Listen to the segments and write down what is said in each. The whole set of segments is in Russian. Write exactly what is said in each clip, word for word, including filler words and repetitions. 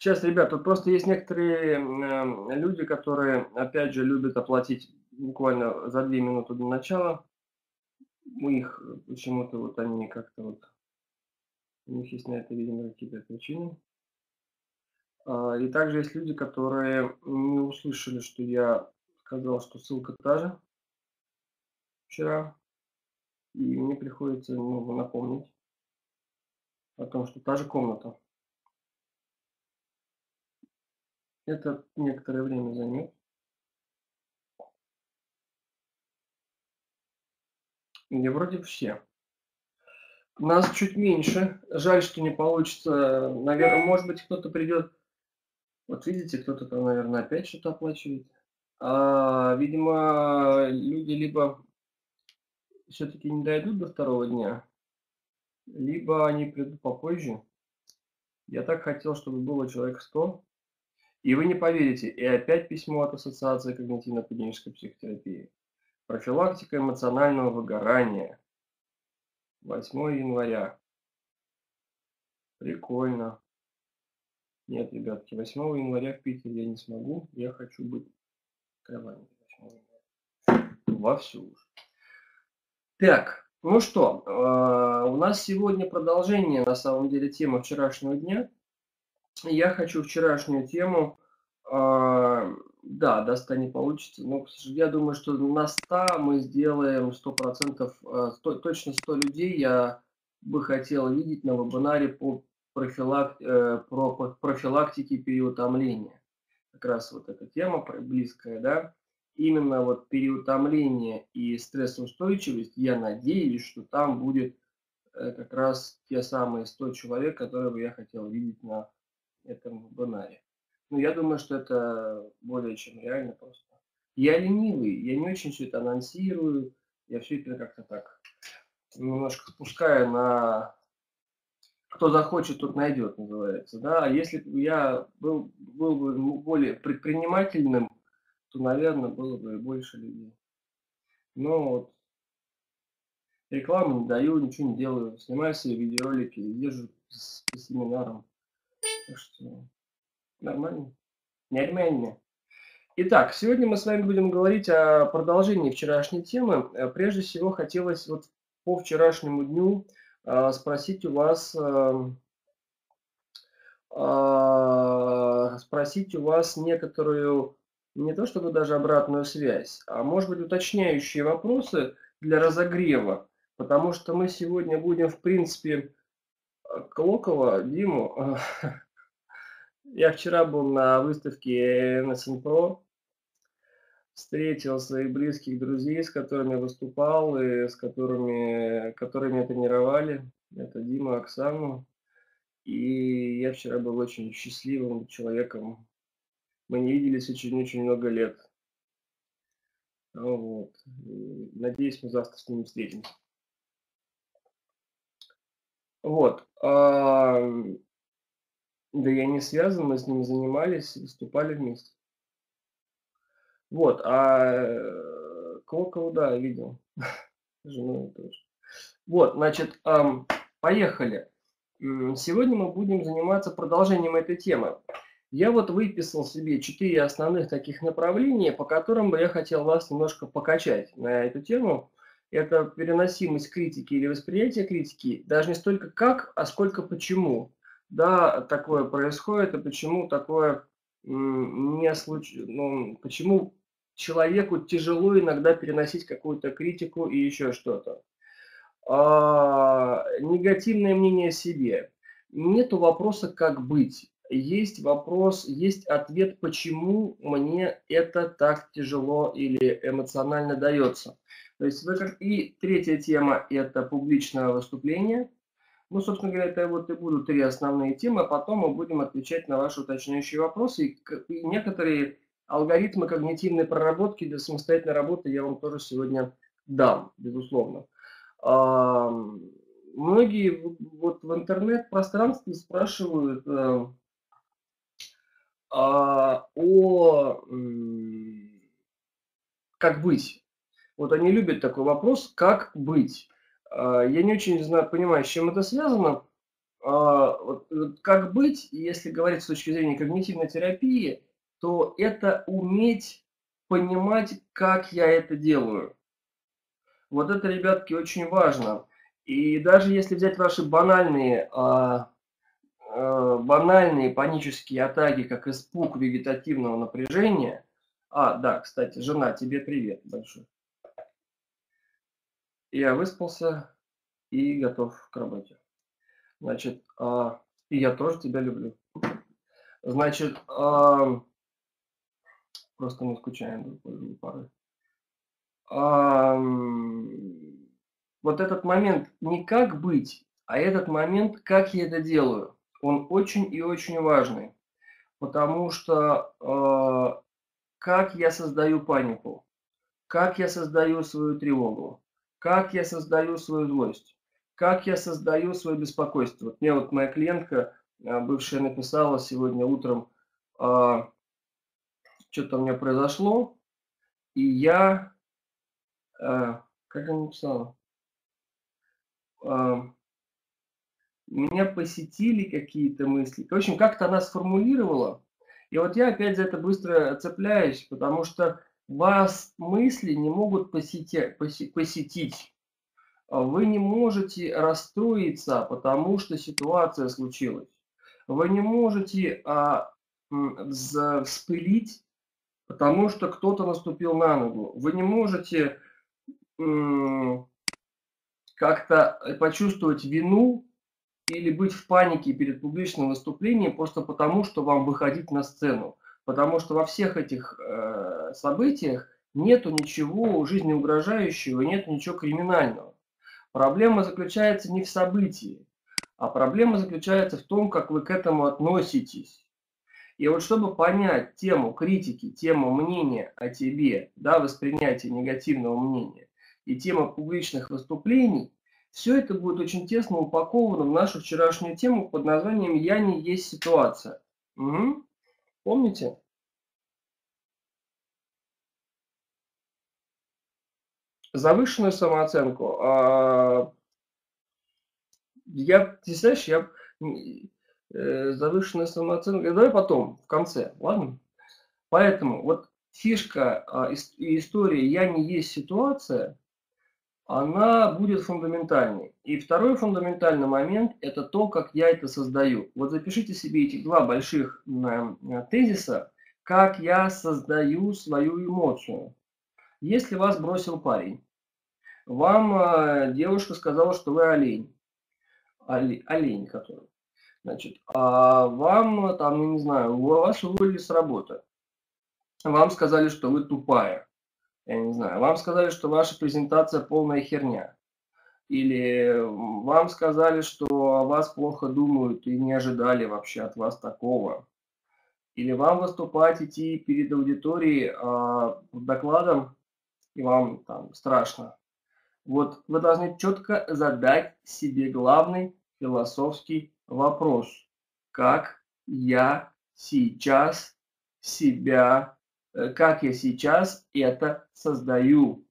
Сейчас, ребят, тут просто есть некоторые люди, которые, опять же, любят оплатить буквально за две минуты до начала. У них почему-то вот они как-то вот... У них есть на это, видимо, какие-то причины. И также есть люди, которые не услышали, что я сказал, что ссылка та же вчера. И мне приходится ну, напомнить о том, что та же комната. Это некоторое время займет. И вроде все. Нас чуть меньше. Жаль, что не получится. Наверное, может быть, кто-то придет. Вот видите, кто-то там, наверное, опять что-то оплачивает. А, видимо, люди либо все-таки не дойдут до второго дня, либо они придут попозже. Я так хотел, чтобы было человек сто. И вы не поверите, и опять письмо от Ассоциации когнитивно-поведенческой психотерапии. Профилактика эмоционального выгорания. восьмого января. Прикольно. Нет, ребятки, восьмого января в Питере я не смогу. Я хочу быть в Казани восьмого января. Вовсю уж. Так, ну что, у нас сегодня продолжение, на самом деле, темы вчерашнего дня. Я хочу вчерашнюю тему, э, да, до ста не получится, но я думаю, что на ста мы сделаем сто процентов, сто, точно сто людей я бы хотел видеть на вебинаре по профилак, э, про, по профилактике переутомления. Как раз вот эта тема близкая, да, именно вот переутомление и стрессоустойчивость, я надеюсь, что там будет э, как раз те самые сто человек, которые бы я хотел видеть на этом вебинаре. Ну, я думаю, что это более чем реально просто. Я ленивый, я не очень все это анонсирую, я все это как-то так немножко спускаю на... Кто захочет, тот найдет, называется. Да, если бы я был, был бы более предпринимательным, то, наверное, было бы больше людей. Но вот рекламу не даю, ничего не делаю, снимаю себе видеоролики, езжу с, с семинаром. Что нормально, нормально. Итак, сегодня мы с вами будем говорить о продолжении вчерашней темы. Прежде всего, хотелось вот по вчерашнему дню э, спросить у вас, э, э, спросить у вас некоторую, не то чтобы даже обратную связь, а может быть уточняющие вопросы для разогрева, потому что мы сегодня будем, в принципе, Клокова, Диму. Я вчера был на выставке эн эс эн про, встретил своих близких друзей, с которыми выступал и с которыми, которые меня тренировали. Это Дима, Оксану. И я вчера был очень счастливым человеком. Мы не виделись очень-очень много лет. Вот. Надеюсь, мы завтра с ними встретимся. Вот. Да я не связан, мы с ним занимались, выступали вместе. Вот, а Клокова, да, видел. Жену тоже. Вот, значит, поехали. Сегодня мы будем заниматься продолжением этой темы. Я вот выписал себе четыре основных таких направления, по которым бы я хотел вас немножко покачать на эту тему. Это переносимость критики или восприятие критики, даже не столько как, а сколько почему. Да, такое происходит, и почему такое не случ... ну, почему человеку тяжело иногда переносить какую-то критику и еще что-то. А, негативное мнение о себе. Нету вопроса, как быть. Есть вопрос, есть ответ, почему мне это так тяжело или эмоционально дается. То есть, и третья тема – это публичное выступление. Ну, собственно говоря, это вот и будут три основные темы, а потом мы будем отвечать на ваши уточняющие вопросы. И некоторые алгоритмы когнитивной проработки для самостоятельной работы я вам тоже сегодня дам, безусловно. Многие вот в интернет-пространстве спрашивают о «как быть?». Вот они любят такой вопрос «как быть?». Я не очень знаю, понимаю, с чем это связано. как быть, если говорить с точки зрения когнитивной терапии, то это уметь понимать, как я это делаю. Вот это, ребятки, очень важно. И даже если взять ваши банальные, а, а, банальные панические атаки, как испуг вегетативного напряжения. А, да, кстати, жена, тебе привет большой. Я выспался и готов к работе. Значит, а, и я тоже тебя люблю. Значит, а, просто мы скучаем друг по другу порой. А, вот этот момент не как быть, а этот момент, как я это делаю, он очень и очень важный. Потому что а, как я создаю панику, как я создаю свою тревогу, как я создаю свою злость, как я создаю свое беспокойство. Вот мне вот моя клиентка бывшая написала сегодня утром, а, что-то у меня произошло, и я, а, как она написала, а, меня посетили какие-то мысли. В общем, как-то она сформулировала, и вот я опять за это быстро цепляюсь, потому что вас мысли не могут посетя, посетить. Вы не можете расстроиться, потому что ситуация случилась. Вы не можете а, вспылить, потому что кто-то наступил на ногу. Вы не можете как-то почувствовать вину или быть в панике перед публичным выступлением просто потому, что вам выходить на сцену. Потому что во всех этих э, событиях нету ничего жизнеугрожающего, нету ничего криминального. Проблема заключается не в событии, а проблема заключается в том, как вы к этому относитесь. И вот чтобы понять тему критики, тему мнения о тебе, да, воспринятие негативного мнения и тему публичных выступлений, все это будет очень тесно упаковано в нашу вчерашнюю тему под названием «Я не есть ситуация». Угу. Помните? Завышенную самооценку. А, я, ты знаешь, я э, завышенную самооценку. Давай потом, в конце, ладно? Поэтому вот фишка а, ис, и история «Я не есть ситуация», она будет фундаментальной. И второй фундаментальный момент – это то, как я это создаю. Вот запишите себе эти два больших тезиса, как я создаю свою эмоцию. Если вас бросил парень, вам девушка сказала, что вы олень, олень, олень который, значит, а вам, там, не знаю, вас уволили с работы, вам сказали, что вы тупая. Я не знаю, вам сказали, что ваша презентация полная херня. Или вам сказали, что о вас плохо думают и не ожидали вообще от вас такого. Или вам выступать, идти перед аудиторией а, докладом, и вам там страшно. Вот вы должны четко задать себе главный философский вопрос. Как я сейчас себя... Как я сейчас это создаю.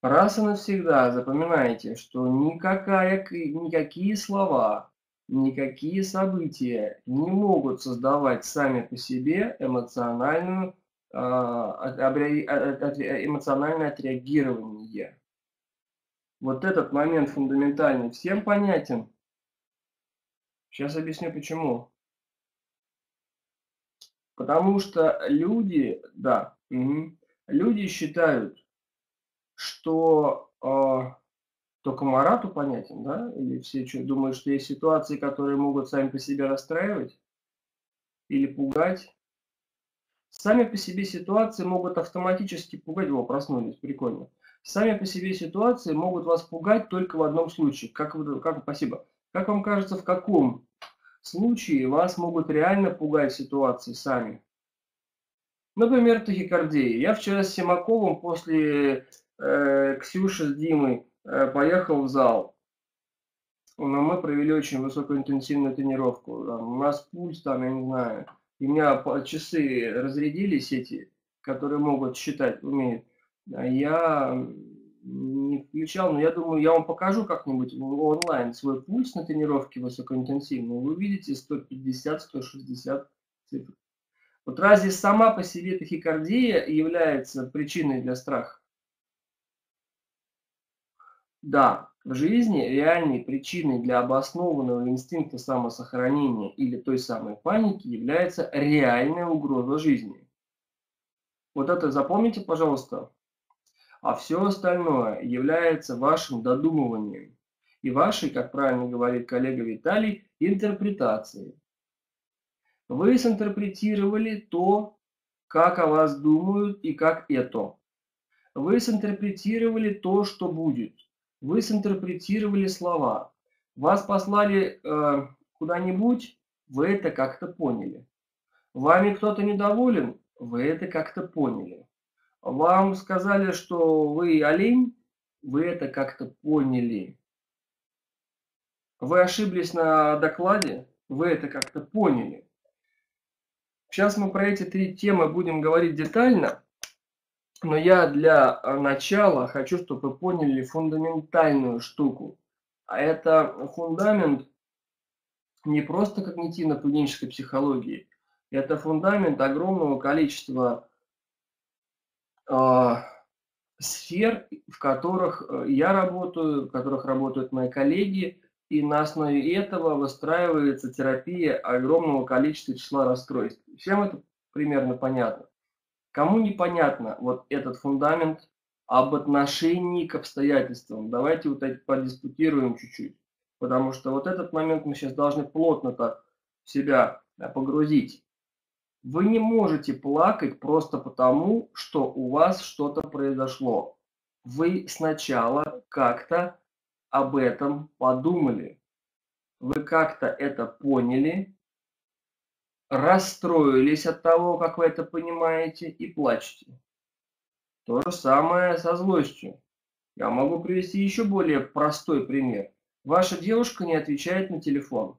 Раз и навсегда запоминайте, что никакая, никакие слова, никакие события не могут создавать сами по себе эмоциональную, э, эмоциональное отреагирование. Вот этот момент фундаментальный всем понятен. Сейчас объясню почему. Потому что люди, да, угу, люди считают, что э, только Марату понятен, да? Или все что, думают, что есть ситуации, которые могут сами по себе расстраивать или пугать. Сами по себе ситуации могут автоматически пугать. О, проснулись, прикольно. Сами по себе ситуации могут вас пугать только в одном случае. Как вы, как, спасибо. Как вам кажется, в каком случае вас могут реально пугать ситуации сами? Например, тахикардия. Я вчера с Симаковым после э, Ксюши с Димой э, поехал в зал. Но мы провели очень высокоинтенсивную тренировку. Там, у нас пульс, там, я не знаю. И у меня часы разрядились эти, которые могут считать, умеют. Я не включал, но я думаю, я вам покажу как-нибудь онлайн свой пульс на тренировке высокоинтенсивной. Вы видите сто пятьдесят — сто шестьдесят цифр. Вот разве сама по себе тахикардия является причиной для страха? Да, в жизни реальной причиной для обоснованного инстинкта самосохранения или той самой паники является реальная угроза жизни. Вот это запомните, пожалуйста. А все остальное является вашим додумыванием и вашей, как правильно говорит коллега Виталий, интерпретацией. Вы синтерпретировали то, как о вас думают и как это. Вы синтерпретировали то, что будет. Вы синтерпретировали слова. Вас послали э, куда-нибудь, вы это как-то поняли. Вами кто-то недоволен, вы это как-то поняли. Вам сказали, что вы олень, вы это как-то поняли. Вы ошиблись на докладе, вы это как-то поняли. Сейчас мы про эти три темы будем говорить детально, но я для начала хочу, чтобы вы поняли фундаментальную штуку. А это фундамент не просто когнитивно-поведенческой психологии, это фундамент огромного количества сфер, в которых я работаю, в которых работают мои коллеги, и на основе этого выстраивается терапия огромного количества числа расстройств. Всем это примерно понятно. Кому непонятно вот этот фундамент об отношении к обстоятельствам, давайте вот это подискутируем чуть-чуть, потому что вот этот момент мы сейчас должны плотно так в себя погрузить. Вы не можете плакать просто потому, что у вас что-то произошло. Вы сначала как-то об этом подумали. Вы как-то это поняли, расстроились от того, как вы это понимаете, и плачете. То же самое со злостью. Я могу привести еще более простой пример. Ваша девушка не отвечает на телефон.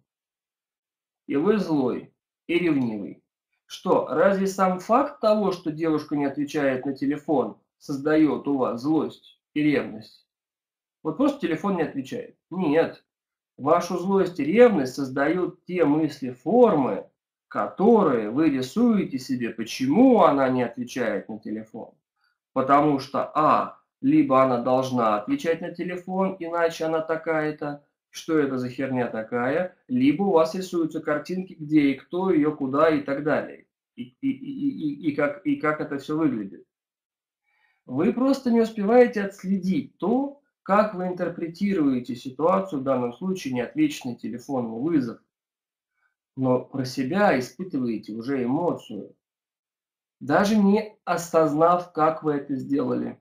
И вы злой и ревнивый. Что, разве сам факт того, что девушка не отвечает на телефон, создает у вас злость и ревность? Вот просто телефон не отвечает. Нет. Вашу злость и ревность создают те мысли, формы, которые вы рисуете себе. Почему она не отвечает на телефон? Потому что, а, либо она должна отвечать на телефон, иначе она такая-то, что это за херня такая, либо у вас рисуются картинки, где и кто, ее куда и так далее. И, и, и, и, и, как, и как это все выглядит. Вы просто не успеваете отследить то, как вы интерпретируете ситуацию, в данном случае неотвеченный телефонный вызов. Но про себя испытываете уже эмоцию, даже не осознав, как вы это сделали.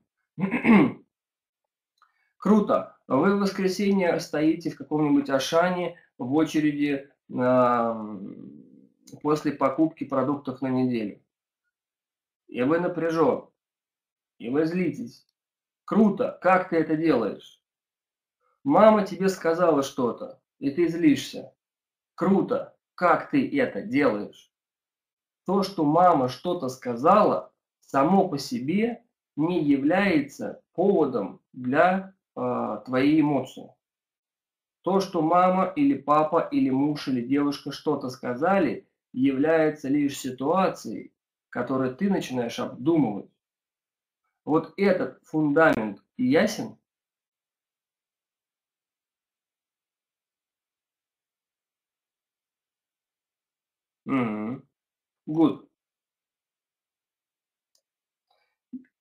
Круто. Вы в воскресенье стоите в каком-нибудь Ашане в очереди э, после покупки продуктов на неделю. И вы напряжен. И вы злитесь. Круто. Как ты это делаешь? Мама тебе сказала что-то, и ты злишься. Круто. Как ты это делаешь? То, что мама что-то сказала, само по себе не является поводом для твои эмоции. То, что мама или папа или муж или девушка что-то сказали, является лишь ситуацией, которую ты начинаешь обдумывать. Вот этот фундамент ясен? Mm-hmm. Good.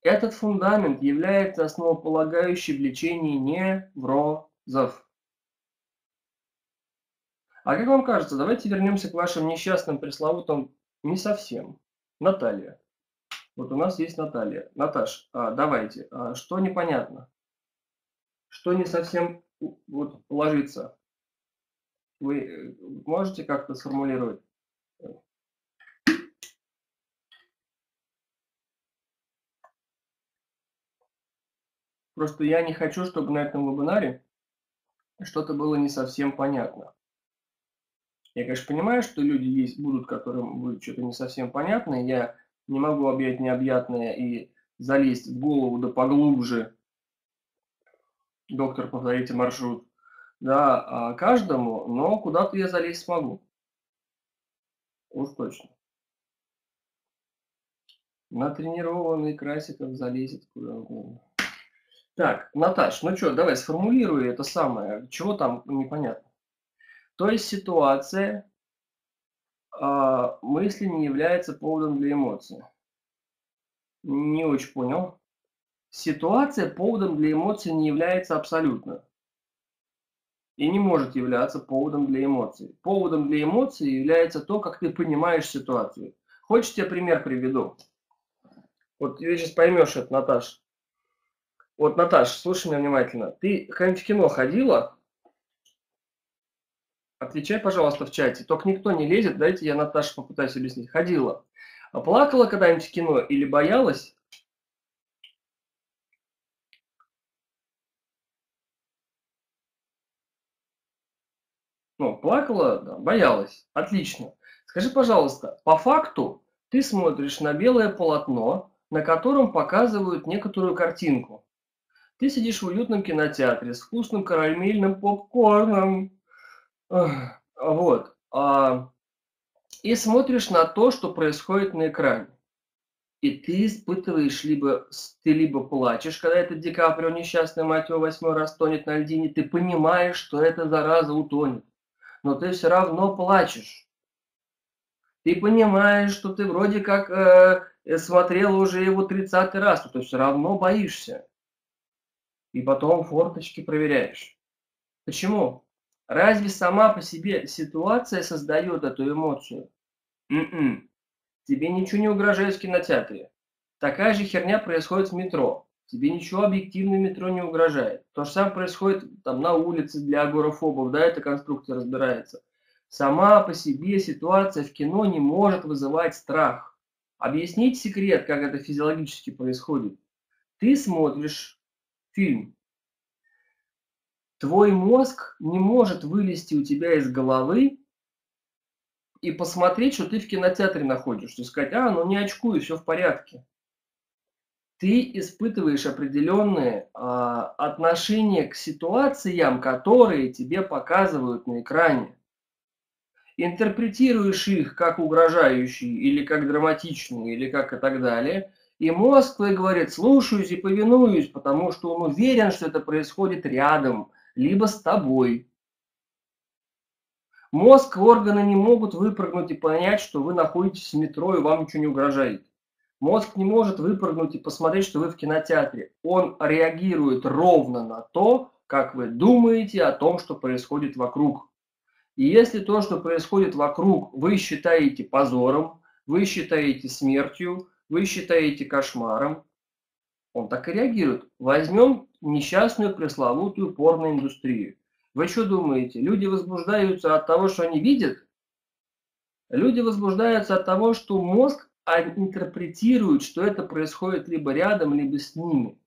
Этот фундамент является основополагающим в лечении неврозов. А как вам кажется, давайте вернемся к вашим несчастным пресловутым не совсем. Наталья. Вот у нас есть Наталья. Наташ, давайте. Что непонятно? Что не совсем вот, ложится? Вы можете как-то сформулировать? Просто я не хочу, чтобы на этом вебинаре что-то было не совсем понятно. Я, конечно, понимаю, что люди есть, будут, которым будет что-то не совсем понятно. Я не могу объять необъятное и залезть в голову да поглубже доктор, повторите маршрут, да, каждому, но куда-то я залезть смогу. Уж точно. Натренированный Красиков залезет куда угодно. Так, Наташ, ну что, давай сформулируй это самое, чего там непонятно. То есть ситуация э, мысли не является поводом для эмоций. Не очень понял. Ситуация поводом для эмоций не является абсолютно. И не может являться поводом для эмоций. Поводом для эмоций является то, как ты понимаешь ситуацию. Хочешь, я пример приведу? Вот ты сейчас поймешь это, Наташ. Вот, Наташ, слушай меня внимательно. Ты когда-нибудь в кино ходила? Отвечай, пожалуйста, в чате. Только никто не лезет. Дайте я Наташе попытаюсь объяснить. Ходила. А плакала когда-нибудь в кино или боялась? Ну, плакала, да, боялась. Отлично. Скажи, пожалуйста, по факту ты смотришь на белое полотно, на котором показывают некоторую картинку. Ты сидишь в уютном кинотеатре с вкусным карамельным попкорном. Вот. И смотришь на то, что происходит на экране. И ты испытываешь, либо ты либо плачешь, когда этот Дикаприо несчастный, мать его, восьмой раз тонет на льдине, ты понимаешь, что эта зараза утонет. Но ты все равно плачешь. Ты понимаешь, что ты вроде как э, смотрел уже его тридцатый раз, но ты все равно боишься. И потом форточки проверяешь. Почему? Разве сама по себе ситуация создает эту эмоцию? М-м. Тебе ничего не угрожает в кинотеатре. Такая же херня происходит в метро. Тебе ничего объективно в метро не угрожает. То же самое происходит там на улице для агорафобов, да, эта конструкция разбирается. Сама по себе ситуация в кино не может вызывать страх. Объяснить секрет, как это физиологически происходит. Ты смотришь фильм. Твой мозг не может вылезти у тебя из головы и посмотреть, что ты в кинотеатре находишься, и сказать, а, ну не очкуй, все в порядке. Ты испытываешь определенные а, отношения к ситуациям, которые тебе показывают на экране. Интерпретируешь их как угрожающие, или как драматичные, или как и так далее. И мозг твой говорит, слушаюсь и повинуюсь, потому что он уверен, что это происходит рядом, либо с тобой. Мозг, органы не могут выпрыгнуть и понять, что вы находитесь в метро и вам ничего не угрожает. Мозг не может выпрыгнуть и посмотреть, что вы в кинотеатре. Он реагирует ровно на то, как вы думаете о том, что происходит вокруг. И если то, что происходит вокруг, вы считаете позором, вы считаете смертью, вы считаете кошмаром, он так и реагирует. Возьмем несчастную пресловутую порноиндустрию. Вы что думаете, люди возбуждаются от того, что они видят? Люди возбуждаются от того, что мозг интерпретирует, что это происходит либо рядом, либо с ними.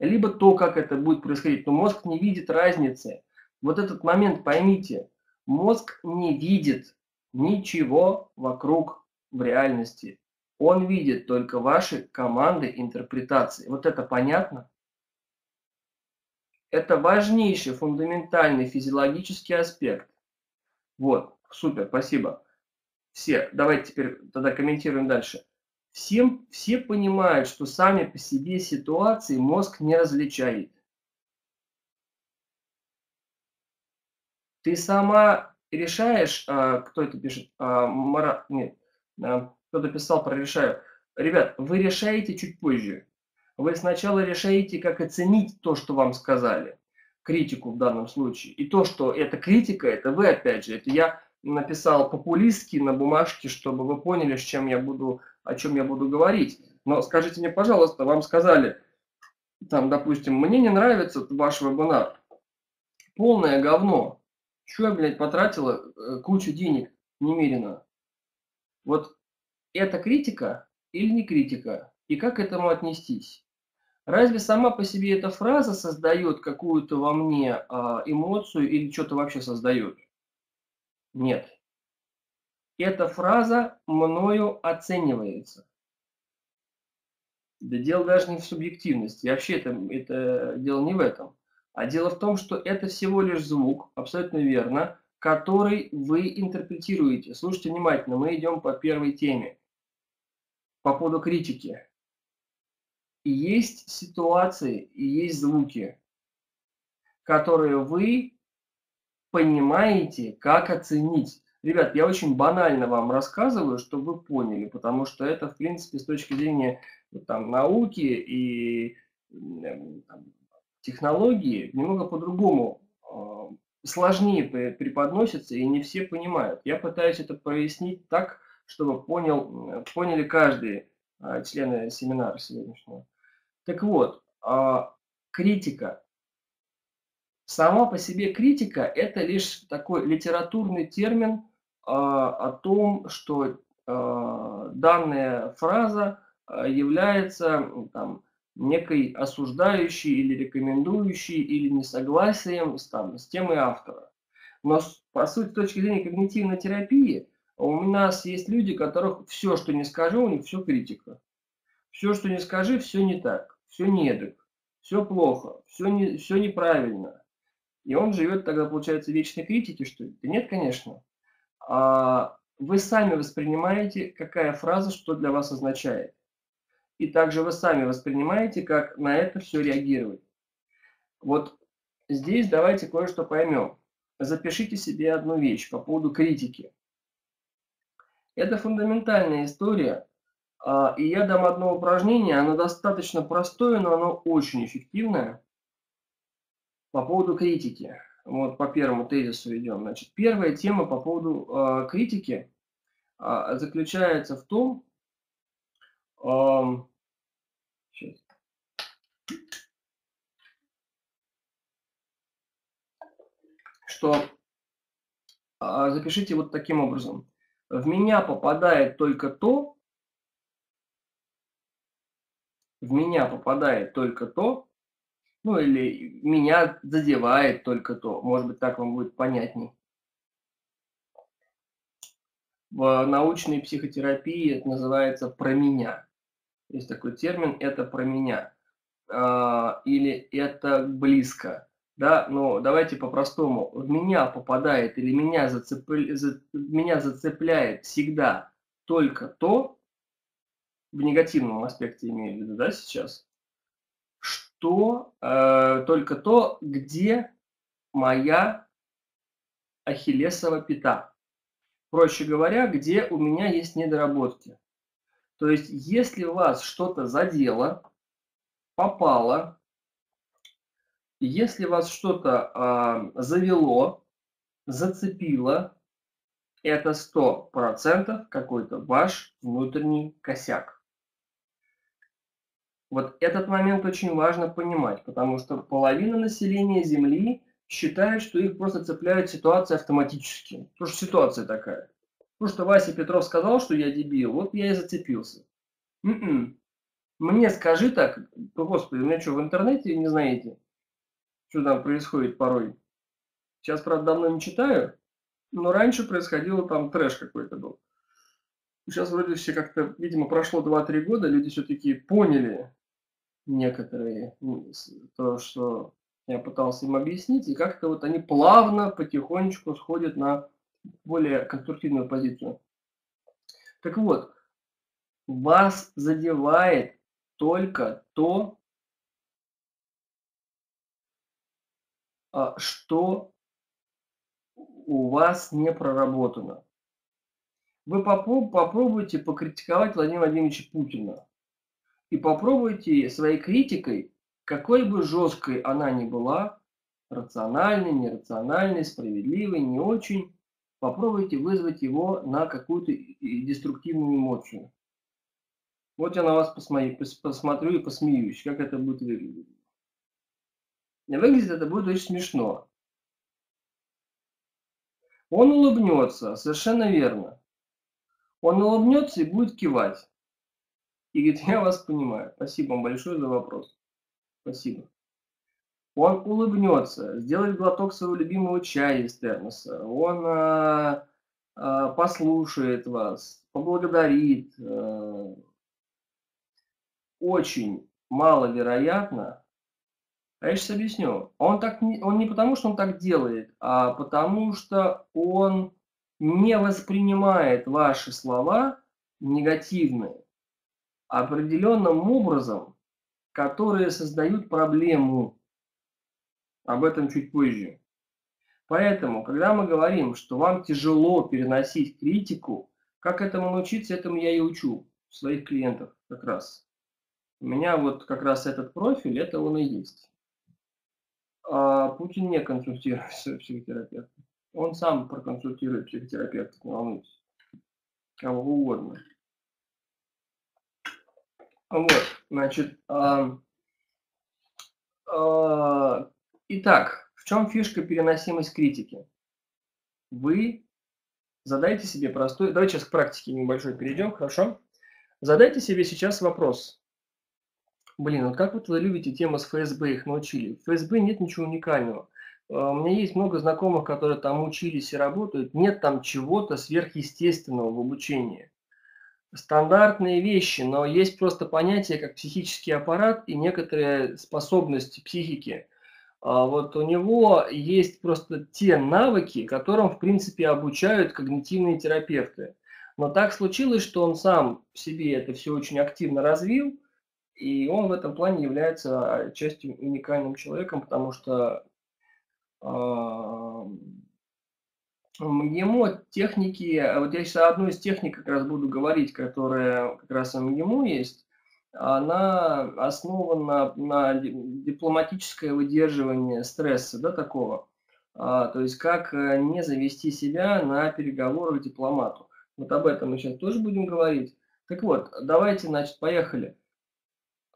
Либо то, как это будет происходить. Но мозг не видит разницы. Вот этот момент поймите. Мозг не видит ничего вокруг в реальности. Он видит только ваши команды интерпретации. Вот это понятно? Это важнейший, фундаментальный физиологический аспект. Вот, супер, спасибо. Все, давайте теперь тогда комментируем дальше. Всем, все понимают, что сами по себе ситуации мозг не различает. Ты сама решаешь, а, кто это пишет, а, Марат, нет, а, кто-то писал про решаю. Ребят, вы решаете чуть позже. Вы сначала решаете, как оценить то, что вам сказали, критику в данном случае. И то, что это критика, это вы, опять же, это я написал популистски на бумажке, чтобы вы поняли, с чем я буду, о чем я буду говорить. Но скажите мне, пожалуйста, вам сказали, там, допустим, мне не нравится ваш вебинар. Полное говно. Чего я, блядь, потратила кучу денег немерено? Вот это критика или не критика? И как к этому отнестись? Разве сама по себе эта фраза создает какую-то во мне эмоцию или что-то вообще создает? Нет. Эта фраза мною оценивается. Да дело даже не в субъективности. Вообще это, это дело не в этом. А дело в том, что это всего лишь звук, абсолютно верно, который вы интерпретируете. Слушайте внимательно, мы идем по первой теме, по поводу критики. И есть ситуации, и есть звуки, которые вы понимаете, как оценить. Ребят, я очень банально вам рассказываю, чтобы вы поняли, потому что это, в принципе, с точки зрения там, науки и там, технологии, немного по-другому, э, сложнее преподносится, и не все понимают. Я пытаюсь это прояснить так, чтобы понял, поняли каждый э, члены семинара сегодняшнего. Так вот, э, критика. Сама по себе критика – это лишь такой литературный термин, о том, что данная фраза является там, некой осуждающей или рекомендующей, или несогласием с, там, с темой автора. Но, по сути, с точки зрения когнитивной терапии, у нас есть люди, которых все, что не скажу, у них все критика. Все, что не скажи, все не так, все недык, все плохо, все, не, все неправильно. И он живет тогда, получается, в вечной критике, что ли? Да нет, конечно. А вы сами воспринимаете, какая фраза, что для вас означает. И также вы сами воспринимаете, как на это все реагировать. Вот здесь давайте кое-что поймем. Запишите себе одну вещь по поводу критики. Это фундаментальная история. И я дам одно упражнение. Оно достаточно простое, но оно очень эффективное. По поводу критики. Вот по первому тезису идем. Значит, первая тема по поводу э, критики э, заключается в том, э, что э, запишите вот таким образом. В меня попадает только то, в меня попадает только то, ну или меня задевает только то. Может быть, так вам будет понятней. В научной психотерапии это называется «про меня». Есть такой термин «это про меня». Или «это близко». Да? Но давайте по-простому. В меня попадает или меня, зацепля... меня зацепляет всегда только то, в негативном аспекте имею в виду, да, сейчас, что э, только то, где моя ахиллесова пята. Проще говоря, где у меня есть недоработки. То есть, если вас что-то задело, попало, если вас что-то э, завело, зацепило, это сто процентов какой-то ваш внутренний косяк. Вот этот момент очень важно понимать, потому что половина населения Земли считает, что их просто цепляют ситуации автоматически. Потому что ситуация такая. Потому что Вася Петров сказал, что я дебил, вот я и зацепился. М-м. Мне скажи так, господи, у меня что, в интернете не знаете, что там происходит порой? Сейчас, правда, давно не читаю, но раньше происходило там трэш какой-то был. Сейчас вроде все как-то, видимо, прошло два-три года, люди все-таки поняли, некоторые, то, что я пытался им объяснить, и как-то вот они плавно, потихонечку сходят на более конструктивную позицию. Так вот, вас задевает только то, что у вас не проработано. Вы попро- попробуйте покритиковать Владимира Владимировича Путина. И попробуйте своей критикой, какой бы жесткой она ни была, рациональной, нерациональной, справедливой, не очень, попробуйте вызвать его на какую-то деструктивную эмоцию. Вот я на вас посмотри, пос- посмотрю и посмеюсь, как это будет выглядеть. Выглядит это будет очень смешно. Он улыбнется, совершенно верно. Он улыбнется и будет кивать. И говорит, я вас понимаю. Спасибо вам большое за вопрос. Спасибо. Он улыбнется, сделает глоток своего любимого чая из термоса. Он а, а, послушает вас, поблагодарит. Очень маловероятно, А я сейчас объясню. Он, так, он не потому, что он так делает, а потому, что он не воспринимает ваши слова негативные определенным образом, которые создают проблему. Об этом чуть позже. Поэтому, когда мы говорим, что вам тяжело переносить критику, как этому научиться, этому я и учу своих клиентов как раз. У меня вот как раз этот профиль, это он и есть. А Путин не консультирует психотерапевта. Он сам проконсультирует психотерапевта, не волнуйтесь. Кого угодно. Вот, значит, а, а, итак, в чем фишка переносимость критики? Вы задайте себе простой, давайте сейчас к практике небольшой перейдем, хорошо? Задайте себе сейчас вопрос. Блин, вот как вот вы любите тему с ФСБ, их научили. В ФСБ нет ничего уникального. У меня есть много знакомых, которые там учились и работают. Нет там чего-то сверхъестественного в обучении. Стандартные вещи, но есть просто понятие, как психический аппарат и некоторые способности психики. Вот у него есть просто те навыки, которым, в принципе, обучают когнитивные терапевты. Но так случилось, что он сам в себе это все очень активно развил. И он в этом плане является частью уникальным человеком, потому что э, МГИМО техники, вот я сейчас одну из техник как раз буду говорить, которая как раз в МГИМО есть, она основана на дипломатическое выдерживание стресса, да, такого. А, то есть как не завести себя на переговорах к дипломату. Вот об этом мы сейчас тоже будем говорить. Так вот, давайте, значит, поехали.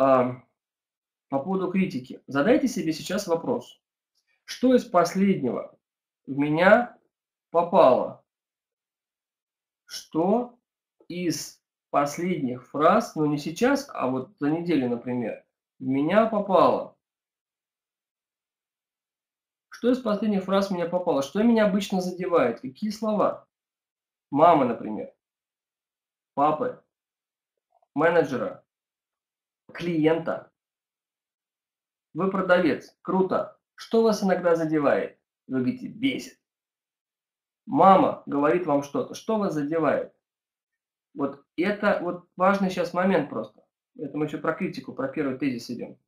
По поводу критики. Задайте себе сейчас вопрос. Что из последнего в меня попало? Что из последних фраз, ну не сейчас, а вот за неделю, например, в меня попало? Что из последних фраз в меня попало? Что меня обычно задевает? Какие слова? Мамы, например. Папы. Менеджера. Клиента. Вы продавец. Круто. Что вас иногда задевает? Вы говорите, бесит. Мама говорит вам что-то. Что вас задевает? Вот это вот важный сейчас момент просто. Это мы еще про критику, про первый тезис идем.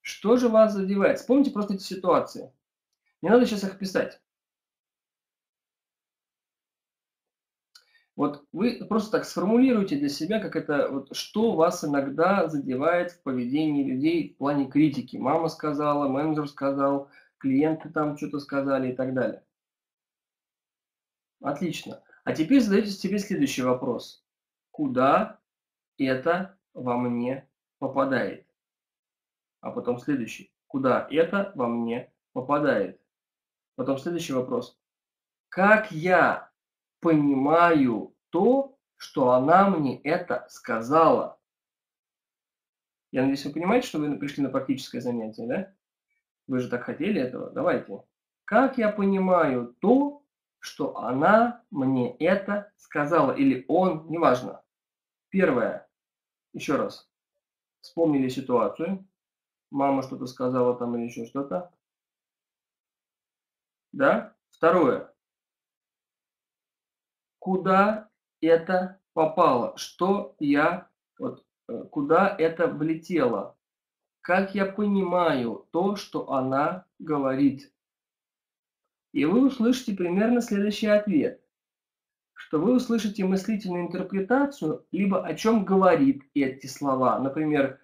Что же вас задевает? Вспомните просто эти ситуации. Не надо сейчас их писать. Вот вы просто так сформулируйте для себя, как это, вот, что вас иногда задевает в поведении людей в плане критики. Мама сказала, менеджер сказал, клиенты там что-то сказали и так далее. Отлично. А теперь задайте себе следующий вопрос. Куда это во мне попадает? А потом следующий. Куда это во мне попадает? Потом следующий вопрос. Как я понимаю то, что она мне это сказала? Я надеюсь, вы понимаете, что вы пришли на практическое занятие, да? Вы же так хотели этого. Давайте. Как я понимаю то, что она мне это сказала? Или он, неважно. Первое. Еще раз. Вспомнили ситуацию. Мама что-то сказала там или еще что-то. Да? Второе. Куда это попало? Что я, вот, куда это влетело? Как я понимаю то, что она говорит? И вы услышите примерно следующий ответ. Что вы услышите мыслительную интерпретацию, либо о чем говорит эти слова. Например,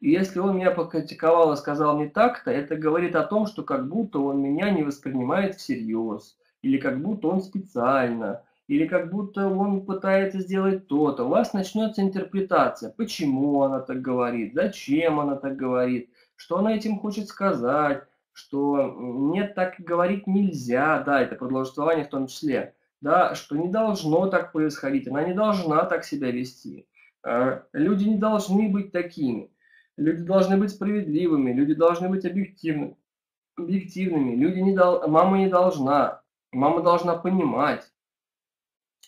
если он меня покритиковал и сказал не так-то, это говорит о том, что как будто он меня не воспринимает всерьез. Или как будто он специально. Или как будто он пытается сделать то-то. У вас начнется интерпретация. Почему она так говорит? Зачем она так говорит? Что она этим хочет сказать? Что нет, так говорить нельзя. Да, это продолжение в том числе. Да, что не должно так происходить. Она не должна так себя вести. Люди не должны быть такими. Люди должны быть справедливыми. Люди должны быть объективными. объективными. Люди не дол... Мама не должна. Мама должна понимать.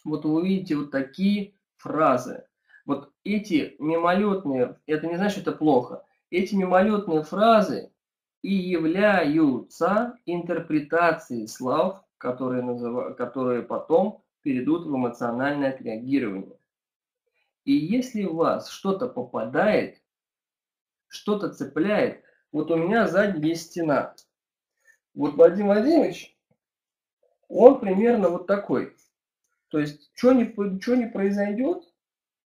Вот вы увидите вот такие фразы. Вот эти мимолетные, это не значит, что это плохо. Эти мимолетные фразы и являются интерпретацией слов, которые, назыв... которые потом перейдут в эмоциональное отреагирование. И если у вас что-то попадает, что-то цепляет, вот у меня сзади есть стена. Вот Владимир Владимирович, он примерно вот такой. То есть, что не, что не произойдет,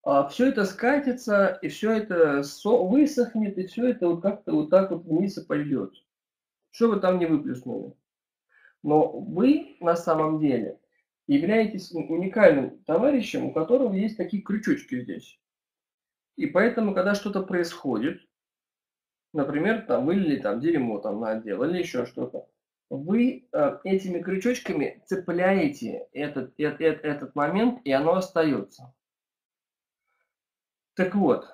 а все это скатится, и все это высохнет, и все это вот как-то вот так вот вниз и пойдет. Что вы там не выплеснули. Но вы на самом деле являетесь уникальным товарищем, у которого есть такие крючочки здесь. И поэтому, когда что-то происходит, например, там вылили там дерьмо там наделали, еще что-то, вы э, этими крючочками цепляете этот, этот, этот момент, и оно остается. Так вот,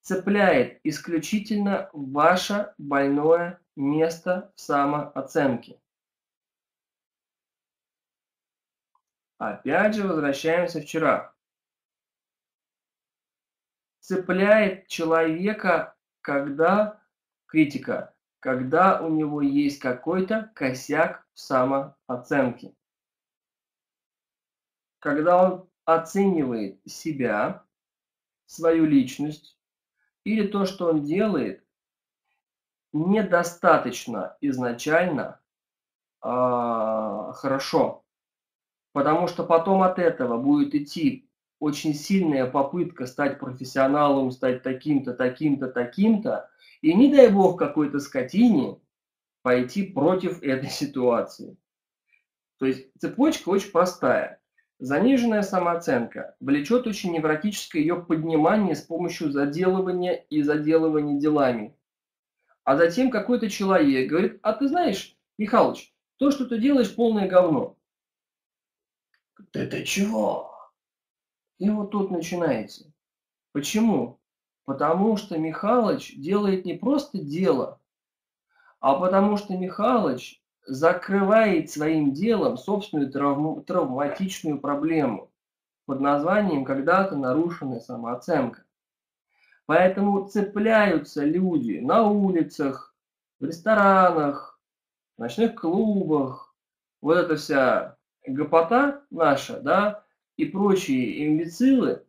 цепляет исключительно ваше больное место в самооценке. Опять же возвращаемся вчера. Цепляет человека, когда критика, когда у него есть какой-то косяк в самооценке. Когда он оценивает себя, свою личность, или то, что он делает, недостаточно изначально э, хорошо. Потому что потом от этого будет идти очень сильная попытка стать профессионалом, стать таким-то, таким-то, таким-то, и не дай бог какой-то скотине пойти против этой ситуации. То есть цепочка очень простая. Заниженная самооценка влечет очень невротическое ее поднимание с помощью заделывания и заделывания делами. А затем какой-то человек говорит: а ты знаешь, Михалыч, то, что ты делаешь, полное говно. Это чего? И вот тут начинается. Почему? Потому что Михалыч делает не просто дело, а потому что Михалыч закрывает своим делом собственную травму, травматичную проблему под названием когда-то нарушенная самооценка. Поэтому цепляются люди на улицах, в ресторанах, в ночных клубах. Вот эта вся гопота наша, да, и прочие имбецилы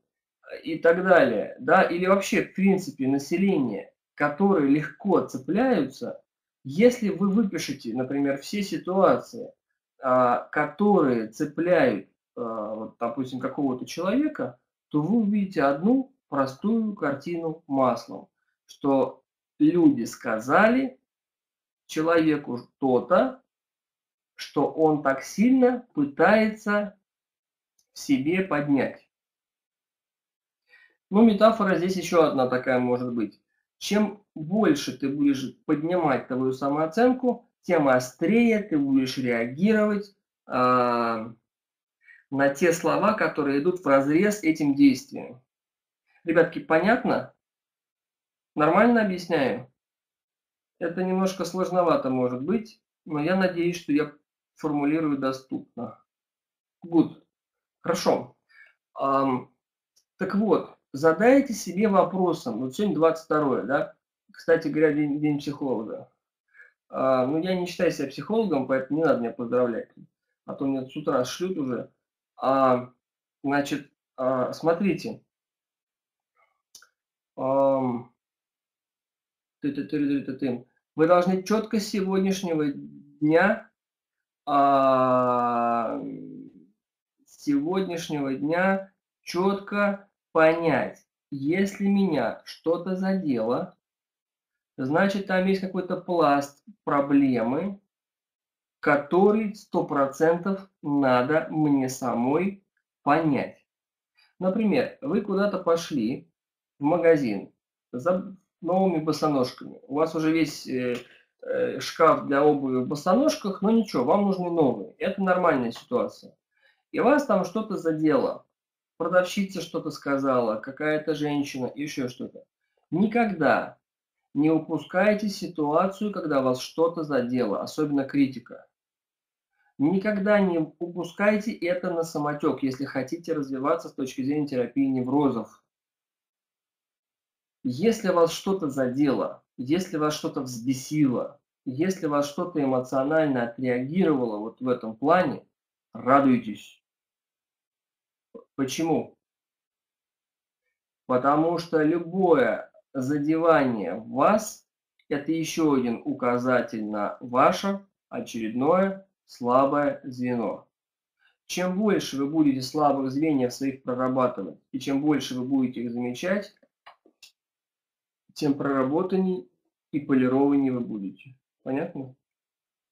и так далее, да, или вообще, в принципе, население, которые легко цепляются. Если вы выпишете, например, все ситуации, которые цепляют, допустим, какого-то человека, то вы увидите одну простую картину маслом, что люди сказали человеку что-то, что он так сильно пытается в себе поднять. Ну, метафора здесь еще одна такая может быть. Чем больше ты будешь поднимать твою самооценку, тем острее ты будешь реагировать э, на те слова, которые идут вразрез этим действием. Ребятки, понятно? Нормально объясняю? Это немножко сложновато может быть, но я надеюсь, что я формулирую доступно. Good. Хорошо. Эм, так вот. Задайте себе вопросом, вот сегодня двадцать второе, да, кстати говоря, день, день психолога. А, ну, я не считаю себя психологом, поэтому не надо меня поздравлять, а то меня с утра шлют уже. А, значит, а, смотрите. А, вы должны четко с сегодняшнего дня, а, сегодняшнего дня четко понять, если меня что-то задело, значит, там есть какой-то пласт проблемы, который сто процентов надо мне самой понять. Например, вы куда-то пошли в магазин за новыми босоножками. У вас уже весь э, э, шкаф для обуви в босоножках, но ничего, вам нужны новые. Это нормальная ситуация. И вас там что-то задело. Продавщица что-то сказала, какая-то женщина, еще что-то. Никогда не упускайте ситуацию, когда вас что-то задело, особенно критика. Никогда не упускайте это на самотек, если хотите развиваться с точки зрения терапии неврозов. Если вас что-то задело, если вас что-то взбесило, если вас что-то эмоционально отреагировало вот в этом плане, радуйтесь. Почему? Потому что любое задевание в вас – это еще один указатель на ваше очередное слабое звено. Чем больше вы будете слабых звеньев своих прорабатывать, и чем больше вы будете их замечать, тем проработанней и полированней вы будете. Понятно?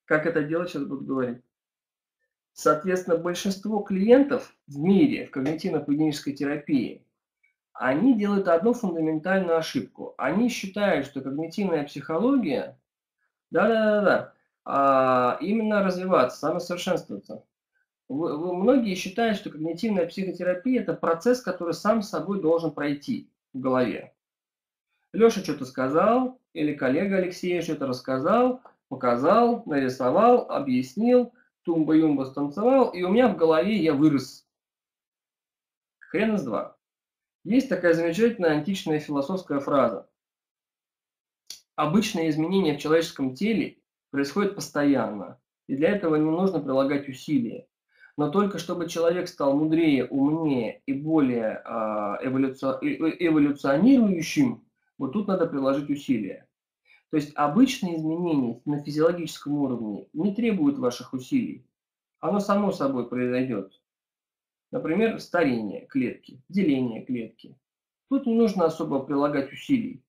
Как это делать, сейчас буду говорить. Соответственно, большинство клиентов в мире, в когнитивно-поведенческой терапии, они делают одну фундаментальную ошибку. Они считают, что когнитивная психология, да-да-да, а именно развиваться, самосовершенствоваться. Вы, вы, многие считают, что когнитивная психотерапия – это процесс, который сам собой должен пройти в голове. Леша что-то сказал, или коллега Алексей что-то рассказал, показал, нарисовал, объяснил, тумба-юмба станцевал, и у меня в голове я вырос. Хрен из два. Есть такая замечательная античная философская фраза. Обычные изменения в человеческом теле происходят постоянно, и для этого не нужно прилагать усилия. Но только чтобы человек стал мудрее, умнее и более э, эволюци... эволюционирующим, вот тут надо приложить усилия. То есть обычные изменения на физиологическом уровне не требуют ваших усилий. Оно само собой произойдет. Например, старение клетки, деление клетки. Тут не нужно особо прилагать усилий.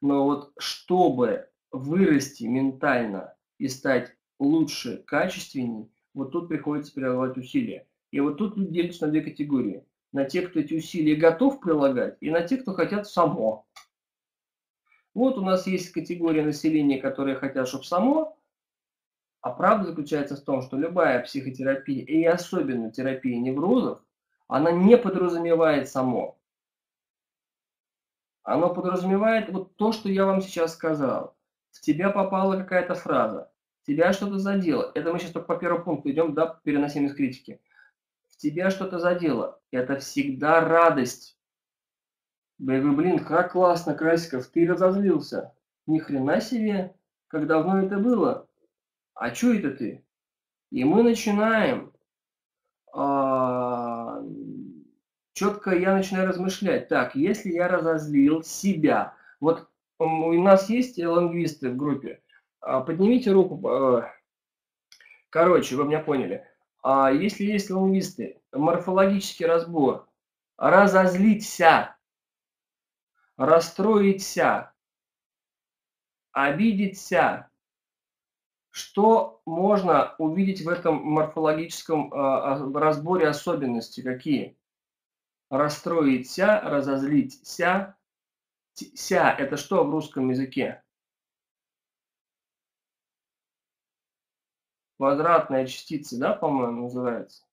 Но вот чтобы вырасти ментально и стать лучше, качественней, вот тут приходится прилагать усилия. И вот тут люди делятся на две категории. На тех, кто эти усилия готов прилагать, и на тех, кто хотят само. Вот у нас есть категория населения, которые хотят, чтобы само. А правда заключается в том, что любая психотерапия, и особенно терапия неврозов, она не подразумевает само. Она подразумевает вот то, что я вам сейчас сказал. В тебя попала какая-то фраза. Тебя что-то задело. Это мы сейчас только по первому пункту идем, да, переносим из критики. В тебя что-то задело. Это всегда радость. Я говорю, блин, как классно, Красиков, ты разозлился. Ни хрена себе, как давно это было. А что это ты? И мы начинаем, а, четко я начинаю размышлять. Так, если я разозлил себя. Вот у нас есть лингвисты в группе. Поднимите руку. Короче, вы меня поняли. Если есть лингвисты, морфологический разбор. Разозлиться, расстроиться, обидеться. Что можно увидеть в этом морфологическом разборе особенностей? Какие? Расстроиться, разозлиться. Ся – это что в русском языке? Квадратная частица, да, по-моему, называется.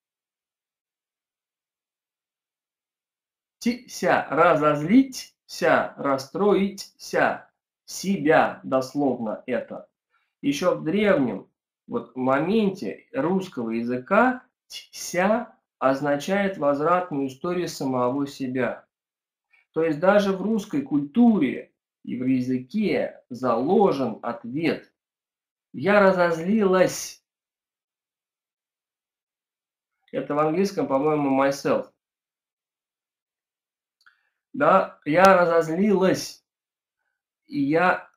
Тися, разозлить, ся, расстроить, ся, себя, дословно это. Еще в древнем вот моменте русского языка тися означает возвратную историю самого себя. То есть даже в русской культуре и в языке заложен ответ. Я разозлилась. Это в английском, по-моему, myself. Да, я разозлилась, и я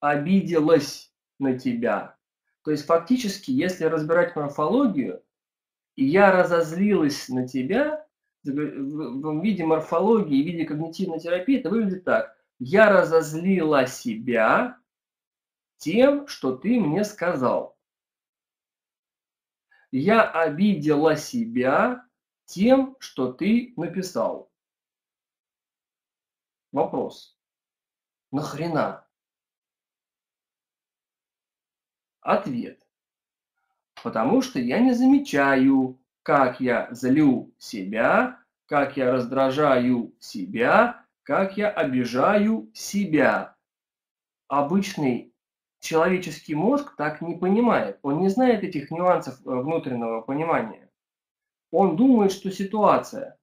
обиделась на тебя. То есть фактически, если разбирать морфологию, и я разозлилась на тебя, в виде морфологии, в виде когнитивной терапии, это выглядит так. Я разозлила себя тем, что ты мне сказал. Я обидела себя тем, что ты написал. Вопрос. Нахрена? Ответ. Потому что я не замечаю, как я злю себя, как я раздражаю себя, как я обижаю себя. Обычный человеческий мозг так не понимает. Он не знает этих нюансов внутреннего понимания. Он думает, что ситуация.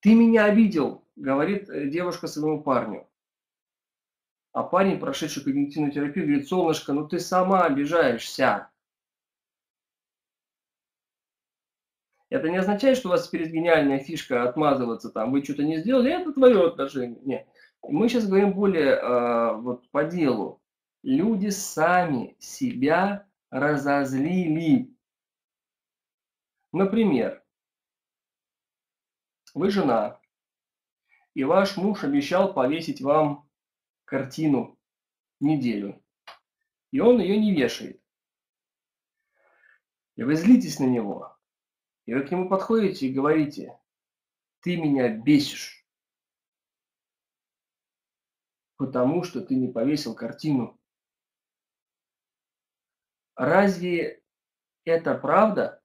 «Ты меня обидел», — говорит девушка своему парню. А парень, прошедший когнитивную терапию, говорит: солнышко, ну ты сама обижаешься. Это не означает, что у вас теперь гениальная фишка отмазываться, там, вы что-то не сделали, это твое отношение. Нет. Мы сейчас говорим более э, вот, по делу. Люди сами себя разозлили. Например, вы жена, и ваш муж обещал повесить вам картину неделю, и он ее не вешает. И вы злитесь на него. И вы к нему подходите и говорите: ты меня бесишь, потому что ты не повесил картину. Разве это правда?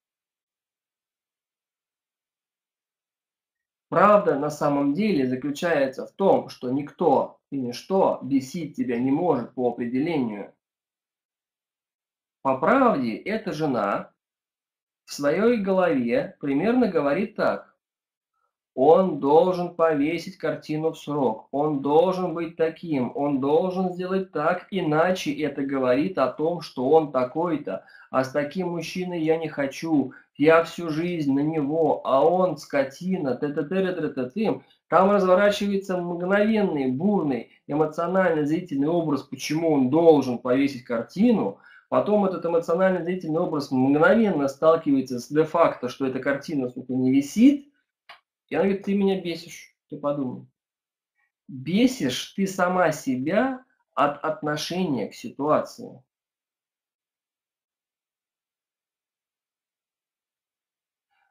Правда на самом деле заключается в том, что никто и ничто бесить тебя не может по определению. По правде эта жена в своей голове примерно говорит так: он должен повесить картину в срок, он должен быть таким, он должен сделать так, иначе это говорит о том, что он такой-то, а с таким мужчиной я не хочу, я всю жизнь на него, а он скотина, т-т-т-т-т-т-т-т. Там разворачивается мгновенный, бурный, эмоционально-зрительный образ, почему он должен повесить картину. Потом этот эмоционально-зрительный образ мгновенно сталкивается с де-факто, что эта картина, сука, не висит. И она говорит: ты меня бесишь. Ты подумай. Бесишь ты сама себя от отношения к ситуации.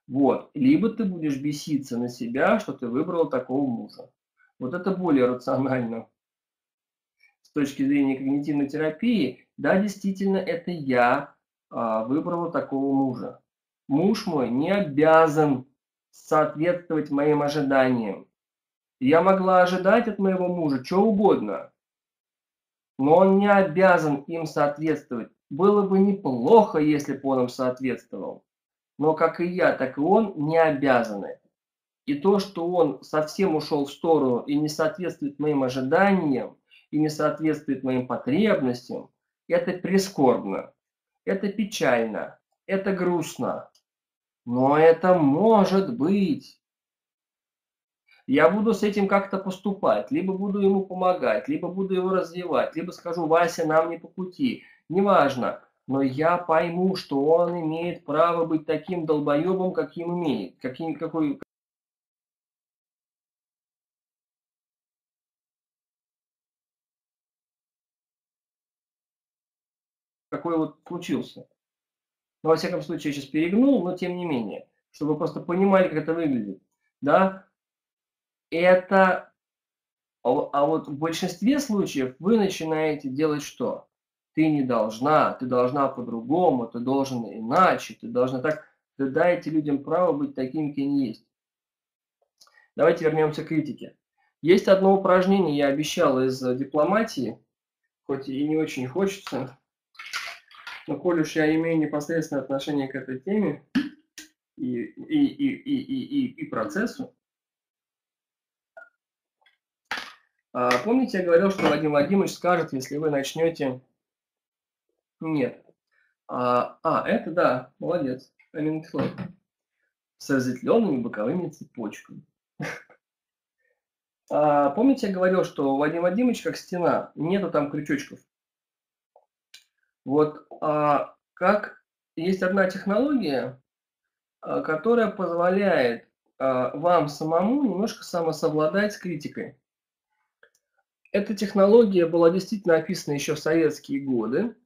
Вот. Либо ты будешь беситься на себя, что ты выбрал такого мужа. Вот это более рационально. С точки зрения когнитивной терапии, да, действительно, это я а, выбрала такого мужа. Муж мой не обязан соответствовать моим ожиданиям. Я могла ожидать от моего мужа чего угодно, но он не обязан им соответствовать. Было бы неплохо, если бы он им соответствовал. Но как и я, так и он не обязаны. И то, что он совсем ушел в сторону и не соответствует моим ожиданиям, и не соответствует моим потребностям, это прискорбно, это печально, это грустно. Но это может быть. Я буду с этим как-то поступать, либо буду ему помогать, либо буду его развивать, либо скажу: Вася, нам не по пути, неважно. Но я пойму, что он имеет право быть таким долбоебом, каким имеет, каким, какой... какой вот случился. Но, во всяком случае, я сейчас перегнул, но тем не менее, чтобы вы просто понимали, как это выглядит. Да? Это... А вот в большинстве случаев вы начинаете делать что? Ты не должна, ты должна по-другому, ты должен иначе, ты должна так. Вы даете людям право быть таким, кем есть. Давайте вернемся к критике. Есть одно упражнение, я обещал, из дипломатии, хоть и не очень хочется. Но коль уж я имею непосредственное отношение к этой теме и, и, и, и, и, и процессу. А, помните, я говорил, что Владимир Владимирович скажет, если вы начнете... Нет. А, а это да, молодец. С разветвленными боковыми цепочками. А, помните, я говорил, что Владимир Владимирович как стена, нету там крючочков. Вот а, как есть одна технология, а, которая позволяет а, вам самому немножко самосовладать с критикой. Эта технология была действительно описана еще в советские годы.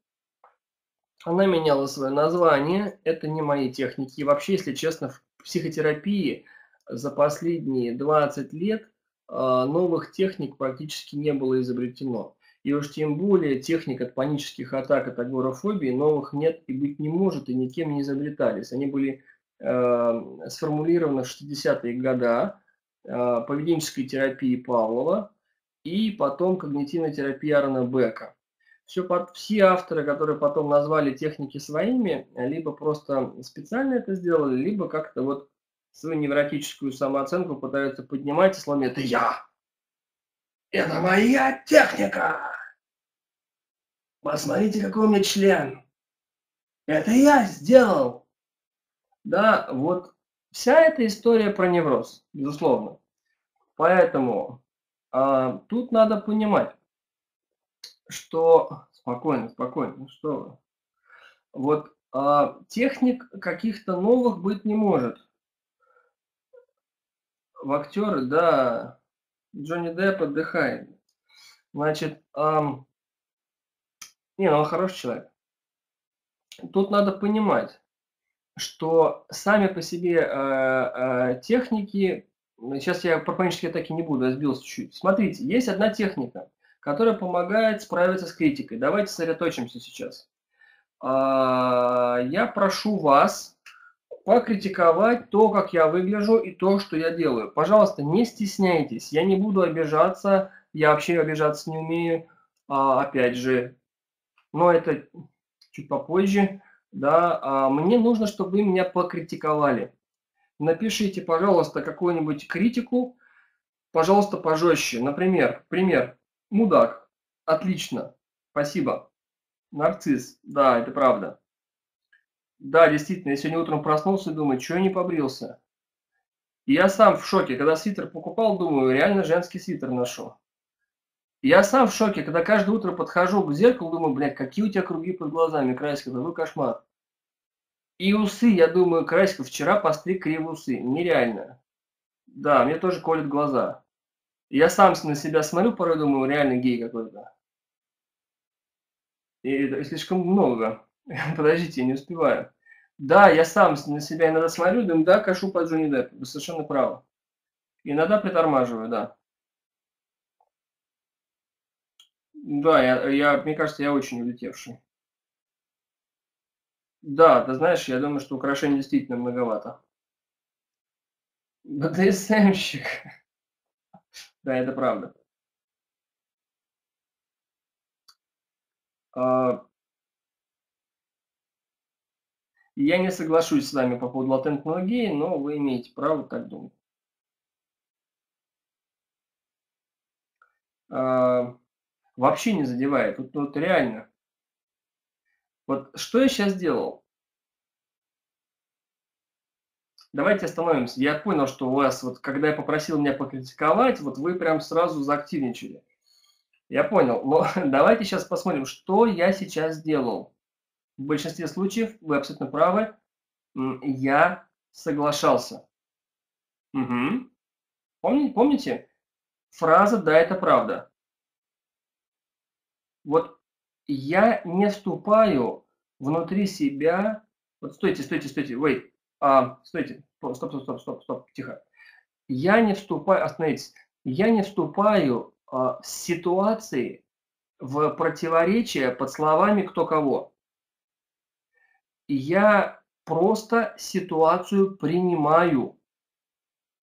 Она меняла свое название. Это не мои техники. И вообще, если честно, в психотерапии за последние двадцать лет а, новых техник практически не было изобретено. И уж тем более техник от панических атак, от агорафобии новых нет и быть не может, и никем не изобретались. Они были э, сформулированы в шестидесятые годы э, поведенческой терапии Павлова и потом когнитивной терапии Аарона Бека. Все, все авторы, которые потом назвали техники своими, либо просто специально это сделали, либо как-то вот свою невротическую самооценку пытаются поднимать и сломить: это я! Это моя техника! Посмотрите, какой у меня член. Это я сделал. Да, вот вся эта история про невроз, безусловно. Поэтому а, тут надо понимать, что... Спокойно, спокойно, что вы. Вот а, техник каких-то новых быть не может. В актеры, да, Джонни Депп отдыхает. Значит, а, не, ну он хороший человек. Тут надо понимать, что сами по себе а, а, техники... Сейчас я про панические атаки не буду, я сбился чуть-чуть. Смотрите, есть одна техника, которая помогает справиться с критикой. Давайте сосредоточимся сейчас. А, я прошу вас покритиковать то, как я выгляжу и то, что я делаю. Пожалуйста, не стесняйтесь. Я не буду обижаться. Я вообще обижаться не умею. А, опять же, но это чуть попозже. Да, а мне нужно, чтобы вы меня покритиковали. Напишите, пожалуйста, какую-нибудь критику, пожалуйста, пожестче. Например, пример. Мудак. Отлично. Спасибо. Нарцисс. Да, это правда. Да, действительно, я сегодня утром проснулся и думаю, что я не побрился. И я сам в шоке, когда свитер покупал, думаю, реально женский свитер ношу. И я сам в шоке, когда каждое утро подхожу к зеркалу, думаю, блядь, какие у тебя круги под глазами, Красиков, какой кошмар. И усы, я думаю, Красиков, вчера постриг криво усы. Нереально. Да, мне тоже колет глаза. Я сам на себя смотрю, порой думаю, реально гей какой-то. И это слишком много. Подождите, я не успеваю. Да, я сам на себя иногда смотрю, думаю, да, кашу под Джонни Депп. Вы совершенно правы. Иногда притормаживаю, да. Да, я, я, мне кажется, я очень улетевший. Да, ты знаешь, я думаю, что украшений действительно многовато. Да ты сэмщик. Да, это правда. А... Я не соглашусь с вами по поводу латентного гея, но вы имеете право так думать. А... Вообще не задевает. Вот, вот реально. Вот что я сейчас делал? Давайте остановимся. Я понял, что у вас, вот, когда я попросил меня покритиковать, вот вы прям сразу заактивничали. Я понял. Но давайте сейчас посмотрим, что я сейчас сделал. В большинстве случаев, вы абсолютно правы, я соглашался. Угу. Помните, помните? Фраза «да, это правда». Вот я не вступаю внутри себя... Вот стойте, стойте, стойте, wait, а, стойте, стоп, стоп, стоп, стоп, стоп, тихо. Я не вступаю, остановитесь, я не вступаю а, в ситуации, в противоречие под словами кто кого. Я просто ситуацию принимаю.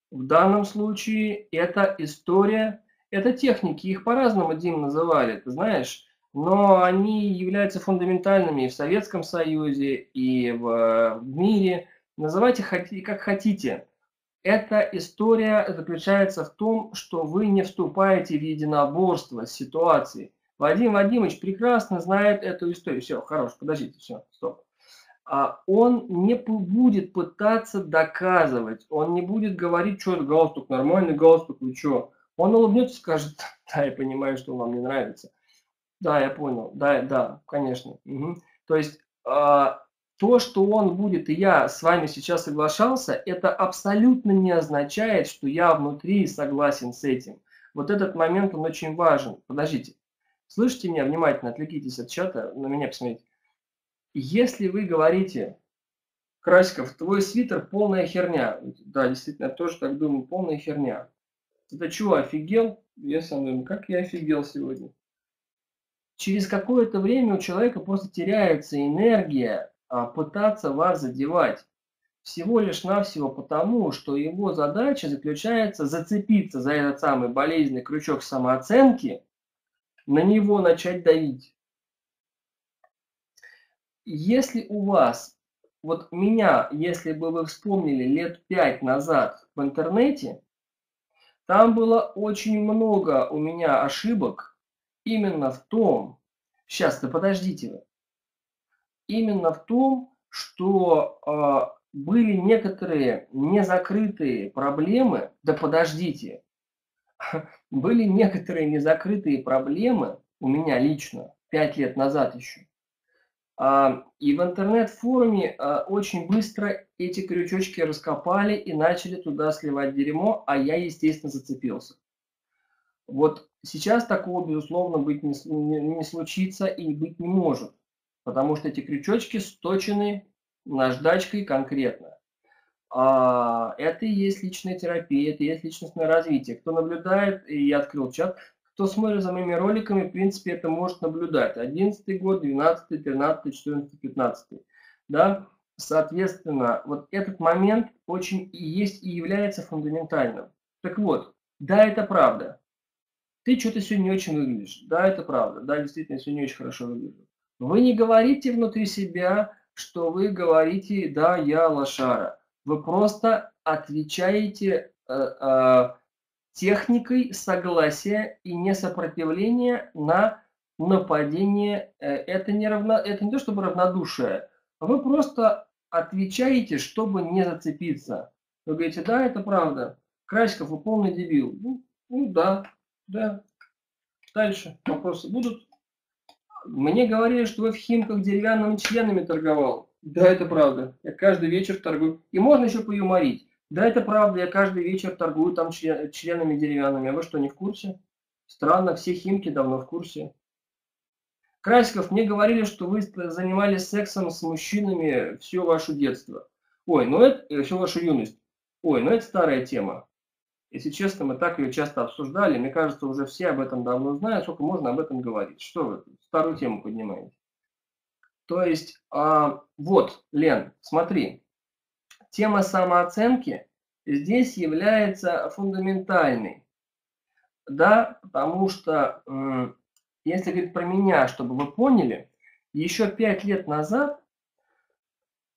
В данном случае это история, это техники, их по-разному, Дим, называли, ты знаешь... Но они являются фундаментальными и в Советском Союзе, и в мире. Называйте как хотите. Эта история заключается в том, что вы не вступаете в единоборство с ситуацией. Владимир Владимирович прекрасно знает эту историю. Все, хорош, подождите, все, стоп. Он не будет пытаться доказывать, он не будет говорить, что это галстук, нормальный галстук, вы что. Он улыбнется и скажет, да, я понимаю, что вам не нравится. Да, я понял. Да, да, конечно. Угу. То есть э, то, что он будет, и я с вами сейчас соглашался, это абсолютно не означает, что я внутри согласен с этим. Вот этот момент, он очень важен. Подождите. Слышите меня внимательно, отвлекитесь от чата, на меня посмотрите. Если вы говорите, Красиков, твой свитер полная херня. Да, действительно, я тоже так думаю, полная херня. Это чего, офигел? Я сам думаю, как я офигел сегодня. Через какое-то время у человека просто теряется энергия а, пытаться вас задевать. Всего лишь навсего потому, что его задача заключается зацепиться за этот самый болезненный крючок самооценки, на него начать давить. Если у вас, вот меня, если бы вы вспомнили лет пять назад в интернете, там было очень много у меня ошибок, именно в том, Сейчас-то подождите вы. Именно в том, что э, были некоторые незакрытые проблемы, да подождите, были некоторые незакрытые проблемы у меня лично пять лет назад еще. И в интернет-форуме очень быстро эти крючочки раскопали и начали туда сливать дерьмо, а я, естественно, зацепился. Вот сейчас такого, безусловно, быть не, не случится и быть не может, потому что эти крючочки сточены наждачкой конкретно. Это и есть личная терапия, это и есть личностное развитие. Кто наблюдает, и я открыл чат, кто смотрит за моими роликами, в принципе, это может наблюдать. одиннадцатый год, двенадцатый, тринадцатый, четырнадцатый, пятнадцатый. Да? Соответственно, вот этот момент очень и есть и является фундаментальным. Так вот, да, это правда. Ты что-то сегодня не очень выглядишь. Да, это правда. Да, действительно, сегодня не очень хорошо выгляжу. Вы не говорите внутри себя, что вы говорите, да, я лошара. Вы просто отвечаете э, э, техникой согласия и несопротивления на нападение. Это не, равно, это не то, чтобы равнодушие. Вы просто отвечаете, чтобы не зацепиться. Вы говорите, да, это правда. Красиков, вы полный дебил. Ну, ну да, да. Дальше вопросы будут. Мне говорили, что вы в Химках деревянными членами торговал. Да, это правда. Я каждый вечер торгую. И можно еще поюморить. Да, это правда, я каждый вечер торгую там член, членами деревянными. А вы что, не в курсе? Странно, все Химки давно в курсе. Красиков, мне говорили, что вы занимались сексом с мужчинами все ваше детство. Ой, ну это всю вашу юность. Ой, ну это старая тема. Если честно, мы так ее часто обсуждали. Мне кажется, уже все об этом давно знают. Сколько можно об этом говорить? Что вы старую тему поднимаете? То есть, а, вот, Лен, смотри, тема самооценки здесь является фундаментальной, да, потому что, если говорить про меня, чтобы вы поняли, еще пять лет назад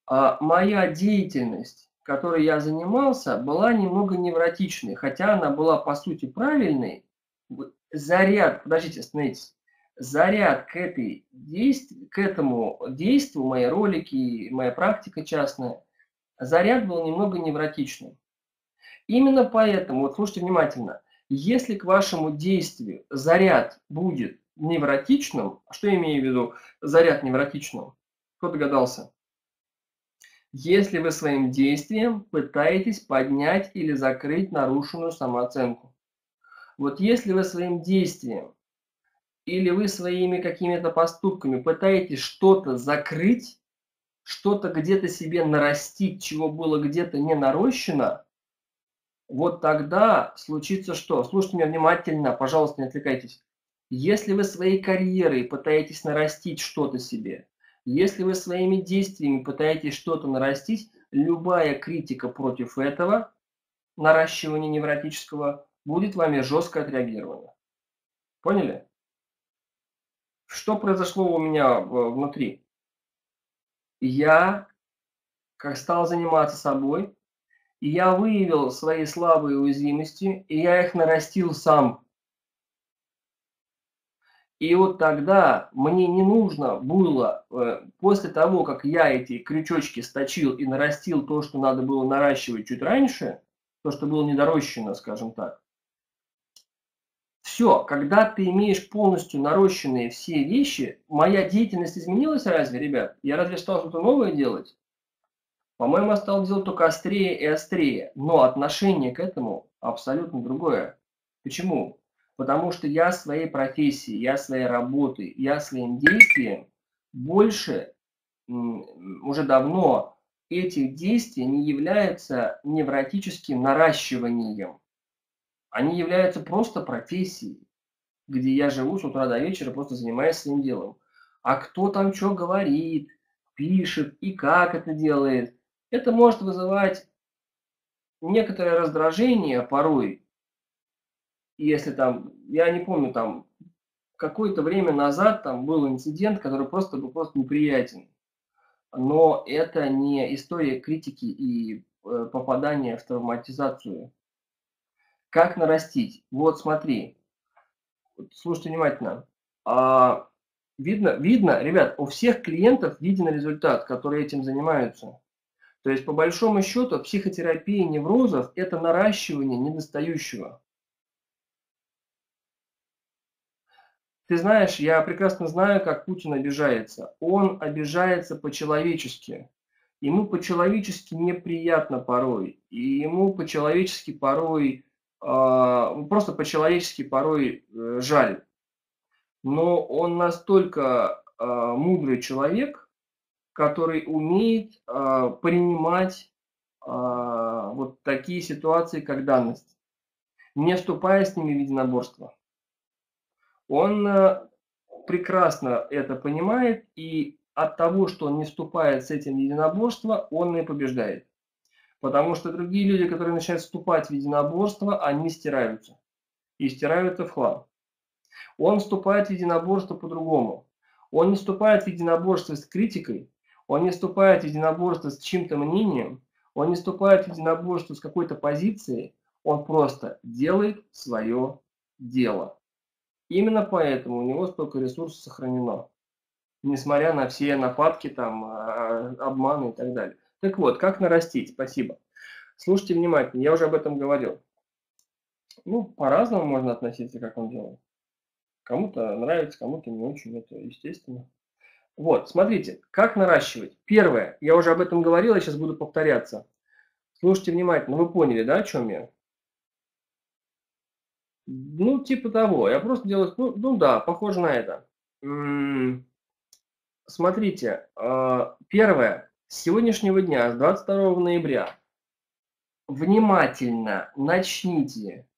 а, моя деятельность, которой я занимался, была немного невротичной, хотя она была, по сути, правильной. Заряд, подождите, остановитесь. Заряд к, этой действ... к этому действу, мои ролики, моя практика частная, заряд был немного невротичным. Именно поэтому, вот слушайте внимательно, если к вашему действию заряд будет невротичным, что я имею в виду заряд невротичным? Кто догадался? Если вы своим действием пытаетесь поднять или закрыть нарушенную самооценку. Вот если вы своим действием или вы своими какими-то поступками пытаетесь что-то закрыть, что-то где-то себе нарастить, чего было где-то не нарощено, вот тогда случится что? Слушайте меня внимательно, пожалуйста, не отвлекайтесь. Если вы своей карьерой пытаетесь нарастить что-то себе, если вы своими действиями пытаетесь что-то нарастить, любая критика против этого, наращивания невротического, будет вами жестко отреагирована. Поняли? Что произошло у меня внутри? Я как стал заниматься собой, и я выявил свои слабые уязвимости, и я их нарастил сам. И вот тогда мне не нужно было, после того, как я эти крючочки сточил и нарастил то, что надо было наращивать чуть раньше, то, что было недорощено, скажем так, все, когда ты имеешь полностью нарощенные все вещи, моя деятельность изменилась разве, ребят? Я разве стал что-то новое делать? По-моему, я стал делать только острее и острее. Но отношение к этому абсолютно другое. Почему? Потому что я своей профессией, я своей работой, я своим действием больше, уже давно, этих действий не являются невротическим наращиванием. Они являются просто профессией, где я живу с утра до вечера, просто занимаюсь своим делом. А кто там что говорит, пишет и как это делает, это может вызывать некоторое раздражение порой. Если там, я не помню, там какое-то время назад там был инцидент, который просто был просто неприятен. Но это не история критики и э, попадания в травматизацию. Как нарастить? Вот смотри, слушайте внимательно. А, Видно, видно, ребят, у всех клиентов виден результат, который этим занимаются. То есть, по большому счету, психотерапия неврозов – это наращивание недостающего. Ты знаешь, я прекрасно знаю, как Путин обижается. Он обижается по-человечески. Ему по-человечески неприятно порой. И ему по-человечески порой, э, просто по-человечески порой э, жаль. Но он настолько э, мудрый человек, который умеет э, принимать э, вот такие ситуации, как данность, не вступая с ними в единоборство. Он э, прекрасно это понимает, и от того, что он не вступает с этим в единоборство, он и побеждает. Потому что другие люди, которые начинают вступать в единоборство, они стираются. И стираются в хлам. Он вступает в единоборство по-другому. Он не вступает в единоборство с критикой, он не вступает в единоборство с чьим-то мнением, он не вступает в единоборство с какой-то позицией, он просто делает свое дело. Именно поэтому у него столько ресурсов сохранено, несмотря на все нападки, там, обманы и так далее. Так вот, как нарастить? Спасибо. Слушайте внимательно, я уже об этом говорил. Ну, по-разному можно относиться, как он делает. Кому-то нравится, кому-то не очень, это естественно. Вот, смотрите, как наращивать. Первое, я уже об этом говорил, я сейчас буду повторяться. Слушайте внимательно, вы поняли, да, о чем я? Ну, типа того, я просто делаю, ну, ну да, похоже на это. М-м-м. Смотрите, э- первое, с сегодняшнего дня, с двадцать второго ноября, внимательно начните.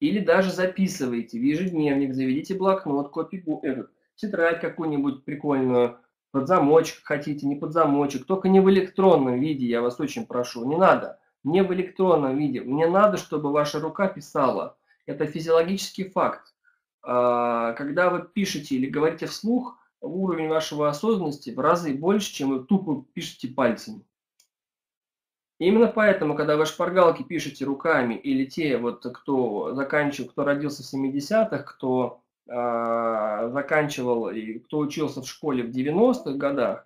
Или даже записывайте в ежедневник, заведите блокнот, копию, тетрадь какую-нибудь прикольную, под замочек хотите, не под замочек, только не в электронном виде, я вас очень прошу, не надо, не в электронном виде, мне надо, чтобы ваша рука писала, это физиологический факт. Когда вы пишете или говорите вслух, уровень вашего осознанности в разы больше, чем вы тупо пишете пальцами. Именно поэтому, когда вы шпаргалки пишете руками, или те, вот, кто заканчивал, кто родился в семидесятых, кто э, заканчивал и кто учился в школе в девяностых годах,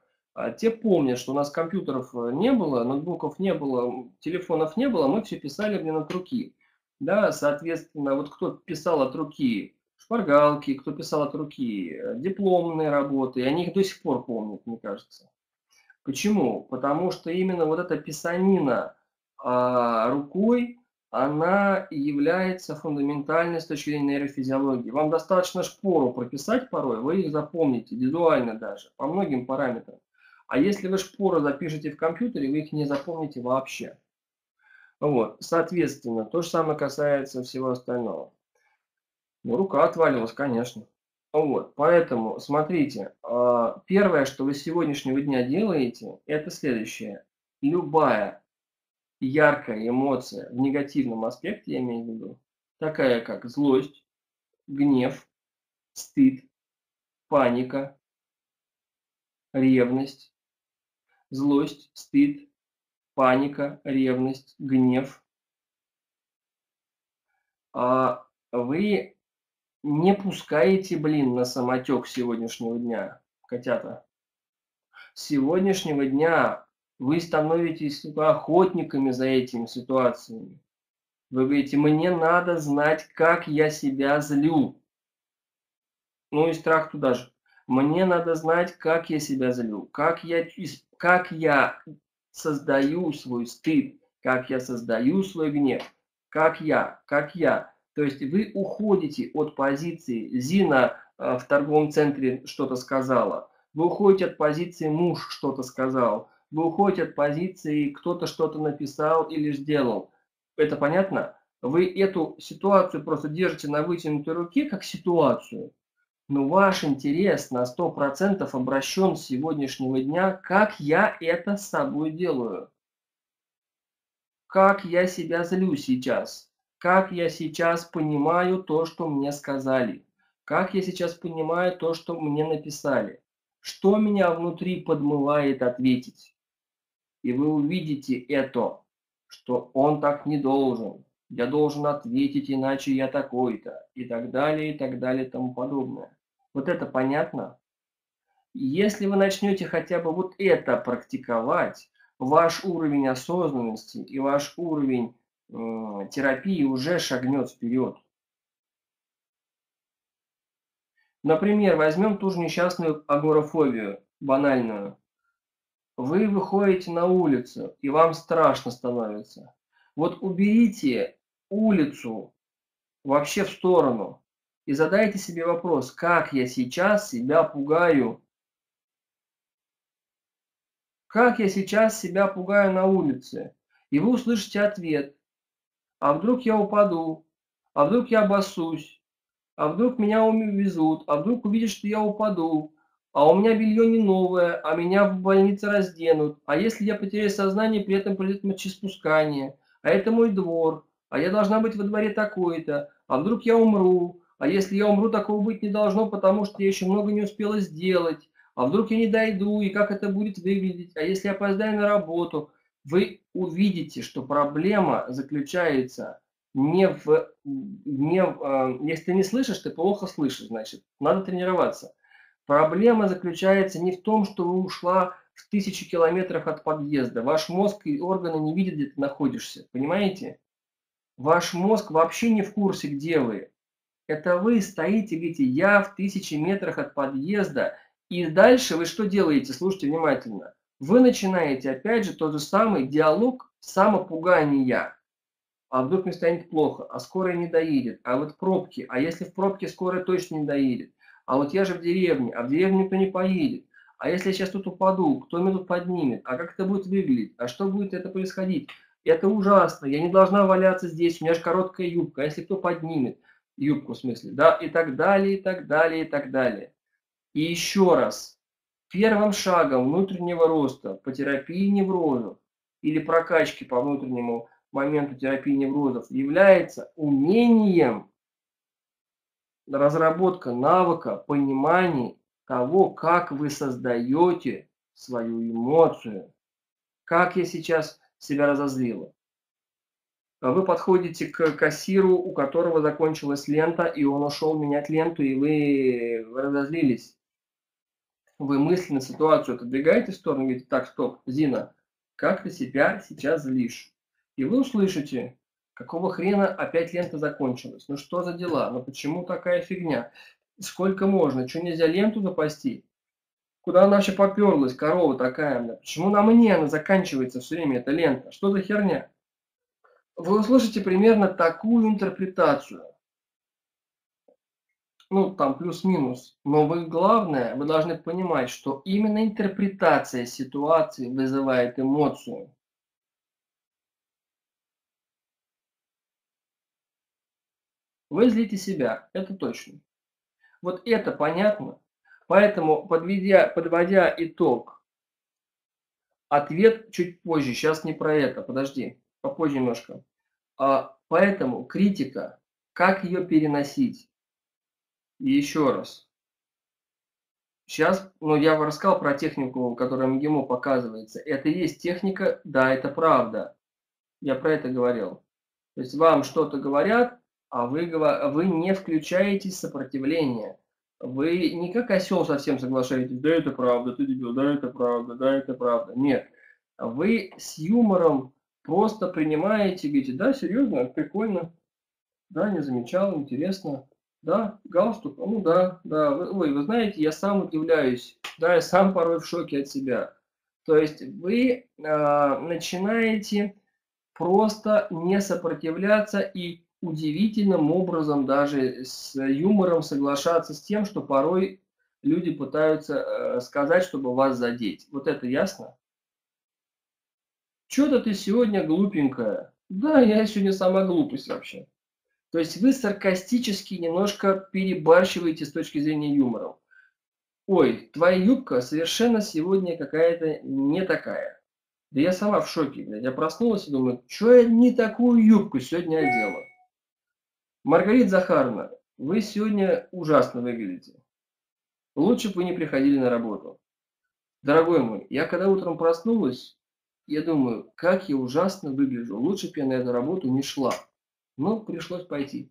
те помнят, что у нас компьютеров не было, ноутбуков не было, телефонов не было, мы все писали блин, от руки. Да, соответственно, вот кто писал от руки шпаргалки, кто писал от руки дипломные работы, они их до сих пор помнят, мне кажется. Почему? Потому что именно вот эта писанина а, рукой, она является фундаментальной с точки зрения нейрофизиологии. Вам достаточно шпору прописать порой, вы их запомните, визуально даже, по многим параметрам. А если вы шпору запишете в компьютере, вы их не запомните вообще. Вот. Соответственно, то же самое касается всего остального. Ну, рука отвалилась, конечно. Вот, поэтому, смотрите, первое, что вы с сегодняшнего дня делаете, это следующее. Любая яркая эмоция в негативном аспекте, я имею в виду, такая как злость, гнев, стыд, паника, ревность, злость, стыд, паника, ревность, гнев. Вы... Не пускайте, блин, на самотек сегодняшнего дня, котята. С сегодняшнего дня вы становитесь охотниками за этими ситуациями. Вы говорите, мне надо знать, как я себя злю. Ну и страх туда же. Мне надо знать, как я себя злю, как я, как я создаю свой стыд, как я создаю свой гнев, как я, как я. То есть вы уходите от позиции «Зина в торговом центре что-то сказала», вы уходите от позиции «Муж что-то сказал», вы уходите от позиции «Кто-то что-то написал или сделал». Это понятно? Вы эту ситуацию просто держите на вытянутой руке как ситуацию, но ваш интерес на сто процентов обращен с сегодняшнего дня, как я это с собой делаю, как я себя злю сейчас. Как я сейчас понимаю то, что мне сказали? Как я сейчас понимаю то, что мне написали? Что меня внутри подмывает ответить? И вы увидите это, что он так не должен. Я должен ответить, иначе я такой-то. И так далее, и так далее, и тому подобное. Вот это понятно? Если вы начнете хотя бы вот это практиковать, ваш уровень осознанности и ваш уровень э, терапии уже шагнет вперед. Например, возьмем ту же несчастную агорафобию, банальную. Вы выходите на улицу, и вам страшно становится. Вот уберите улицу вообще в сторону и задайте себе вопрос, как я сейчас себя пугаю. Как я сейчас себя пугаю на улице? И вы услышите ответ. А вдруг я упаду? А вдруг я обоссусь? А вдруг меня увезут? А вдруг увидят, что я упаду? А у меня белье не новое, а меня в больнице разденут. А если я потеряю сознание, при этом придет мочеиспускание? А это мой двор. А я должна быть во дворе такой-то. А вдруг я умру? А если я умру, такого быть не должно, потому что я еще много не успела сделать. А вдруг я не дойду, и как это будет выглядеть? А если я опоздаю на работу? Вы увидите, что проблема заключается не в... Не в э, если ты не слышишь, ты плохо слышишь, значит, надо тренироваться. Проблема заключается не в том, что вы ушла в тысячи километров от подъезда. Ваш мозг и органы не видят, где ты находишься, понимаете? Ваш мозг вообще не в курсе, где вы. Это вы стоите, видите, я в тысячи метрах от подъезда. И дальше вы что делаете? Слушайте внимательно. Вы начинаете опять же тот же самый диалог самопугания. А вдруг мне станет плохо, а скорая не доедет, а вот пробки, а если в пробке скорая точно не доедет, а вот я же в деревне, а в деревню никто не поедет, а если я сейчас тут упаду, кто меня тут поднимет, а как это будет выглядеть, а что будет это происходить, это ужасно, я не должна валяться здесь, у меня же короткая юбка, а если кто поднимет юбку в смысле, да, и так далее, и так далее, и так далее. И еще раз, первым шагом внутреннего роста по терапии неврозов или прокачки по внутреннему моменту терапии неврозов является умением разработка навыка понимания того, как вы создаете свою эмоцию. Как я сейчас себя разозлила. Вы подходите к кассиру, у которого закончилась лента, и он ушел менять ленту, и вы разозлились. Вы мысленно ситуацию отодвигаете в сторону и говорите, так, стоп, Зина, как ты себя сейчас злишь? И вы услышите, какого хрена опять лента закончилась? Ну что за дела? Ну почему такая фигня? Сколько можно? Что, нельзя ленту запасти? Куда она вообще поперлась, корова такая? Почему на мне она заканчивается все время, эта лента? Что за херня? Вы услышите примерно такую интерпретацию. Ну, там плюс-минус. Но вы, главное, вы должны понимать, что именно интерпретация ситуации вызывает эмоцию. Вы злите себя, это точно. Вот это понятно. Поэтому, подведя, подводя итог, ответ чуть позже, сейчас не про это, подожди, попозже немножко. А, поэтому критика, как ее переносить? И еще раз. Сейчас, ну, я вам рассказал про технику, которая МГИМО показывается. Это и есть техника, да, это правда. Я про это говорил. То есть вам что-то говорят, а вы, вы не включаете сопротивление. Вы не как осел совсем соглашаетесь, да, это правда, ты дебил, да, это правда, да, это правда. Нет. Вы с юмором просто принимаете, говорите, да, серьезно, прикольно, да, не замечал, интересно. Да, галстук, ну да, да, вы, ой, вы знаете, я сам удивляюсь, да, я сам порой в шоке от себя. То есть вы э, начинаете просто не сопротивляться и удивительным образом даже с юмором соглашаться с тем, что порой люди пытаются э, сказать, чтобы вас задеть. Вот это ясно? Чё-то ты сегодня глупенькая. Да, я сегодня сама глупость вообще. То есть вы саркастически немножко перебарщиваете с точки зрения юмора. Ой, твоя юбка совершенно сегодня какая-то не такая. Да я сама в шоке, блядь. Я проснулась и думаю, что я не такую юбку сегодня одела. Маргарита Захаровна, вы сегодня ужасно выглядите. Лучше бы вы не приходили на работу. Дорогой мой, я когда утром проснулась, я думаю, как я ужасно выгляжу. Лучше бы я на эту работу не шла. Но пришлось пойти.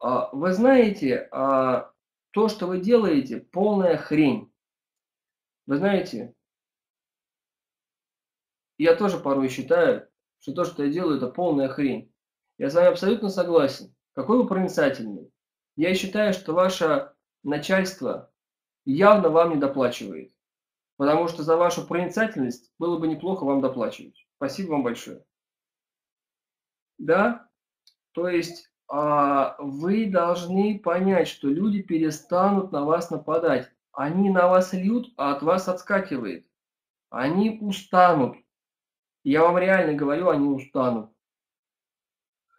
Вы знаете, То, что вы делаете, полная хрень. Вы знаете, я тоже порой считаю, что то, что я делаю, это полная хрень. Я с вами абсолютно согласен. Какой вы проницательный. Я считаю, что ваше начальство явно вам не доплачивает. Потому что за вашу проницательность было бы неплохо вам доплачивать. Спасибо вам большое. Да? То есть а, вы должны понять, что люди перестанут на вас нападать. Они на вас льют, а от вас отскакивает. Они устанут. Я вам реально говорю, они устанут.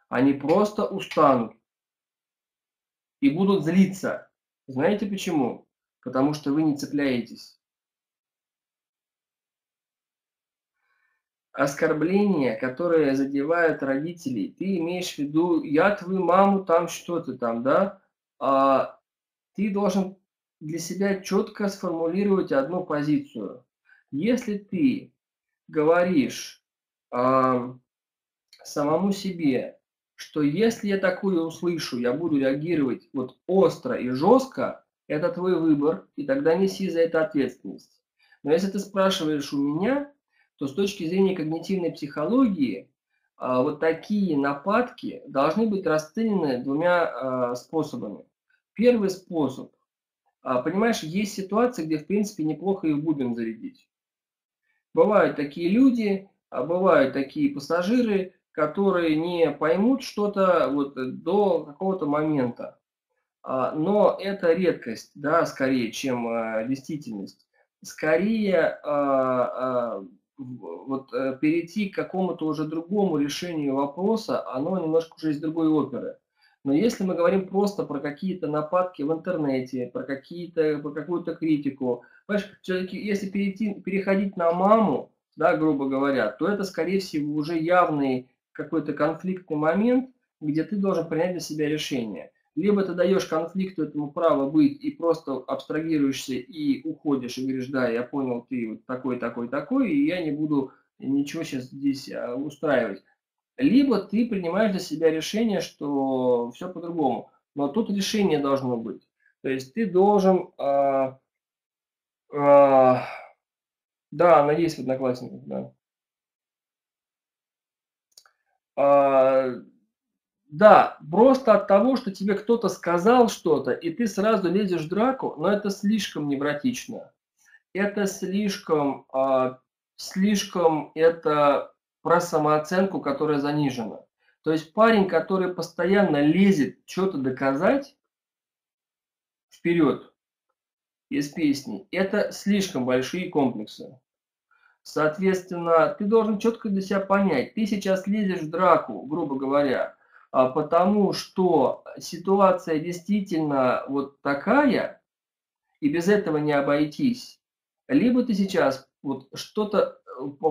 Они просто устанут. И будут злиться. Знаете почему? Потому что вы не цепляетесь. Оскорбления, которые задевают родителей. Ты имеешь в виду, я твою маму там что-то там, да? А ты должен для себя четко сформулировать одну позицию. Если ты говоришь а, самому себе, что если я такое услышу, я буду реагировать вот остро и жестко, это твой выбор, и тогда неси за это ответственность. Но если ты спрашиваешь у меня, то с точки зрения когнитивной психологии вот такие нападки должны быть расценены двумя способами. Первый способ. Понимаешь, есть ситуации, где в принципе неплохо их будем зарядить. Бывают такие люди, бывают такие пассажиры, которые не поймут что-то вот до какого-то момента. Но это редкость, да, скорее, чем действительность. Скорее вот перейти к какому-то уже другому решению вопроса, оно немножко уже из другой оперы. Но если мы говорим просто про какие-то нападки в интернете, про какие-то, про какую-то критику, понимаешь, все-таки если перейти, переходить на маму, да, грубо говоря, то это, скорее всего, уже явный какой-то конфликтный момент, где ты должен принять для себя решение. Либо ты даешь конфликту этому право быть и просто абстрагируешься и уходишь, и говоришь, да, я понял, ты вот такой, такой, такой, и я не буду ничего сейчас здесь устраивать. Либо ты принимаешь для себя решение, что все по-другому. Но тут решение должно быть. То есть ты должен... А, а, да, надеюсь, в Одноклассниках, да. А, Да, просто от того, что тебе кто-то сказал что-то, и ты сразу лезешь в драку, но это слишком невротично. Это слишком, э, слишком это про самооценку, которая занижена. То есть парень, который постоянно лезет что-то доказать вперед из песни, это слишком большие комплексы. Соответственно, ты должен четко для себя понять, ты сейчас лезешь в драку, грубо говоря, потому что ситуация действительно вот такая, и без этого не обойтись. Либо ты сейчас вот что-то,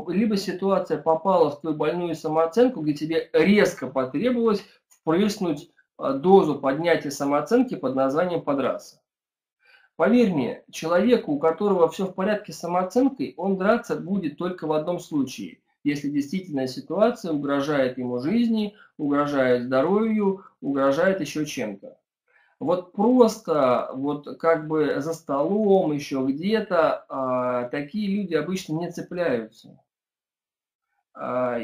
либо ситуация попала в твою больную самооценку, где тебе резко потребовалось впрыснуть дозу поднятия самооценки под названием подраться. Поверь мне, человеку, у которого все в порядке с самооценкой, он драться будет только в одном случае. Если действительно ситуация угрожает ему жизни, угрожает здоровью, угрожает еще чем-то. Вот просто вот как бы за столом, еще где-то, а, такие люди обычно не цепляются. А,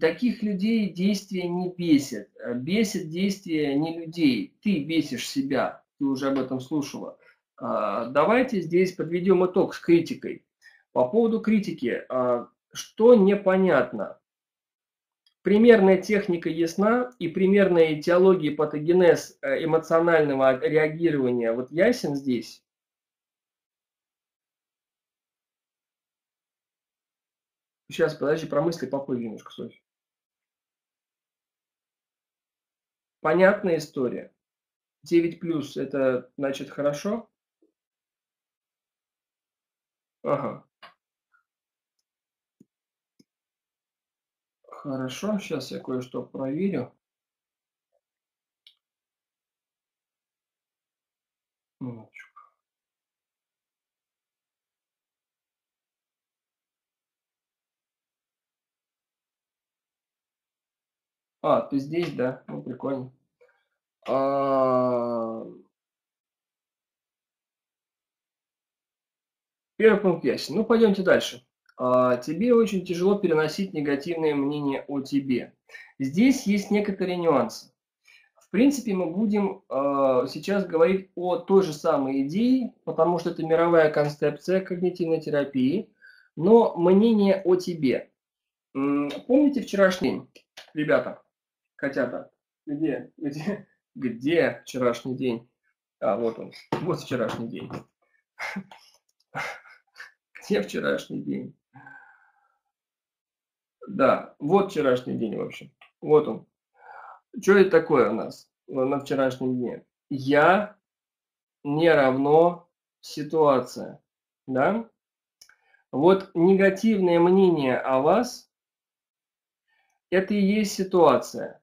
таких людей действия не бесит. Бесит действия не людей. Ты бесишь себя. Ты уже об этом слушала. А, давайте здесь подведем итог с критикой. По поводу критики. А, Что непонятно? Примерная техника ясна, и примерная этиология, патогенез эмоционального реагирования вот ясен здесь. Сейчас, подожди, про мысли попозже немножко, Софья. Понятная история. девять плюс это значит хорошо? Ага. Хорошо, сейчас я кое-что проверю. А, ты здесь, да? Ну, прикольно. А... Первый пункт ясен. Ну, пойдемте дальше. Тебе очень тяжело переносить негативное мнение о тебе. Здесь есть некоторые нюансы. В принципе, мы будем сейчас говорить о той же самой идее, потому что это мировая концепция когнитивной терапии, но мнение о тебе. Помните вчерашний день, ребята, котята? Где, где, где вчерашний день? А, вот он. Вот вчерашний день. Где вчерашний день? Да, вот вчерашний день, в общем. Вот он. Что это такое у нас на вчерашнем дне? Я не равно ситуация. Да? Вот негативное мнение о вас – это и есть ситуация.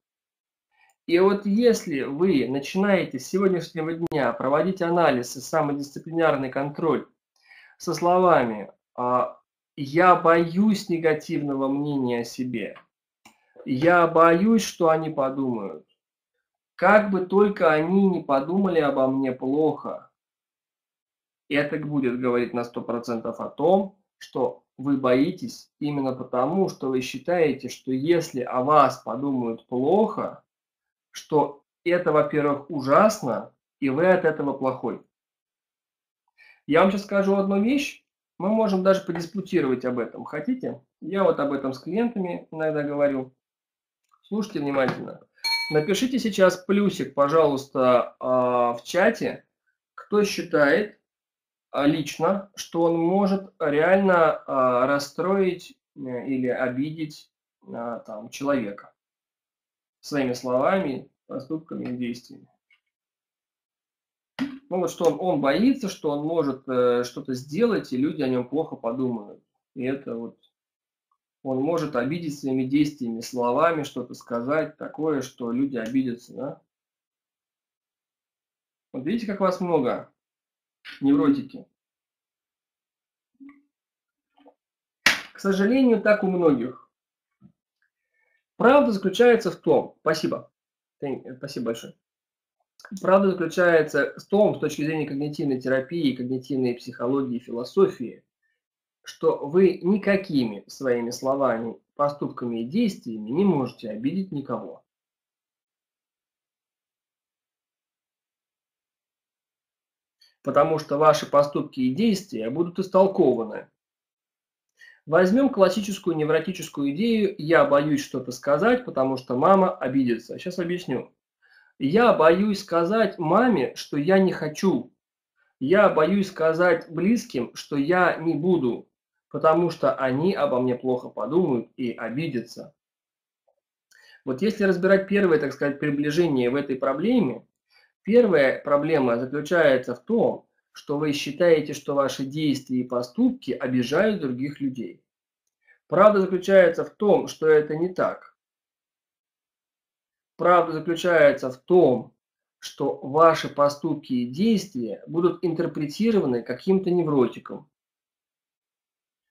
И вот если вы начинаете с сегодняшнего дня проводить анализ и самодисциплинарный контроль со словами «я боюсь негативного мнения о себе», «я боюсь, что они подумают», «как бы только они не подумали обо мне плохо», это будет говорить на сто процентов о том, что вы боитесь именно потому, что вы считаете, что если о вас подумают плохо, что это, во-первых, ужасно, и вы от этого плохой. Я вам сейчас скажу одну вещь, мы можем даже подискутировать об этом. Хотите? Я вот об этом с клиентами иногда говорю. Слушайте внимательно. Напишите сейчас плюсик, пожалуйста, в чате, кто считает лично, что он может реально расстроить или обидеть там, человека своими словами, поступками и действиями. Ну вот что он, он боится, что он может э, что-то сделать, и люди о нем плохо подумают. И это вот он может обидеть своими действиями, словами, что-то сказать такое, что люди обидятся. Да? Вот видите, как вас много, невротики. К сожалению, так у многих. Правда заключается в том, спасибо, спасибо большое. Правда заключается в том, с точки зрения когнитивной терапии, когнитивной психологии, философии, что вы никакими своими словами, поступками и действиями не можете обидеть никого. Потому что ваши поступки и действия будут истолкованы. Возьмем классическую невротическую идею «я боюсь что-то сказать, потому что мама обидится». Сейчас объясню. Я боюсь сказать маме, что я не хочу. Я боюсь сказать близким, что я не буду, потому что они обо мне плохо подумают и обидятся. Вот если разбирать первое, так сказать, приближение в этой проблеме, первая проблема заключается в том, что вы считаете, что ваши действия и поступки обижают других людей. Правда заключается в том, что это не так. Правда заключается в том, что ваши поступки и действия будут интерпретированы каким-то невротиком.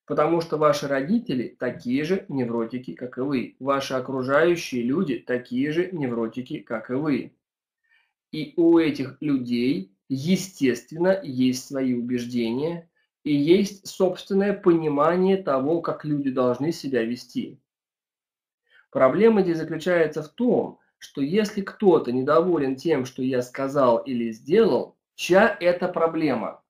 Потому что ваши родители такие же невротики, как и вы. Ваши окружающие люди такие же невротики, как и вы. И у этих людей, естественно, есть свои убеждения и есть собственное понимание того, как люди должны себя вести. Проблема здесь заключается в том, что если кто-то недоволен тем, что я сказал или сделал, чья это проблема?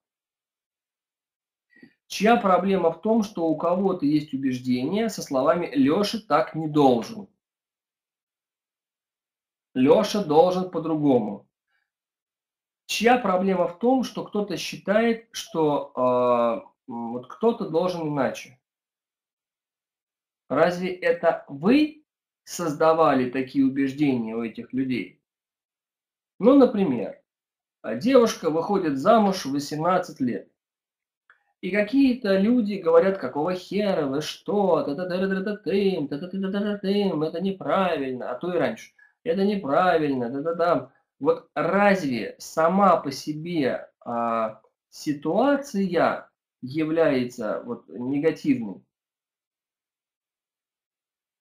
Чья проблема в том, что у кого-то есть убеждение со словами «Леша так не должен». «Леша должен по-другому». Чья проблема в том, что кто-то считает, что э, вот кто-то должен иначе? Разве это вы создавали такие убеждения у этих людей? Ну, например, девушка выходит замуж в восемнадцать лет. И какие-то люди говорят, какого хера вы что, та-та-та-та-та-тым, та-та-та-та-та-тым, это неправильно, а то и раньше. Это неправильно, та-та-там. Вот разве сама по себе а, ситуация является вот, негативной?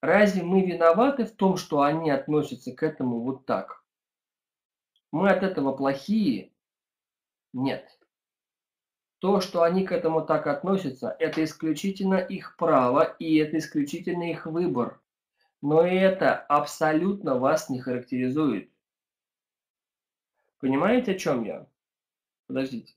Разве мы виноваты в том, что они относятся к этому вот так? Мы от этого плохие? Нет. То, что они к этому так относятся, это исключительно их право и это исключительно их выбор. Но и это абсолютно вас не характеризует. Понимаете, о чем я? Подождите.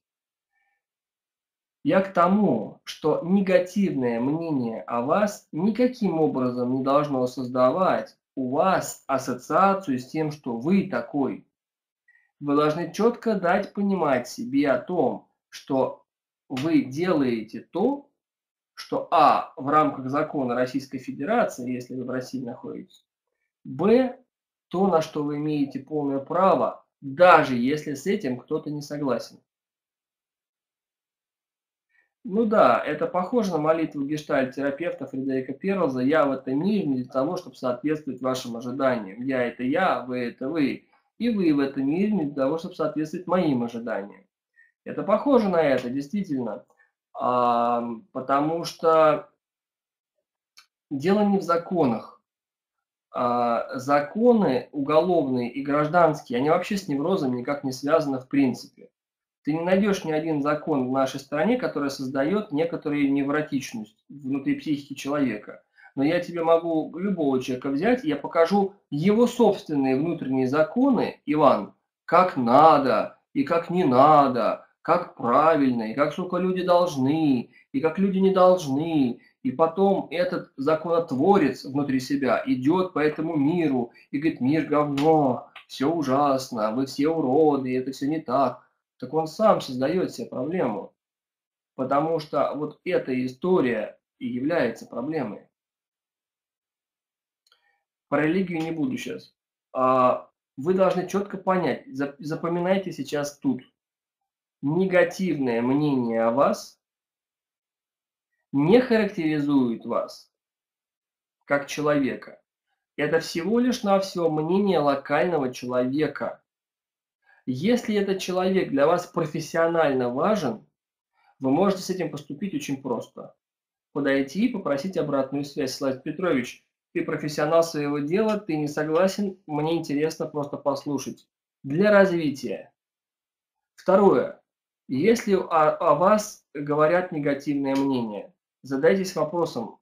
Я к тому, что негативное мнение о вас никаким образом не должно создавать у вас ассоциацию с тем, что вы такой. Вы должны четко дать понимать себе о том, что вы делаете то, что а. в рамках закона Российской Федерации, если вы в России находитесь, б. то, на что вы имеете полное право, даже если с этим кто-то не согласен. Ну да, это похоже на молитву гештальт-терапевта Фредерика Перлза. Я в этом мире не для того, чтобы соответствовать вашим ожиданиям. Я – это я, вы – это вы. И вы в этом мире не для того, чтобы соответствовать моим ожиданиям. Это похоже на это, действительно. А, потому что дело не в законах. А, законы уголовные и гражданские, они вообще с неврозом никак не связаны в принципе. Ты не найдешь ни один закон в нашей стране, который создает некоторую невротичность внутри психики человека. Но я тебе могу любого человека взять, и я покажу его собственные внутренние законы, Иван, как надо и как не надо, как правильно, и как, сука, люди должны, и как люди не должны. И потом этот законотворец внутри себя идет по этому миру и говорит: мир говно, все ужасно, вы все уроды, это все не так. Так он сам создает себе проблему, потому что вот эта история и является проблемой. Про религию не буду сейчас. Вы должны четко понять, запоминайте сейчас тут. Негативное мнение о вас не характеризует вас как человека. Это всего лишь навсего мнение локального человека. Если этот человек для вас профессионально важен, вы можете с этим поступить очень просто. Подойти и попросить обратную связь. Владимир Петрович, ты профессионал своего дела, ты не согласен, мне интересно просто послушать. Для развития. Второе. Если о, о вас говорят негативное мнение, задайтесь вопросом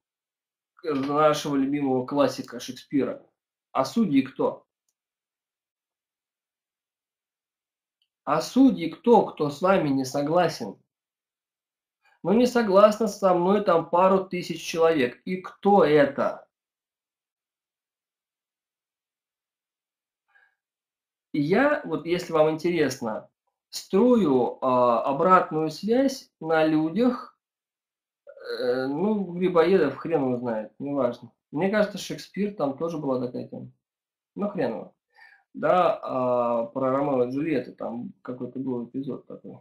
нашего любимого классика Шекспира. А судьи кто? А судьи кто, кто с вами не согласен? Ну, не согласно со мной там пару тысяч человек. И кто это? И я, вот если вам интересно, строю э, обратную связь на людях. Э, ну, Грибоедов хрен его знает, неважно. Мне кажется, Шекспир там тоже была такая тема. Ну, хрен его. Да, э, про Ромео и Джульетта там какой-то был эпизод такой.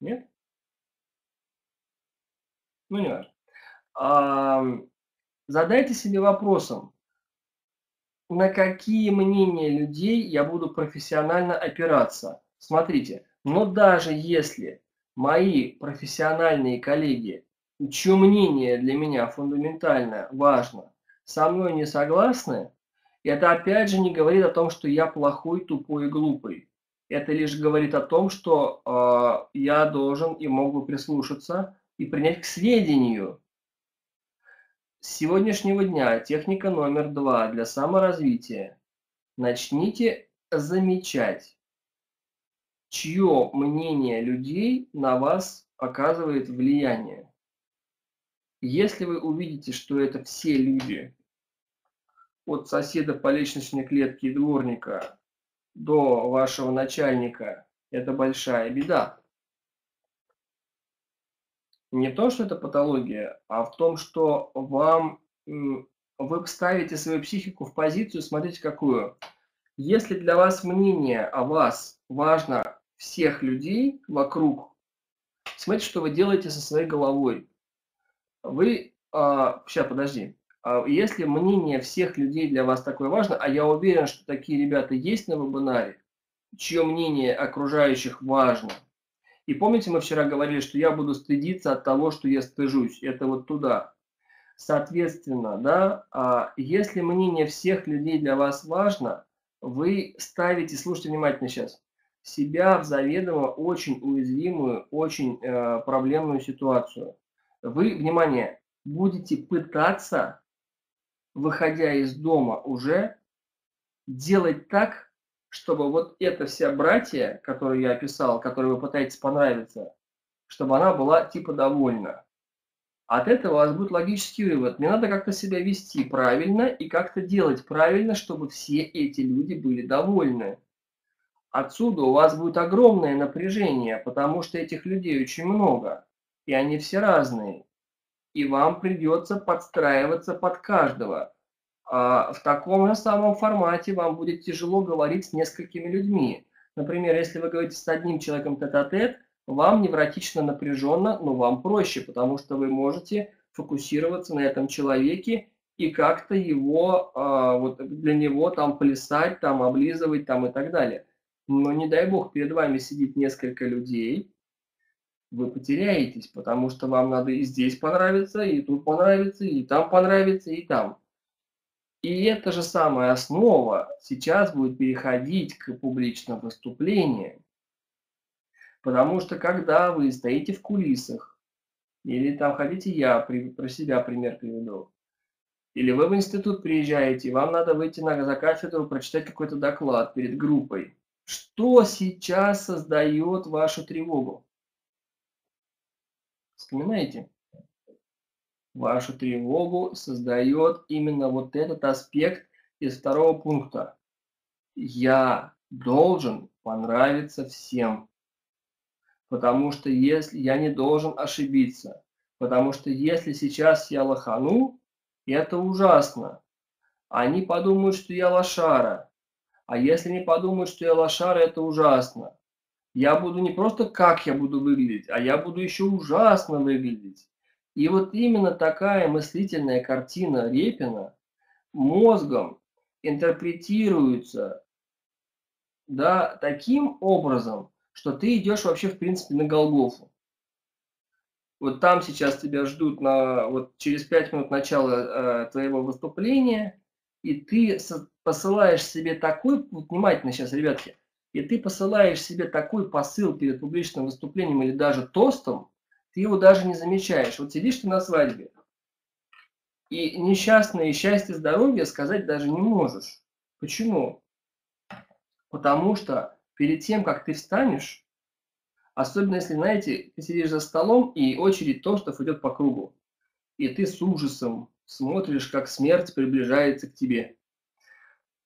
Нет? Ну, не важно. Э, задайте себе вопросом, на какие мнения людей я буду профессионально опираться. Смотрите, но даже если мои профессиональные коллеги, чье мнение для меня фундаментально важно, со мной не согласны, это опять же не говорит о том, что я плохой, тупой и глупый. Это лишь говорит о том, что э, я должен и могу прислушаться и принять к сведению. С сегодняшнего дня техника номер два для саморазвития. Начните замечать, чье мнение людей на вас оказывает влияние. Если вы увидите, что это все люди, от соседа по лестничной клетке и дворника до вашего начальника, это большая беда. Не то, что это патология, а в том, что вам, вы ставите свою психику в позицию, смотрите какую. Если для вас мнение о вас важно всех людей вокруг, смотрите, что вы делаете со своей головой. Вы, а, сейчас, подожди. Если мнение всех людей для вас такое важно, а я уверен, что такие ребята есть на вебинаре, чье мнение окружающих важно. И помните, мы вчера говорили, что я буду стыдиться от того, что я стыжусь. Это вот туда. Соответственно, да, если мнение всех людей для вас важно, вы ставите, слушайте внимательно сейчас, себя в заведомо очень уязвимую, очень э, проблемную ситуацию. Вы, внимание, будете пытаться, выходя из дома уже, делать так, чтобы вот эта вся братья, которую я описал, которой вы пытаетесь понравиться, чтобы она была типа довольна. От этого у вас будет логический вывод. Мне надо как-то себя вести правильно и как-то делать правильно, чтобы все эти люди были довольны. Отсюда у вас будет огромное напряжение, потому что этих людей очень много, и они все разные. И вам придется подстраиваться под каждого. А в таком же самом формате вам будет тяжело говорить с несколькими людьми. Например, если вы говорите с одним человеком тет-а-тет, вам невротично напряженно, но вам проще, потому что вы можете фокусироваться на этом человеке и как-то его, а, вот для него там плясать, там облизывать там, и так далее. Но не дай бог, перед вами сидит несколько людей, вы потеряетесь, потому что вам надо и здесь понравиться, и тут понравиться, и там понравиться, и там. И эта же самая основа сейчас будет переходить к публичным выступлениям. Потому что когда вы стоите в кулисах, или там хотите, я при, про себя пример приведу, или вы в институт приезжаете, вам надо выйти на, за кафедру, прочитать какой-то доклад перед группой. Что сейчас создает вашу тревогу? Вспоминаете? Вашу тревогу создает именно вот этот аспект из второго пункта. Я должен понравиться всем. Потому что если я не должен ошибиться, потому что если сейчас я лохану, это ужасно. Они подумают, что я лошара. А если не подумают, что я лошара, это ужасно. Я буду не просто как я буду выглядеть, а я буду еще ужасно выглядеть. И вот именно такая мыслительная картина Репина мозгом интерпретируется, да, таким образом, что ты идешь вообще, в принципе, на Голгофу. Вот там сейчас тебя ждут на, вот через пять минут начала э, твоего выступления, и ты посылаешь себе такой, вот внимательно сейчас, ребятки, и ты посылаешь себе такой посыл перед публичным выступлением или даже тостом, ты его даже не замечаешь. Вот сидишь ты на свадьбе, и несчастное счастье, здоровье сказать даже не можешь. Почему? Потому что перед тем, как ты встанешь, особенно если, знаете, ты сидишь за столом, и очередь тостов идет по кругу, и ты с ужасом смотришь, как смерть приближается к тебе.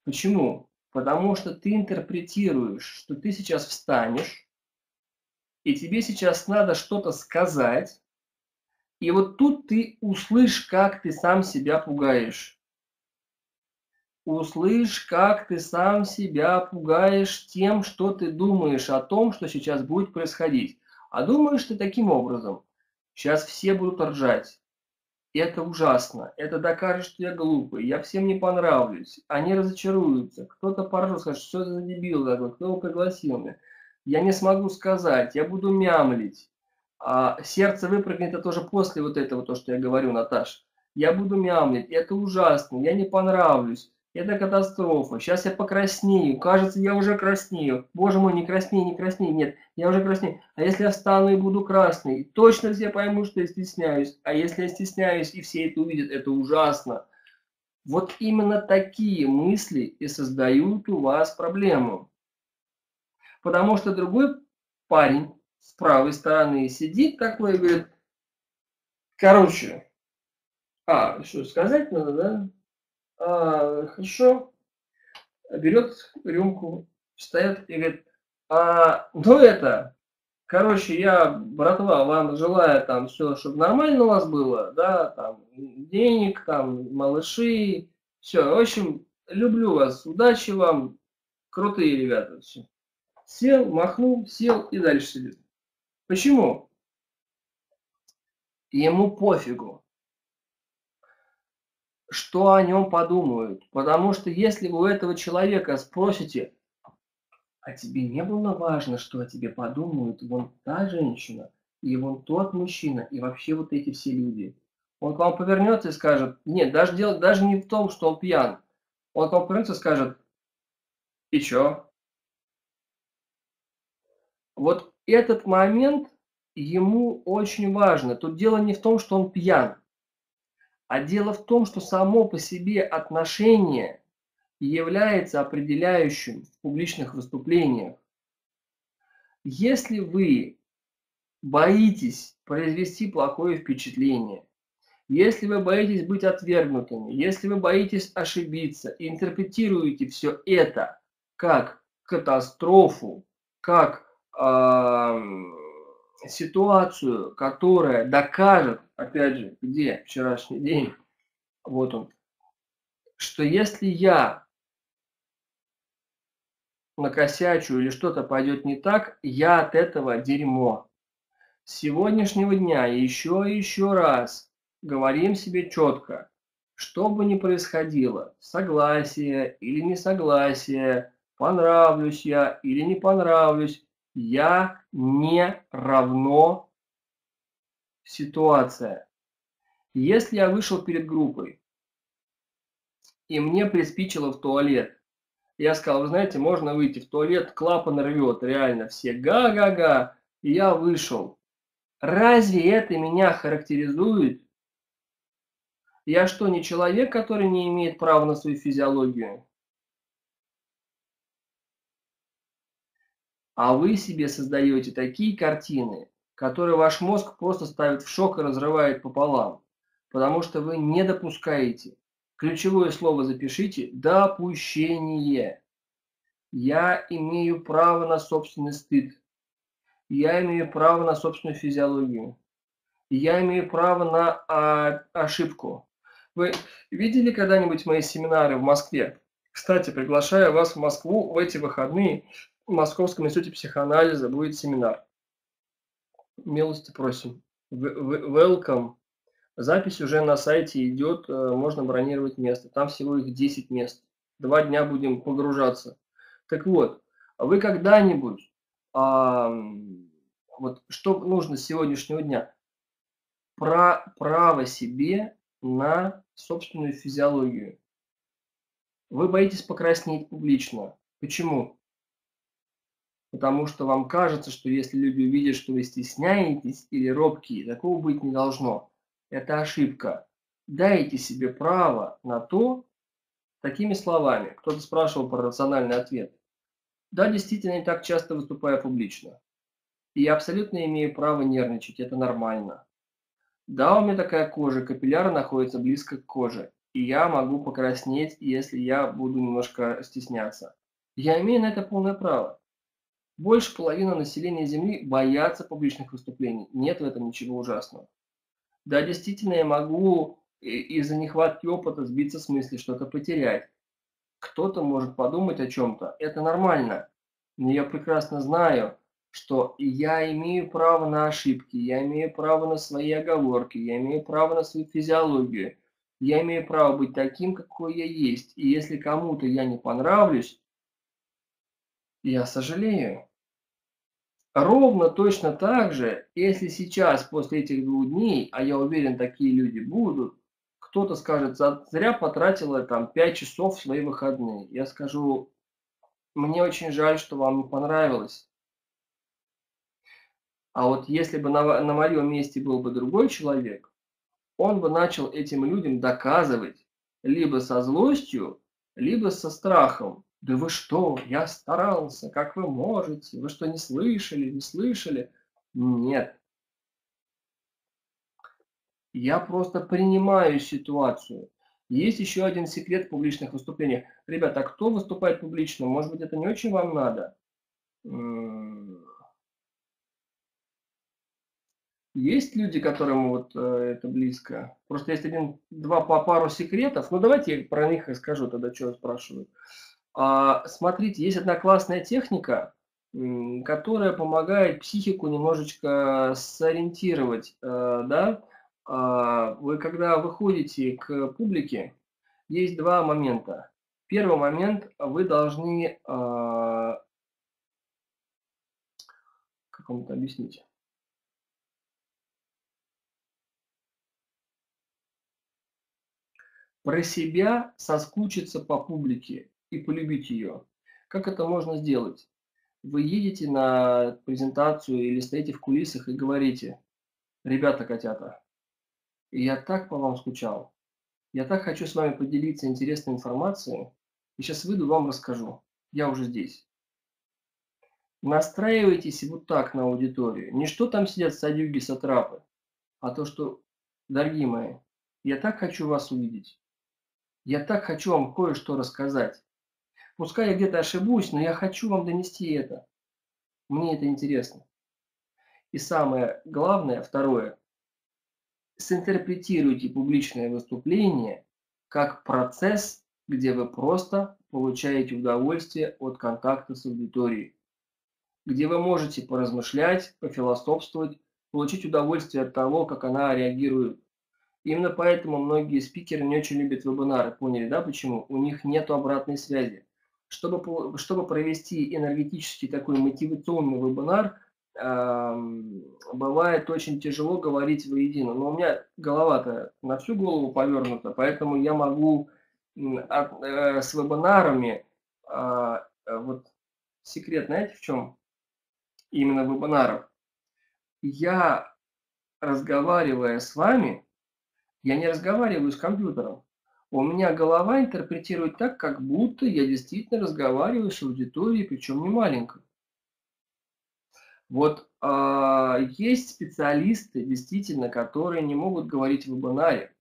Почему? Потому что ты интерпретируешь, что ты сейчас встанешь, и тебе сейчас надо что-то сказать, и вот тут ты услышишь, как ты сам себя пугаешь. Услышь, как ты сам себя пугаешь тем, что ты думаешь о том, что сейчас будет происходить. А думаешь ты таким образом: сейчас все будут ржать. Это ужасно. Это докажет, что я глупый. Я всем не понравлюсь. Они разочаруются. Кто-то поржет, скажет, что это за дебил такой, кто его пригласил меня. Я не смогу сказать, я буду мямлить. А сердце выпрыгнет, а тоже после вот этого, то, что я говорю, Наташ. Я буду мямлить. Это ужасно. Я не понравлюсь. Это катастрофа. Сейчас я покраснею. Кажется, я уже краснею. Боже мой, не красней, не красней. Нет, я уже краснею. А если я встану и буду красный? Точно все поймут, что я стесняюсь. А если я стесняюсь, и все это увидят, это ужасно. Вот именно такие мысли и создают у вас проблему. Потому что другой парень с правой стороны сидит такой и говорит: короче, а, что сказать надо, да? А, хорошо, берет рюмку, встает и говорит: а, ну это, короче, я, братва, вам желаю там все, чтобы нормально у вас было, да, там, денег, там, малыши, все, в общем, люблю вас, удачи вам, крутые ребята, все. Сел, махнул, сел и дальше сидит. Почему? Ему пофигу, что о нем подумают. Потому что если вы у этого человека спросите: а тебе не было важно, что о тебе подумают вон та женщина, и вон тот мужчина, и вообще вот эти все люди, он к вам повернется и скажет: нет, даже, дело, даже не в том, что он пьян, он к вам повернется и скажет: и чё? Вот этот момент ему очень важно. Тут дело не в том, что он пьян, а дело в том, что само по себе отношение является определяющим в публичных выступлениях. Если вы боитесь произвести плохое впечатление, если вы боитесь быть отвергнутыми, если вы боитесь ошибиться и интерпретируете все это как катастрофу, как э, ситуацию, которая докажет, опять же, где вчерашний день, вот он, что если я накосячу или что-то пойдет не так, я от этого дерьмо. С сегодняшнего дня еще и еще раз говорим себе четко, что бы ни происходило, согласие или несогласие, понравлюсь я или не понравлюсь, я не равно ситуация. Если я вышел перед группой, и мне приспичило в туалет, я сказал, вы знаете, можно выйти в туалет, клапан рвет, реально все га-га-га, и я вышел. Разве это меня характеризует? Я что, не человек, который не имеет права на свою физиологию? А вы себе создаете такие картины, которые ваш мозг просто ставит в шок и разрывает пополам, потому что вы не допускаете. Ключевое слово запишите – допущение. Я имею право на собственный стыд. Я имею право на собственную физиологию. Я имею право на а, ошибку. Вы видели когда-нибудь мои семинары в Москве? Кстати, приглашаю вас в Москву в эти выходные. В Московском институте психоанализа будет семинар. Милости просим. Welcome. Запись уже на сайте идет, можно бронировать место. Там всего их десять мест. Два дня будем погружаться. Так вот, вы когда-нибудь, а, вот что нужно с сегодняшнего дня? Про право себе на собственную физиологию. Вы боитесь покраснеть публично. Почему? Потому что вам кажется, что если люди увидят, что вы стесняетесь или робкие, такого быть не должно. Это ошибка. Дайте себе право на то, такими словами. Кто-то спрашивал про рациональный ответ. Да, действительно, я так часто выступаю публично. И я абсолютно имею право нервничать. Это нормально. Да, у меня такая кожа, капилляры находятся близко к коже. И я могу покраснеть, если я буду немножко стесняться. Я имею на это полное право. Больше половины населения Земли боятся публичных выступлений. Нет в этом ничего ужасного. Да, действительно, я могу из-за нехватки опыта сбиться с мысли, что-то потерять. Кто-то может подумать о чем-то. Это нормально. Но я прекрасно знаю, что я имею право на ошибки, я имею право на свои оговорки, я имею право на свою физиологию, я имею право быть таким, какой я есть. И если кому-то я не понравлюсь, я сожалею. Ровно точно так же, если сейчас, после этих двух дней, а я уверен, такие люди будут, кто-то скажет, зря потратила там пять часов в свои выходные. Я скажу, мне очень жаль, что вам не понравилось. А вот если бы на, на моем месте был бы другой человек, он бы начал этим людям доказывать, либо со злостью, либо со страхом. Да вы что, я старался, как вы можете, вы что, не слышали, не слышали? Нет. Я просто принимаю ситуацию. Есть еще один секрет публичных выступлений. Ребята, а кто выступает публично? Может быть, это не очень вам надо? Есть люди, которым вот это близко? Просто есть один, два по пару секретов. Ну, давайте я про них расскажу, тогда чего спрашивают. А, смотрите, есть одна классная техника, которая помогает психику немножечко сориентировать. Да? Вы когда выходите к публике, есть два момента. Первый момент, вы должны, как вам это объяснить? Про себя соскучиться по публике и полюбить ее. Как это можно сделать? вы едете на презентацию или стоите в кулисах и говорите: ребята, котята, я так по вам скучал, я так хочу с вами поделиться интересной информацией, и сейчас выйду, вам расскажу, я уже здесь. Настраивайтесь вот так на аудиторию. Не что там сидят садюги, сатрапы, а то, что, дорогие мои, я так хочу вас увидеть. Я так хочу вам кое-что рассказать. Пускай я где-то ошибусь, но я хочу вам донести это. Мне это интересно. И самое главное, второе. Синтерпретируйте публичное выступление как процесс, где вы просто получаете удовольствие от контакта с аудиторией, где вы можете поразмышлять, пофилософствовать, получить удовольствие от того, как она реагирует. Именно поэтому многие спикеры не очень любят вебинары. Поняли, да, почему? У них нет обратной связи. Чтобы, чтобы провести энергетический такой мотивационный вебинар, эм, бывает очень тяжело говорить воедино. Но у меня голова-то на всю голову повернута, поэтому я могу э, э, с вебинарами... Э, э, вот секрет, знаете, в чем? Именно вебинаров. Я, разговаривая с вами, я не разговариваю с компьютером. У меня голова интерпретирует так, как будто я действительно разговариваю с аудиторией, причем не маленькой. Вот а, есть специалисты, действительно, которые не могут говорить в вебинаре.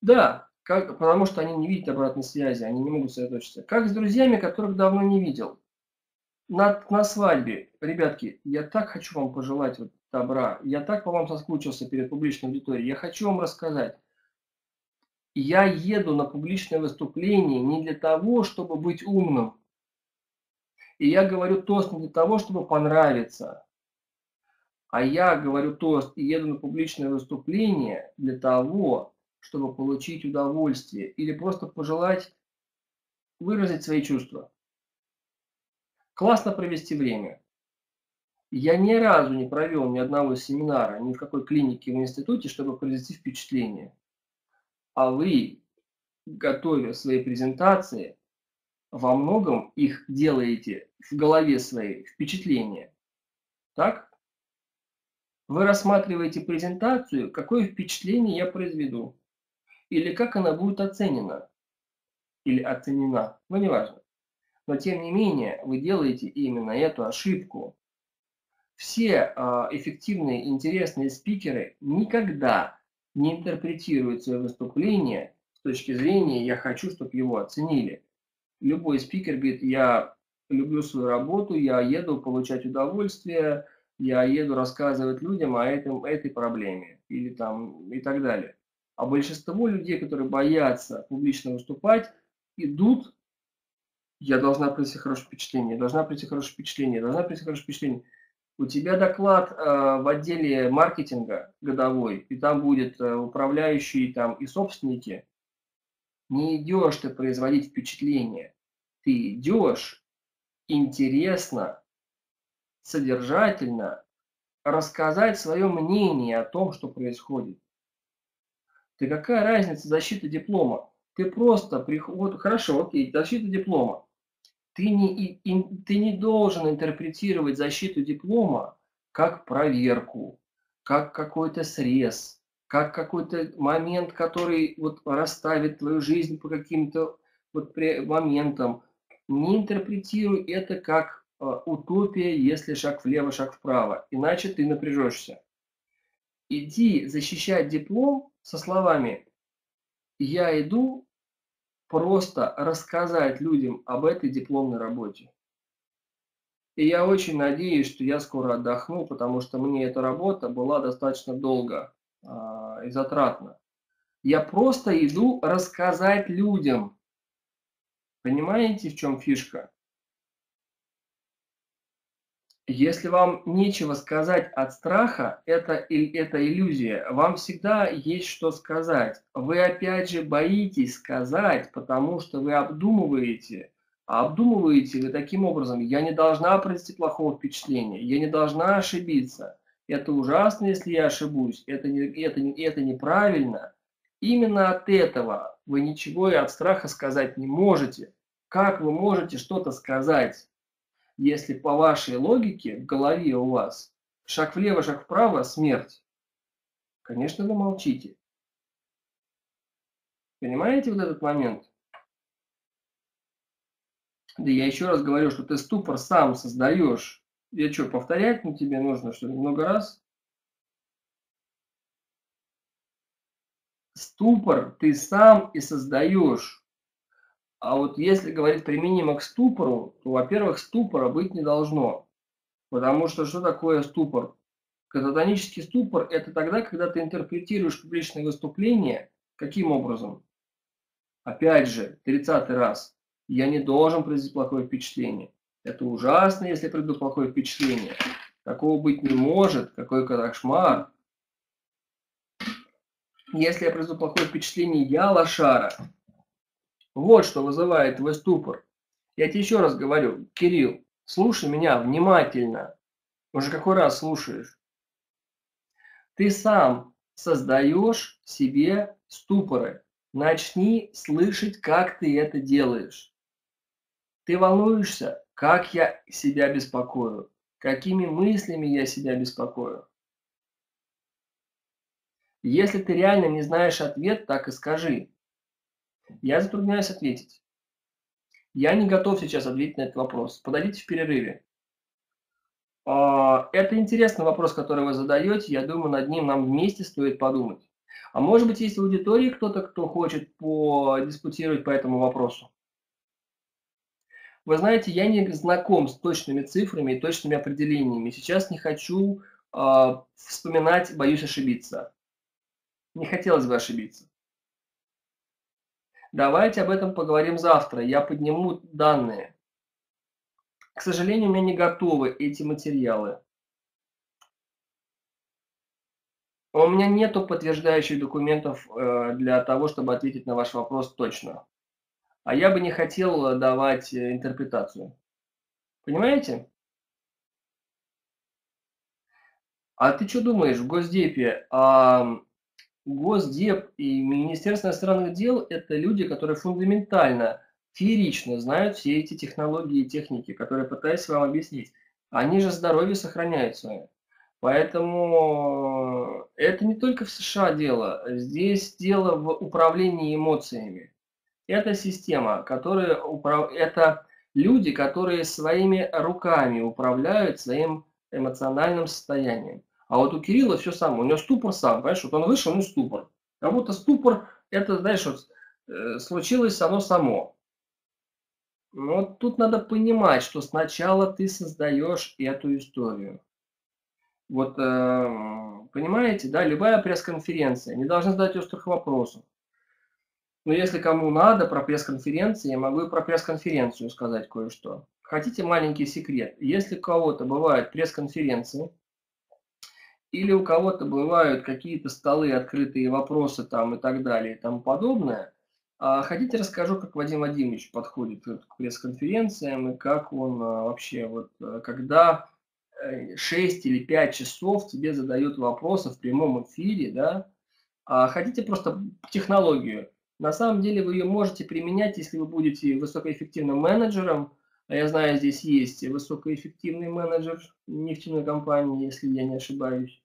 Да, как, потому что они не видят обратной связи, они не могут сосредоточиться. Как с друзьями, которых давно не видел. На, на свадьбе, ребятки, я так хочу вам пожелать вот добра, я так по вам соскучился перед публичной аудиторией, я хочу вам рассказать. Я еду на публичное выступление не для того, чтобы быть умным. И я говорю тост не для того, чтобы понравиться. А я говорю тост и еду на публичное выступление для того, чтобы получить удовольствие или просто пожелать выразить свои чувства. Классно провести время. Я ни разу не провел ни одного семинара, ни в какой клинике, в институте, чтобы произвести впечатление. А вы, готовя свои презентации, во многом их делаете в голове своей впечатление. Так? Вы рассматриваете презентацию, какое впечатление я произведу. Или как она будет оценена. Или оценена. Ну, неважно. Но, тем не менее, вы делаете именно эту ошибку. Все э, эффективные, интересные спикеры никогда не интерпретируют свое выступление с точки зрения «я хочу, чтобы его оценили». Любой спикер говорит: я люблю свою работу, я еду получать удовольствие, я еду рассказывать людям о этом, этой проблеме или там, и так далее. А большинство людей, которые боятся публично выступать, идут: я должна прийти хорошее впечатление, должна прийти хорошее впечатление, должна прийти хорошее впечатление. У тебя доклад э, в отделе маркетинга годовой, и там будет э, управляющие там, и собственники. Не идешь ты производить впечатление. Ты идешь интересно, содержательно рассказать свое мнение о том, что происходит. Да какая разница защиты диплома? Ты просто приходишь... Хорошо, окей, защита диплома. Ты не, и, ты не должен интерпретировать защиту диплома как проверку, как какой-то срез, как какой-то момент, который вот расставит твою жизнь по каким-то вот моментам. Не интерпретируй это как э, утопия, если шаг влево, шаг вправо, иначе ты напряжешься. Иди защищать диплом со словами: я иду просто рассказать людям об этой дипломной работе. И я очень надеюсь, что я скоро отдохну, потому что мне эта работа была достаточно долго э, и затратна. Я просто иду рассказать людям. Понимаете, в чем фишка? Если вам нечего сказать от страха, это, это иллюзия. Вам всегда есть что сказать. Вы опять же боитесь сказать, потому что вы обдумываете. А обдумываете вы таким образом: я не должна произвести плохого впечатления, я не должна ошибиться. Это ужасно, если я ошибусь, это, не, это, это неправильно. Именно от этого вы ничего и от страха сказать не можете. Как вы можете что-то сказать? если по вашей логике в голове у вас шаг влево, шаг вправо, смерть, конечно, вы молчите. Понимаете вот этот момент? Да я еще раз говорю, что ты ступор сам создаешь. Я что, повторять, ну, тебе нужно, что ли, много раз? Ступор ты сам и создаешь. А вот если говорить применимо к ступору, то, во-первых, ступора быть не должно. Потому что что такое ступор? Кататонический ступор – это тогда, когда ты интерпретируешь публичные выступления. Каким образом? Опять же, тридцатый раз. Я не должен произвести плохое впечатление. Это ужасно, если придут плохое впечатление. Такого быть не может. Какой кошмар. Если я произведу плохое впечатление, я лошара. Вот что вызывает твой ступор. Я тебе еще раз говорю, Кирилл, слушай меня внимательно. Уже какой раз слушаешь? Ты сам создаешь себе ступоры. Начни слышать, как ты это делаешь. Ты волнуешься? Как я себя беспокою? Какими мыслями я себя беспокою? Если ты реально не знаешь ответ, так и скажи. Я затрудняюсь ответить. Я не готов сейчас ответить на этот вопрос. Подойдите в перерыве. Это интересный вопрос, который вы задаете. Я думаю, над ним нам вместе стоит подумать. А может быть, есть в аудитории кто-то, кто хочет подискутировать по этому вопросу? Вы знаете, я не знаком с точными цифрами и точными определениями. Сейчас не хочу э, вспоминать, боюсь ошибиться. Не хотелось бы ошибиться. Давайте об этом поговорим завтра. Я подниму данные. К сожалению, у меня не готовы эти материалы. У меня нету подтверждающих документов э, для того, чтобы ответить на ваш вопрос точно. А я бы не хотел давать интерпретацию. Понимаете? А ты что думаешь в Госдепе? А, Госдеп и Министерство иностранных дел – это люди, которые фундаментально, феерично знают все эти технологии и техники, которые пытаюсь вам объяснить. Они же здоровье сохраняют свое. Поэтому это не только в США дело. Здесь дело в управлении эмоциями. Это система, которая управ... это люди, которые своими руками управляют своим эмоциональным состоянием. А вот у Кирилла все само, у него ступор сам, понимаешь, вот он вышел, ну ступор. Как будто ступор, это, знаешь, вот, э, случилось оно само. Но вот тут надо понимать, что сначала ты создаешь эту историю. Вот, э, понимаете, да, любая пресс-конференция не должна задать острых вопросов. Но если кому надо про пресс-конференции, я могу и про пресс-конференцию сказать кое-что. Хотите маленький секрет? Если у кого-то бывают пресс-конференции, или у кого-то бывают какие-то столы, открытые вопросы там и так далее и тому подобное, а хотите, расскажу, как Вадим Вадимович подходит к пресс-конференциям и как он вообще, вот, когда шесть или пять часов тебе задают вопросы в прямом эфире, да, а хотите просто технологию. На самом деле вы ее можете применять, если вы будете высокоэффективным менеджером. А я знаю, здесь есть высокоэффективный менеджер нефтяной компании, если я не ошибаюсь.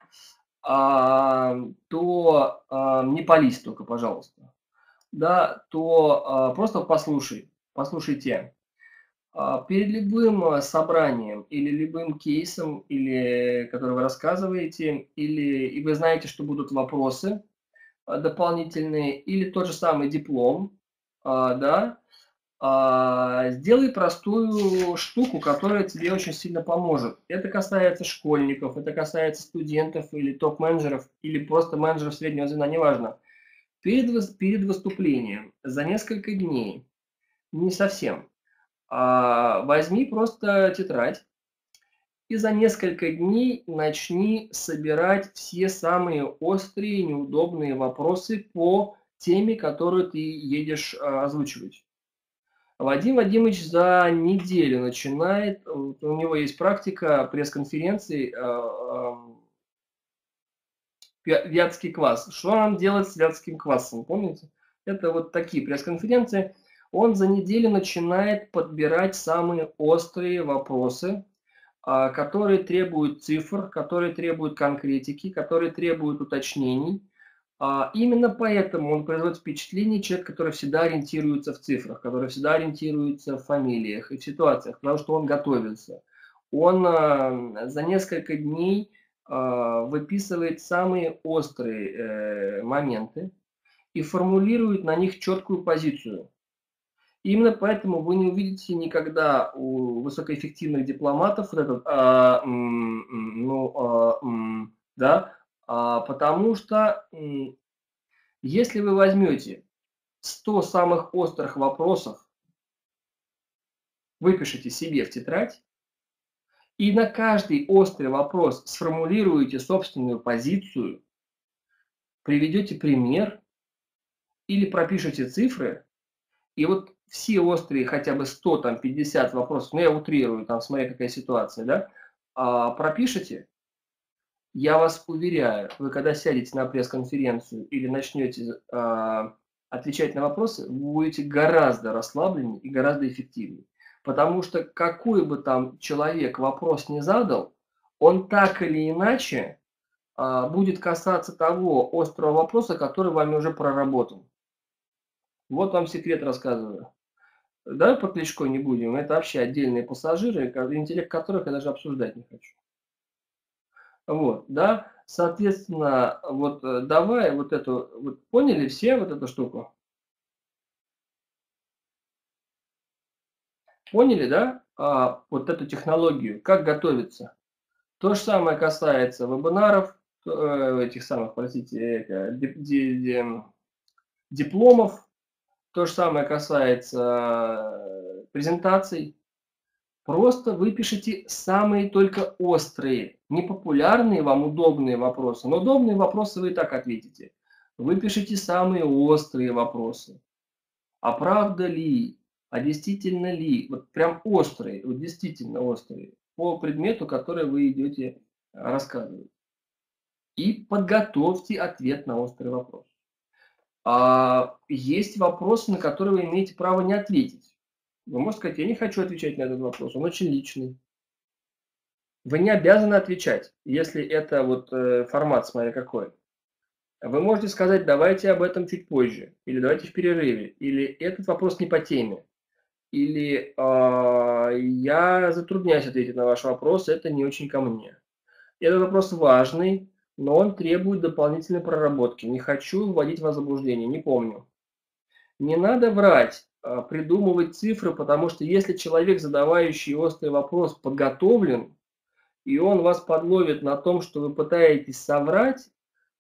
А, то а, не пались только, пожалуйста. Да, то а, просто послушай, послушайте. А, перед любым собранием или любым кейсом, или, который вы рассказываете, или и вы знаете, что будут вопросы дополнительные, или тот же самый диплом, а, да, а, сделай простую штуку, которая тебе очень сильно поможет. Это касается школьников, это касается студентов или топ-менеджеров, или просто менеджеров среднего звена, неважно. Перед, перед выступлением, за несколько дней, не совсем, а, возьми просто тетрадь, и за несколько дней начни собирать все самые острые, неудобные вопросы по теме, которую ты едешь озвучивать. Вадим Вадимович за неделю начинает, у него есть практика пресс-конференции «Вятский класс». Что нам делать с Вятским классом, помните? Это вот такие пресс-конференции. он за неделю начинает подбирать самые острые вопросы, которые требуют цифр, которые требуют конкретики, которые требуют уточнений. Именно поэтому он производит впечатление человека, который всегда ориентируется в цифрах, который всегда ориентируется в фамилиях и в ситуациях, потому что он готовился. Он за несколько дней выписывает самые острые моменты и формулирует на них четкую позицию. Именно поэтому вы не увидите никогда у высокоэффективных дипломатов вот этот, а, ну, а, да, а, потому что если вы возьмете сто самых острых вопросов, выпишите себе в тетрадь и на каждый острый вопрос сформулируете собственную позицию, приведете пример или пропишите цифры, и вот все острые, хотя бы сто, там, пятьдесят вопросов, ну я утрирую, там, смотря какая ситуация, да, а, пропишите, я вас уверяю, вы когда сядете на пресс-конференцию или начнете а, отвечать на вопросы, вы будете гораздо расслабленнее и гораздо эффективнее. Потому что какой бы там человек вопрос не задал, он так или иначе а, будет касаться того острого вопроса, который вами уже проработан. Вот вам секрет рассказываю. Давай по Кличко не будем. Это вообще отдельные пассажиры, интеллект которых я даже обсуждать не хочу. Вот, да. Соответственно, вот давай вот эту... Вот, поняли все вот эту штуку? Поняли, да? А, вот эту технологию. Как готовиться? То же самое касается вебинаров, этих самых, простите, дипломов. То же самое касается презентаций. Просто выпишите самые только острые, непопулярные вам удобные вопросы. Но удобные вопросы вы и так ответите. Выпишите самые острые вопросы. А правда ли? А действительно ли? Вот прям острые, вот действительно острые. По предмету, который вы идете рассказывать. И подготовьте ответ на острый вопрос. А есть вопросы, на которые вы имеете право не ответить. Вы можете сказать, я не хочу отвечать на этот вопрос, он очень личный. Вы не обязаны отвечать, если это вот формат, смотря какой. Вы можете сказать, давайте об этом чуть позже, или давайте в перерыве, или этот вопрос не по теме, или э, я затрудняюсь ответить на ваш вопрос, это не очень ко мне. Этот вопрос важный, но он требует дополнительной проработки. Не хочу вводить вас в заблуждение, не помню. Не надо врать, придумывать цифры, потому что если человек, задавающий острый вопрос, подготовлен, и он вас подловит на том, что вы пытаетесь соврать,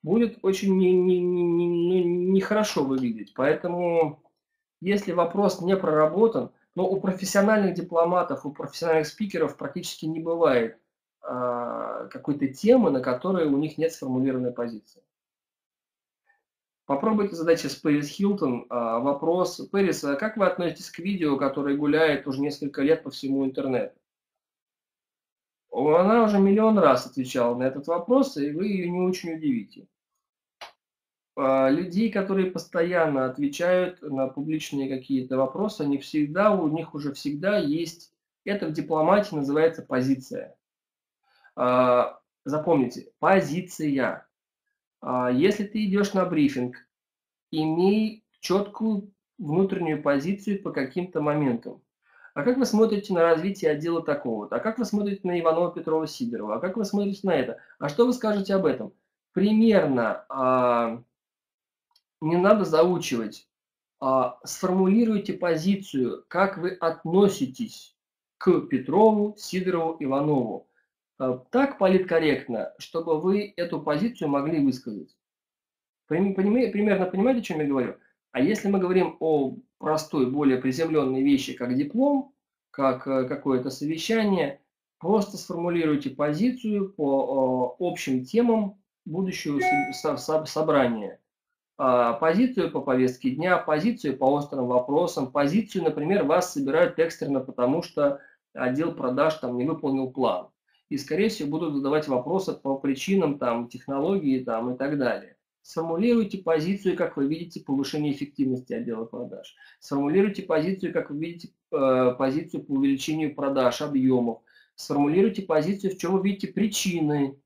будет очень нехорошо выглядеть. Поэтому, если вопрос не проработан, но у профессиональных дипломатов, у профессиональных спикеров практически не бывает какой-то темы, на которой у них нет сформулированной позиции. Попробуйте задачи с Пэрис Хилтон. Вопрос: Пэрис, а как вы относитесь к видео, которое гуляет уже несколько лет по всему интернету? Она уже миллион раз отвечала на этот вопрос, и вы ее не очень удивите. Людей, которые постоянно отвечают на публичные какие-то вопросы, они всегда, у них уже всегда есть, это в дипломатии называется позиция. Запомните, позиция. Если ты идешь на брифинг, имей четкую внутреннюю позицию по каким-то моментам. А как вы смотрите на развитие отдела такого-то? А как вы смотрите на Иванова, Петрова, Сидорова? А как вы смотрите на это? А что вы скажете об этом? Примерно а, не надо заучивать. А, сформулируйте позицию, как вы относитесь к Петрову, Сидорову, Иванову. Так политкорректно, чтобы вы эту позицию могли высказать. Примерно понимаете, о чем я говорю? А если мы говорим о простой, более приземленной вещи, как диплом, как какое-то совещание, просто сформулируйте позицию по общим темам будущего собрания. Позицию по повестке дня, позицию по острым вопросам, позицию, например, вас собирают экстренно, потому что отдел продаж там не выполнил план. И, скорее всего, будут задавать вопросы по причинам там, технологии там, и так далее. Сформулируйте позицию, как вы видите, повышение эффективности отдела продаж. Сформулируйте позицию, как вы видите, позицию по увеличению продаж, объемов. Сформулируйте позицию, в чем вы видите причины,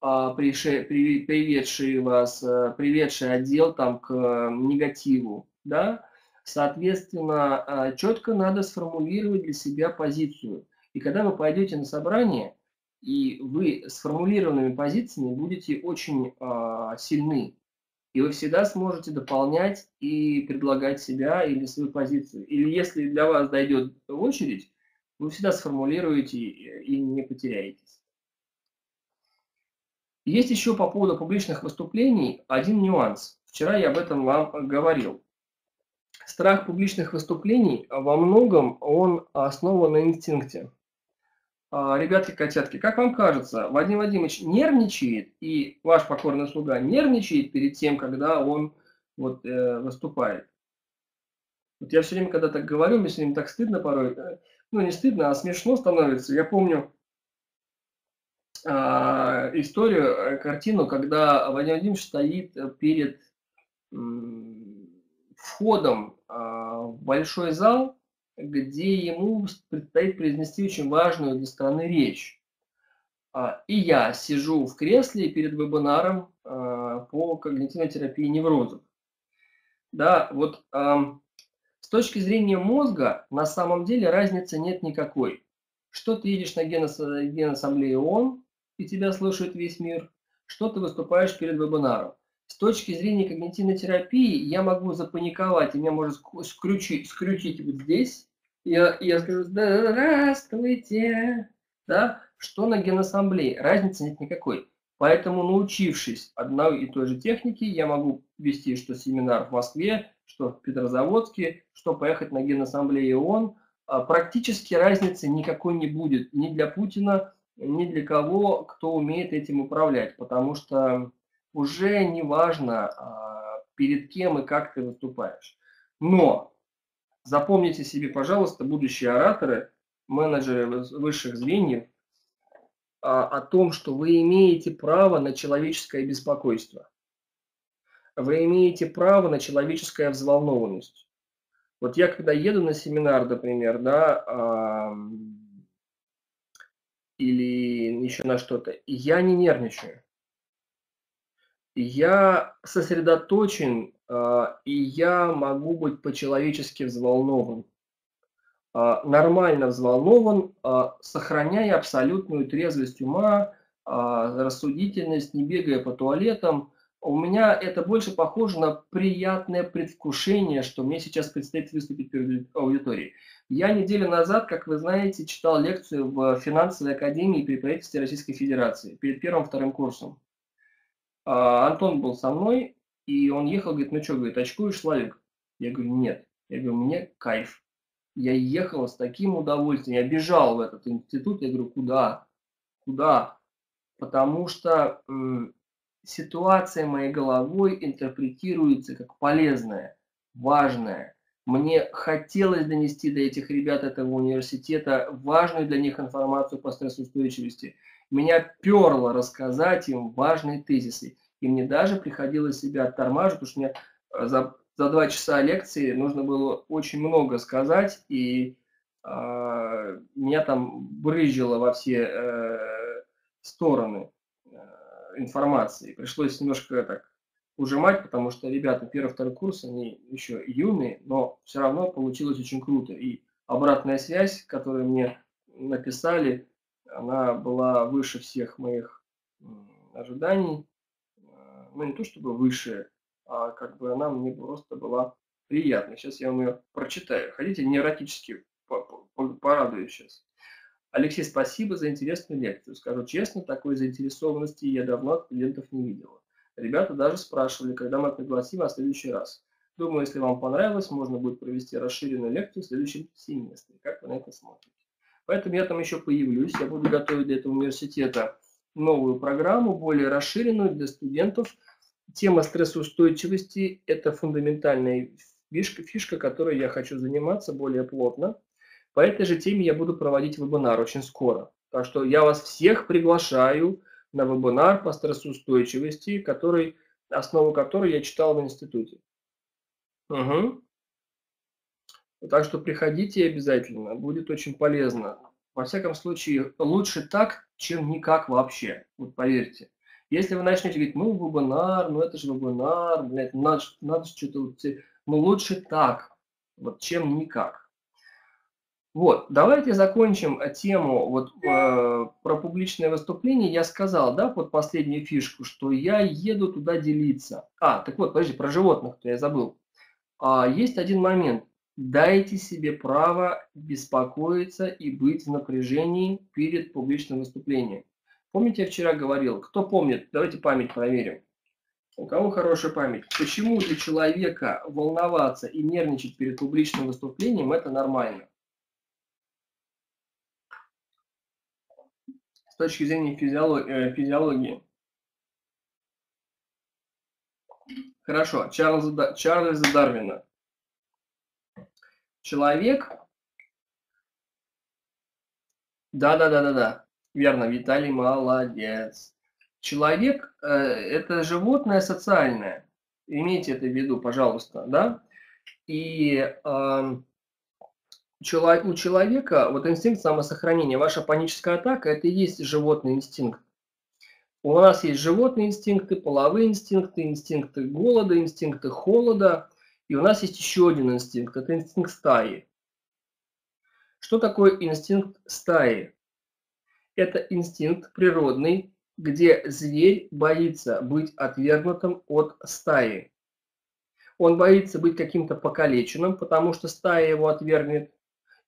приведшие вас, приведшие отдел там, к негативу. Да? Соответственно, четко надо сформулировать для себя позицию. И когда вы пойдете на собрание, и вы сформулированными позициями будете очень сильны. И вы всегда сможете дополнять и предлагать себя или свою позицию. Или если для вас дойдет очередь, вы всегда сформулируете и не потеряетесь. Есть еще по поводу публичных выступлений один нюанс. Вчера я об этом вам говорил. Страх публичных выступлений во многом он основан на инстинкте. Ребятки, котятки, как вам кажется, Владимир Владимирович нервничает, и ваш покорный слуга нервничает перед тем, когда он вот, э, выступает? Вот я все время, когда так говорю, мне все время так стыдно порой, ну не стыдно, а смешно становится. Я помню э, историю, картину, когда Владимир Владимирович стоит перед э, входом э, в большой зал, где ему предстоит произнести очень важную для страны речь. И я сижу в кресле перед вебинаром по когнитивной терапии неврозов. Да, вот с точки зрения мозга на самом деле разницы нет никакой. Что ты едешь на генассамблею ООН, и тебя слышит весь мир, что ты выступаешь перед вебинаром. С точки зрения когнитивной терапии я могу запаниковать, и меня может скрючить, скрючить вот здесь. Я, я скажу, здравствуйте, да? Что на генассамблее, разницы нет никакой. Поэтому, научившись одной и той же технике, я могу вести что семинар в Москве, что в Петрозаводске, что поехать на генассамблею ООН. Практически разницы никакой не будет ни для Путина, ни для кого, кто умеет этим управлять, потому что уже не важно, перед кем и как ты выступаешь. Но запомните себе, пожалуйста, будущие ораторы, менеджеры высших звеньев, о том, что вы имеете право на человеческое беспокойство. Вы имеете право на человеческую взволнованность. Вот я когда еду на семинар, например, да, или еще на что-то, я не нервничаю. Я сосредоточен, и я могу быть по-человечески взволнован. Нормально взволнован, сохраняя абсолютную трезвость ума, рассудительность, не бегая по туалетам. У меня это больше похоже на приятное предвкушение, что мне сейчас предстоит выступить перед аудиторией. Я неделю назад, как вы знаете, читал лекцию в финансовой академии при правительстве Российской Федерации перед первым-вторым курсом. Антон был со мной, и он ехал, говорит, ну что, говорит, очкуешь, Славик? Я говорю, нет. Я говорю, мне кайф. Я ехал с таким удовольствием. Я бежал в этот институт. Я говорю, куда? Куда? Потому что м, ситуация моей головой интерпретируется как полезная, важная. Мне хотелось донести до этих ребят этого университета важную для них информацию по стрессоустойчивости. Меня перло рассказать им важные тезисы. И мне даже приходилось себя оттормаживать, потому что мне за, за два часа лекции нужно было очень много сказать, и э, меня там брызжило во все э, стороны э, информации. Пришлось немножко так ужимать, потому что ребята первый-второй курс, они еще юные, но все равно получилось очень круто. И обратная связь, которую мне написали, она была выше всех моих ожиданий. Ну, не то чтобы выше, а как бы она мне просто была приятна. Сейчас я вам ее прочитаю. Хотите, не эротически порадую сейчас. Алексей, спасибо за интересную лекцию. Скажу честно, такой заинтересованности я давно от клиентов не видела. Ребята даже спрашивали, когда мы пригласим вас в следующий раз. Думаю, если вам понравилось, можно будет провести расширенную лекцию в следующем семестре. Как вы на это смотрите? Поэтому я там еще появлюсь, я буду готовить для этого университета новую программу, более расширенную для студентов. Тема стрессоустойчивости – это фундаментальная фишка, фишка, которой я хочу заниматься более плотно. По этой же теме я буду проводить вебинар очень скоро. Так что я вас всех приглашаю на вебинар по стрессоустойчивости, который основу которой я читал в институте. Угу. Так что приходите обязательно, будет очень полезно. Во всяком случае, лучше так, чем никак вообще, вот поверьте. Если вы начнете говорить, ну, вебинар, ну, это же вебинар, блядь, надо, надо что-то... Ну, лучше так, вот, чем никак. Вот, давайте закончим тему вот, э, про публичное выступление. Я сказал, да, под последнюю фишку, что я еду туда делиться. А, так вот, подожди, про животных-то я забыл. А, есть один момент. Дайте себе право беспокоиться и быть в напряжении перед публичным выступлением. Помните, я вчера говорил, кто помнит, давайте память проверим. У кого хорошая память? Почему для человека волноваться и нервничать перед публичным выступлением – это нормально? С точки зрения физиологии. Хорошо, Чарльза, Чарльза Дарвина. Человек, да-да-да-да-да, верно, Виталий, молодец. Человек э, – это животное социальное, имейте это в виду, пожалуйста, да? И э, чело, у человека, вот инстинкт самосохранения, ваша паническая атака – это и есть животный инстинкт. У нас есть животные инстинкты, половые инстинкты, инстинкты голода, инстинкты холода. И у нас есть еще один инстинкт, это инстинкт стаи. Что такое инстинкт стаи? Это инстинкт природный, где зверь боится быть отвергнутым от стаи. Он боится быть каким-то покалеченным, потому что стая его отвергнет.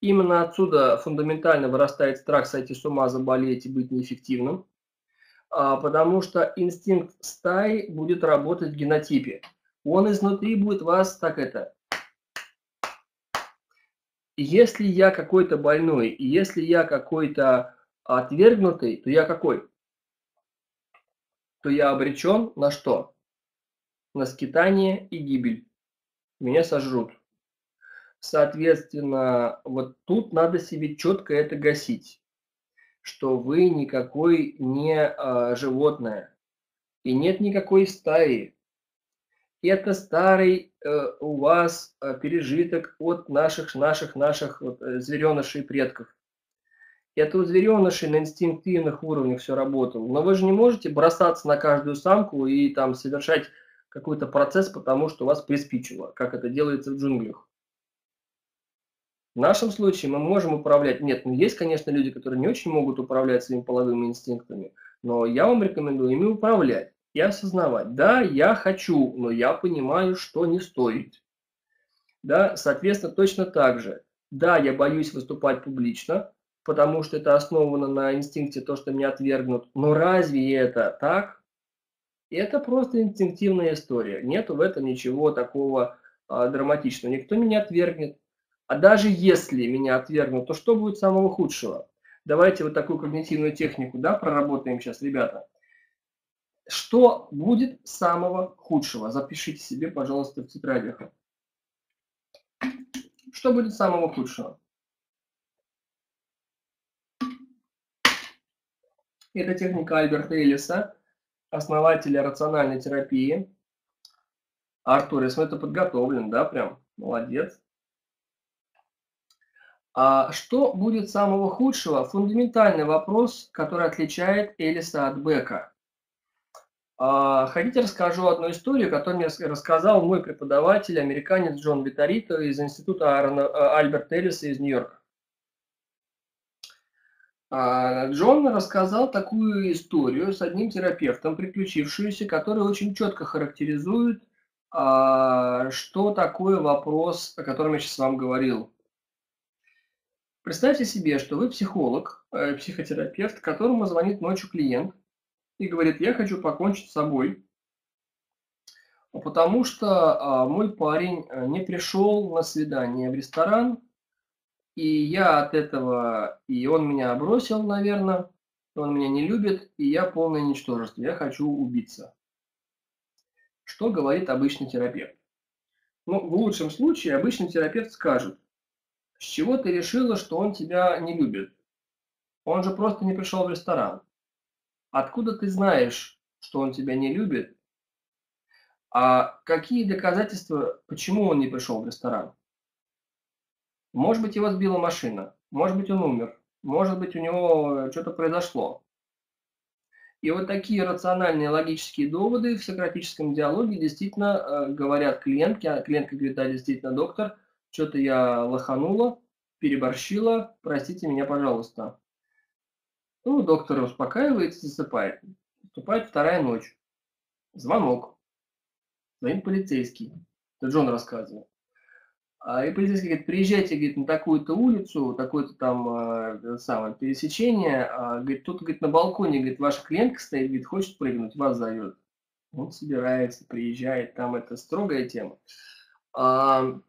Именно отсюда фундаментально вырастает страх сойти с ума, заболеть и быть неэффективным, потому что инстинкт стаи будет работать в генотипе. Он изнутри будет вас так это. Если я какой-то больной, и если я какой-то отвергнутый, то я какой? То я обречен на что? На скитание и гибель. Меня сожрут. Соответственно, вот тут надо себе четко это гасить, что вы никакой не а, животное, и нет никакой стаи. Это старый э, у вас э, пережиток от наших, наших, наших вот, э, зверенышей предков. Это у зверенышей на инстинктивных уровнях все работало. Но вы же не можете бросаться на каждую самку и там совершать какой-то процесс, потому что вас приспичило, как это делается в джунглях. В нашем случае мы можем управлять. Нет, ну есть, конечно, люди, которые не очень могут управлять своими половыми инстинктами, но я вам рекомендую ими управлять. И осознавать, да, я хочу, но я понимаю, что не стоит. Да, соответственно, точно так же. Да, я боюсь выступать публично, потому что это основано на инстинкте, то, что меня отвергнут. Но разве это так? Это просто инстинктивная история. Нет в этом ничего такого а, драматичного. Никто меня отвергнет. А даже если меня отвергнут, то что будет самого худшего? Давайте вот такую когнитивную технику, да, проработаем сейчас, ребята. Что будет самого худшего? Запишите себе, пожалуйста, в тетрадях. Что будет самого худшего? Это техника Альберта Эллиса, основателя рациональной терапии. Артур, если это подготовлен, да, прям, молодец. А что будет самого худшего? Фундаментальный вопрос, который отличает Эллиса от Бека. Хотите, расскажу одну историю, которую мне рассказал мой преподаватель, американец Джон Витарито из института Аарона, Альберта Эллиса из Нью-Йорка. Джон рассказал такую историю с одним терапевтом, приключившуюся, который очень четко характеризует, что такое вопрос, о котором я сейчас вам говорил. Представьте себе, что вы психолог, психотерапевт, которому звонит ночью клиент. И говорит, я хочу покончить с собой, потому что мой парень не пришел на свидание в ресторан, и я от этого, и он меня бросил, наверное, он меня не любит, и я полное ничтожество, я хочу убиться. Что говорит обычный терапевт? Ну, в лучшем случае обычный терапевт скажет, с чего ты решила, что он тебя не любит? Он же просто не пришел в ресторан. Откуда ты знаешь, что он тебя не любит? А какие доказательства, почему он не пришел в ресторан? Может быть, его сбила машина, может быть, он умер, может быть, у него что-то произошло. И вот такие рациональные логические доводы в сократическом диалоге действительно э, говорят клиентке, клиентка говорит, да, действительно, доктор, что-то я лоханула, переборщила, простите меня, пожалуйста. Ну, доктор успокаивается, засыпает. Наступает вторая ночь. Звонок. Звонит полицейский. Это Джон рассказывал. И полицейский говорит, приезжайте, говорит, на такую-то улицу, такое-то там самое пересечение, говорит, тут, говорит, на балконе, говорит, ваша клиентка стоит, говорит, хочет прыгнуть, вас зовет. Он собирается, приезжает, там это строгая тема. А,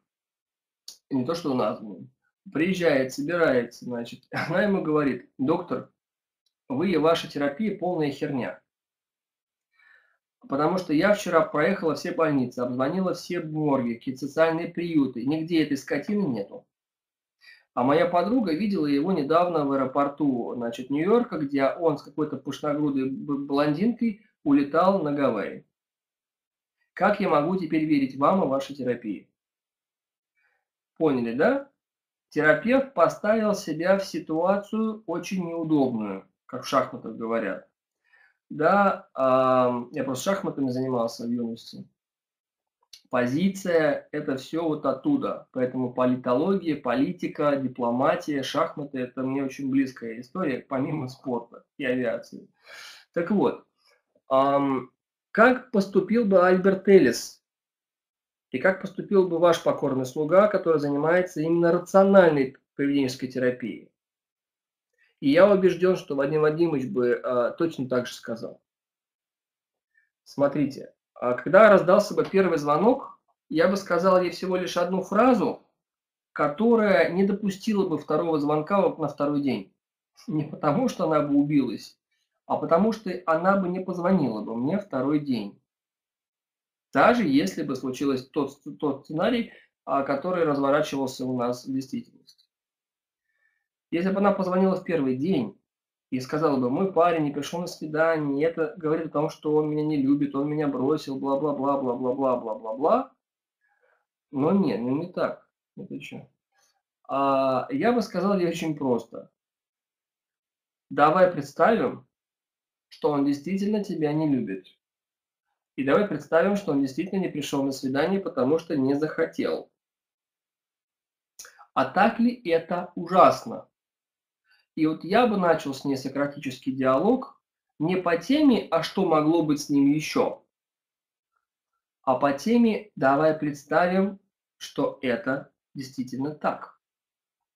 не то, что у нас было. Приезжает, собирается, значит, она ему говорит, доктор, вы и ваша терапия полная херня. Потому что я вчера проехала все больницы, обзвонила все морги, какие-то социальные приюты. Нигде этой скотины нету. А моя подруга видела его недавно в аэропорту, значит, Нью-Йорка, где он с какой-то пышногрудой блондинкой улетал на Гавайи. Как я могу теперь верить вам и вашей терапии? Поняли, да? Терапевт поставил себя в ситуацию очень неудобную, как в шахматах говорят. Да, э, я просто шахматами занимался в юности. Позиция – это все вот оттуда. Поэтому политология, политика, дипломатия, шахматы – это мне очень близкая история, помимо спорта и авиации. Так вот, э, как поступил бы Альберт Эллис? И как поступил бы ваш покорный слуга, который занимается именно рациональной поведенческой терапией? И я убежден, что Владимир Владимирович бы а, точно так же сказал. Смотрите, а когда раздался бы первый звонок, я бы сказал ей всего лишь одну фразу, которая не допустила бы второго звонка на второй день. Не потому, что она бы убилась, а потому, что она бы не позвонила бы мне второй день. Даже если бы случилось тот, тот сценарий, который разворачивался у нас в действительности. Если бы она позвонила в первый день и сказала бы, мой парень не пришел на свидание, это говорит о том, что он меня не любит, он меня бросил, бла-бла-бла-бла-бла-бла-бла-бла-бла. Но нет, ну не так. Это что? А, я бы сказал ей очень просто. Давай представим, что он действительно тебя не любит. И давай представим, что он действительно не пришел на свидание, потому что не захотел. А так ли это ужасно? И вот я бы начал с ней сократический диалог не по теме, а что могло быть с ним еще, а по теме давай представим, что это действительно так.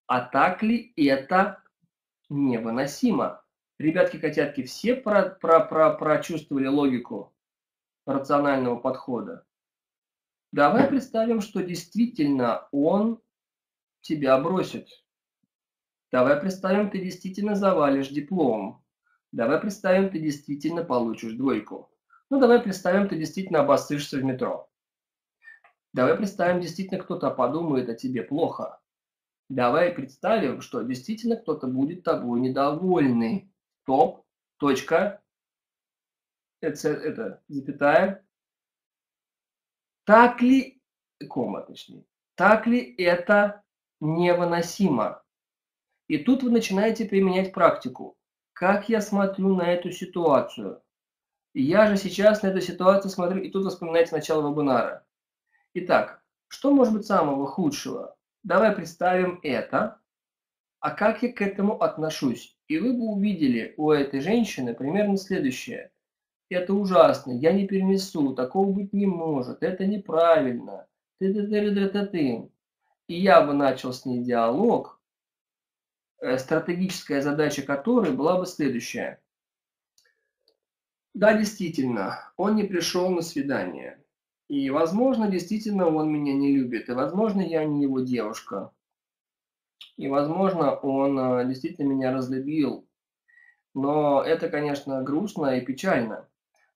А так ли это невыносимо? Ребятки-котятки, все про про про прочувствовали логику рационального подхода? Давай представим, что действительно он тебя бросит. Давай представим, ты действительно завалишь диплом. Давай представим, ты действительно получишь двойку. Ну, давай представим, ты действительно обоссышься в метро. Давай представим, действительно кто-то подумает о тебе плохо. Давай представим, что действительно кто-то будет тобой недовольный. Топ, точка, это, это запятая. Так ли, кома точнее, так ли это невыносимо? И тут вы начинаете применять практику. Как я смотрю на эту ситуацию? Я же сейчас на эту ситуацию смотрю, и тут вы вспоминаете начало вебинара. Итак, что может быть самого худшего? Давай представим это. А как я к этому отношусь? И вы бы увидели у этой женщины примерно следующее. Это ужасно, я не перенесу, такого быть не может, это неправильно. Ты-ты-ты-ты-ты-ты. И я бы начал с ней диалог, стратегическая задача которой была бы следующая. Да, действительно, он не пришел на свидание. И, возможно, действительно он меня не любит. И, возможно, я не его девушка. И, возможно, он действительно меня разлюбил. Но это, конечно, грустно и печально.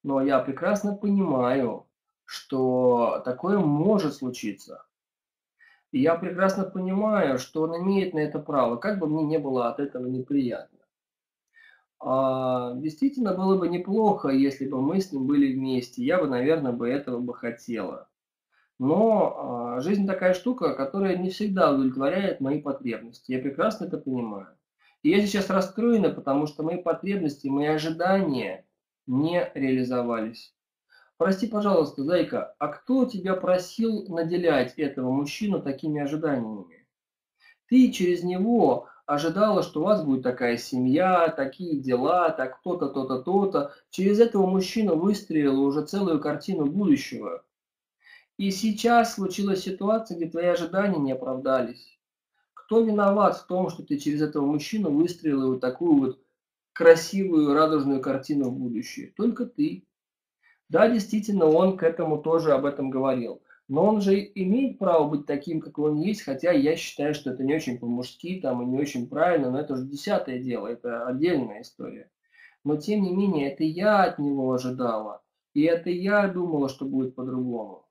Но я прекрасно понимаю, что такое может случиться. И я прекрасно понимаю, что он имеет на это право, как бы мне не было от этого неприятно. Действительно, было бы неплохо, если бы мы с ним были вместе. Я бы, наверное, бы этого бы хотела. Но жизнь такая штука, которая не всегда удовлетворяет мои потребности. Я прекрасно это понимаю. И я сейчас расстроена, потому что мои потребности, мои ожидания не реализовались. Прости, пожалуйста, зайка, а кто тебя просил наделять этого мужчину такими ожиданиями? Ты через него ожидала, что у вас будет такая семья, такие дела, так то-то, то-то, то-то. Через этого мужчину выстроила уже целую картину будущего. И сейчас случилась ситуация, где твои ожидания не оправдались. Кто виноват в том, что ты через этого мужчину выстроила вот такую вот красивую, радужную картину в будущее? Только ты. Да, действительно, он к этому тоже об этом говорил. Но он же имеет право быть таким, как он есть, хотя я считаю, что это не очень по-мужски там, и не очень правильно, но это уже десятое дело, это отдельная история. Но тем не менее, это я от него ожидала, и это я думала, что будет по-другому.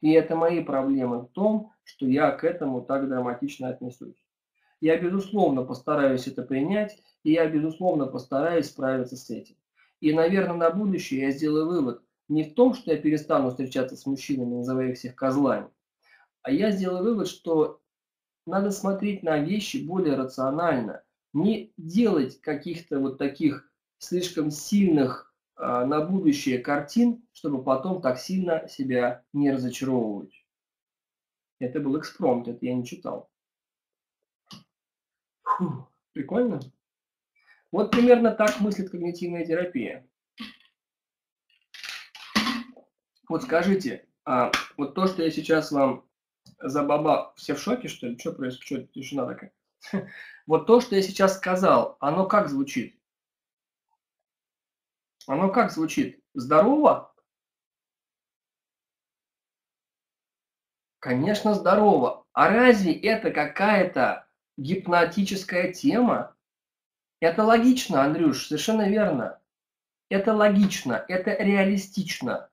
И это мои проблемы в том, что я к этому так драматично отнесусь. Я, безусловно, постараюсь это принять, и я, безусловно, постараюсь справиться с этим. И, наверное, на будущее я сделаю вывод не в том, что я перестану встречаться с мужчинами, называя их всех козлами, а я сделаю вывод, что надо смотреть на вещи более рационально, не делать каких-то вот таких слишком сильных на будущее картин, чтобы потом так сильно себя не разочаровывать. Это был экспромт, это я не читал. Фу, прикольно? Вот примерно так мыслит когнитивная терапия. Вот скажите, а вот то, что я сейчас вам забаба... Все в шоке, что ли? Что происходит? Что, тишина такая? Вот то, что я сейчас сказал, оно как звучит? Оно как звучит? Здорово? Конечно, здорово. А разве это какая-то гипнотическая тема? Это логично, Андрюш, совершенно верно. Это логично, это реалистично,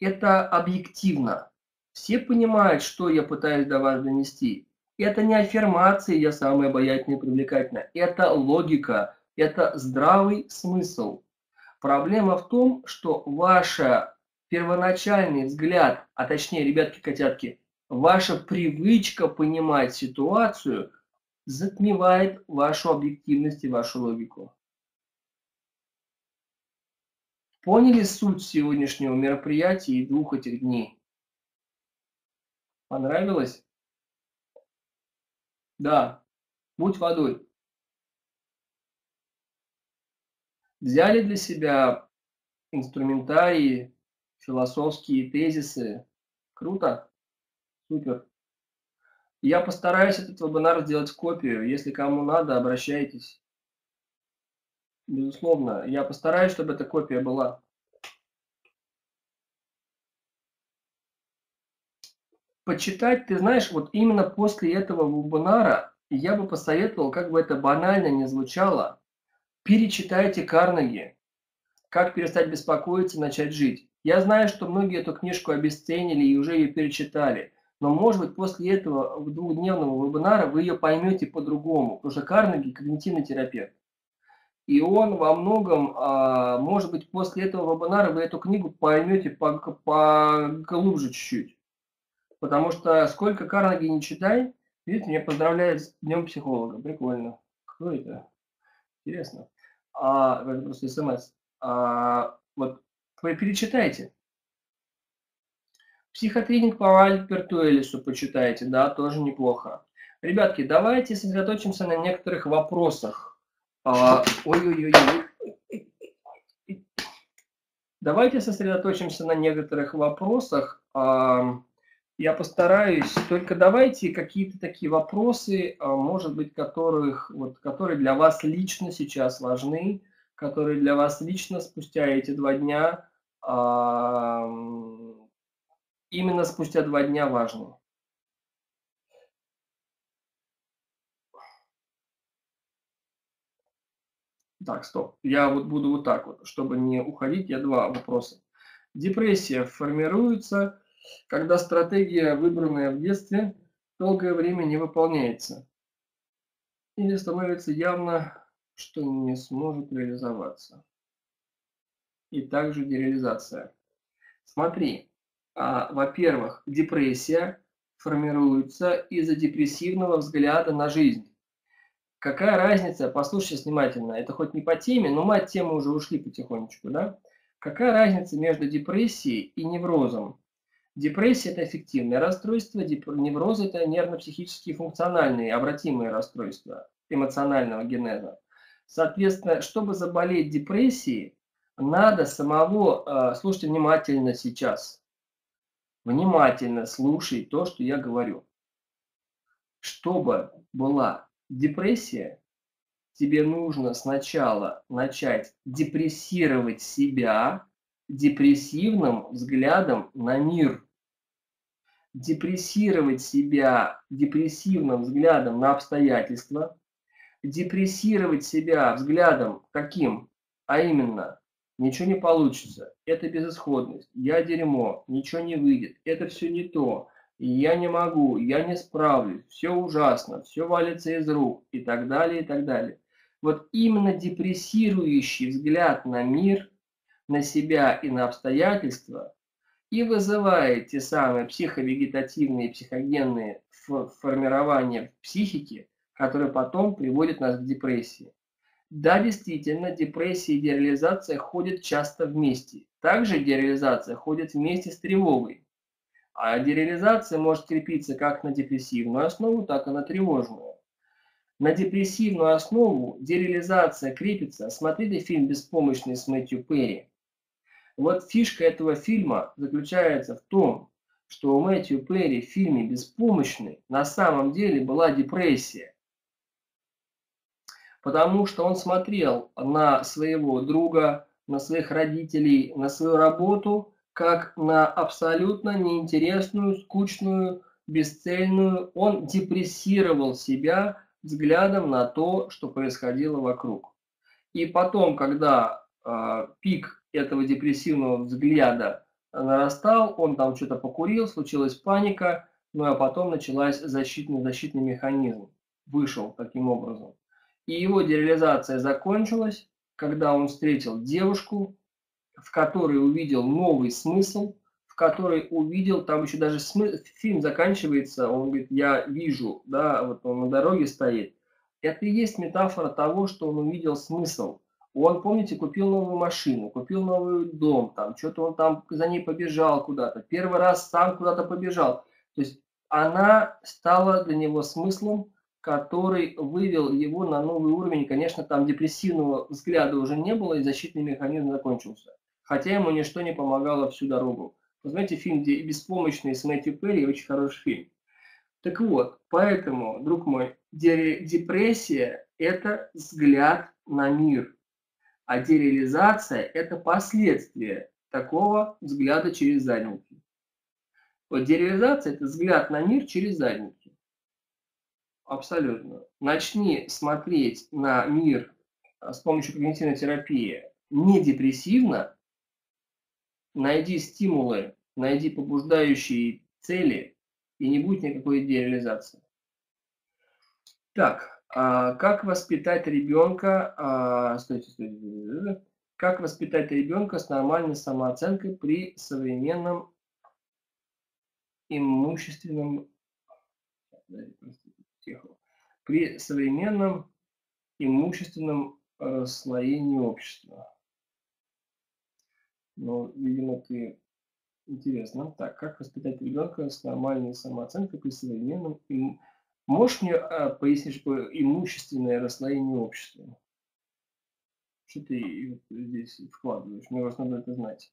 это объективно. Все понимают, что я пытаюсь до вас донести. Это не аффирмации «я самая обаятельная и привлекательная». Это логика, это здравый смысл. Проблема в том, что ваш первоначальный взгляд, а точнее, ребятки-котятки, ваша привычка понимать ситуацию затмевает вашу объективность и вашу логику. Поняли суть сегодняшнего мероприятия и двух этих дней? Понравилось? Да, будь водой. Взяли для себя инструментарии, философские тезисы. Круто? Супер. Я постараюсь этот вебинар сделать в копию. Если кому надо, обращайтесь. Безусловно, я постараюсь, чтобы эта копия была. Почитать, ты знаешь, вот именно после этого вебинара я бы посоветовал, как бы это банально не звучало, перечитайте Карнеги «Как перестать беспокоиться и начать жить». Я знаю, что многие эту книжку обесценили и уже ее перечитали. Но, может быть, после этого двухдневного вебинара вы ее поймете по-другому. Потому что Карнеги – когнитивный терапевт. И он во многом, может быть, после этого вебинара вы эту книгу поймете поглубже чуть-чуть. Потому что сколько Карнеги не читай, видите, меня поздравляют с Днем психолога. Прикольно. Кто это? Интересно. А, это просто смс. А, вот вы перечитайте. Психотренинг по Альберту Эллису почитайте, да, тоже неплохо. Ребятки, давайте сосредоточимся на некоторых вопросах. Ой-ой-ой. А, давайте сосредоточимся на некоторых вопросах. А, я постараюсь, только давайте какие-то такие вопросы, может быть, которых, вот, которые для вас лично сейчас важны, которые для вас лично спустя эти два дня, именно спустя два дня важны. Так, стоп. Я вот буду вот так вот, чтобы не уходить, я два вопроса. Депрессия формируется, когда стратегия, выбранная в детстве, долгое время не выполняется или становится явно что не сможет реализоваться. И также дереализация. Смотри, а, во-первых, депрессия формируется из-за депрессивного взгляда на жизнь. Какая разница, послушай внимательно, это хоть не по теме, но мы от темы уже ушли потихонечку, да? Какая разница между депрессией и неврозом? Депрессия – это эффективное расстройство, неврозы – это нервно-психические функциональные, обратимые расстройства эмоционального генеза. Соответственно, чтобы заболеть депрессией, надо самого, э, слушайте внимательно сейчас, внимательно слушай то, что я говорю. Чтобы была депрессия, тебе нужно сначала начать депрессировать себя депрессивным взглядом на мир. Депрессировать себя депрессивным взглядом на обстоятельства. Депрессировать себя взглядом каким? А именно, ничего не получится, это безысходность, я дерьмо, ничего не выйдет, это все не то, я не могу, я не справлюсь, все ужасно, все валится из рук и так далее, и так далее. Вот именно депрессирующий взгляд на мир, на себя и на обстоятельства и вызывает те самые психовегетативные, психогенные формирования в психике, которые потом приводят нас к депрессии. Да, действительно, депрессия и дереализация ходят часто вместе. Также дереализация ходит вместе с тревогой. А дереализация может крепиться как на депрессивную основу, так и на тревожную. На депрессивную основу дереализация крепится. Смотрите фильм «Беспомощный» с Мэтью Перри. Вот фишка этого фильма заключается в том, что у Мэтью Перри в фильме «Беспомощный» на самом деле была депрессия. Потому что он смотрел на своего друга, на своих родителей, на свою работу, как на абсолютно неинтересную, скучную, бесцельную. Он депрессировал себя взглядом на то, что происходило вокруг. И потом, когда э, пик этого депрессивного взгляда нарастал, он там что-то покурил, случилась паника, ну а потом началась защитный, защитный механизм. Вышел таким образом. И его дереализация закончилась, когда он встретил девушку, в которой увидел новый смысл, в которой увидел, там еще даже смы... фильм заканчивается, он говорит, я вижу, да, вот он на дороге стоит. Это и есть метафора того, что он увидел смысл. Он, помните, купил новую машину, купил новый дом, там что-то он там за ней побежал куда-то, первый раз сам куда-то побежал. То есть она стала для него смыслом, который вывел его на новый уровень. Конечно, там депрессивного взгляда уже не было, и защитный механизм закончился. Хотя ему ничто не помогало всю дорогу. Вы знаете, фильм «Беспомощный» с Мэтью Перри, очень хороший фильм. Так вот, поэтому, друг мой, депрессия – это взгляд на мир, а дереализация – это последствия такого взгляда через задницу. Вот дереализация – это взгляд на мир через задницу. Абсолютно. Начни смотреть на мир с помощью когнитивной терапии не депрессивно, найди стимулы, найди побуждающие цели и не будет никакой дереализации. Так, а как воспитать ребенка, а, стойте, стойте, как воспитать ребенка с нормальной самооценкой при современном имущественном... при современном имущественном расслоении общества. Ну, видимо, ты... Интересно. Так, как воспитать ребенка с нормальной самооценкой при современном... Им... Можешь мне а, пояснить, что имущественное расслоение общества? Что ты здесь вкладываешь? Мне вас надо это знать.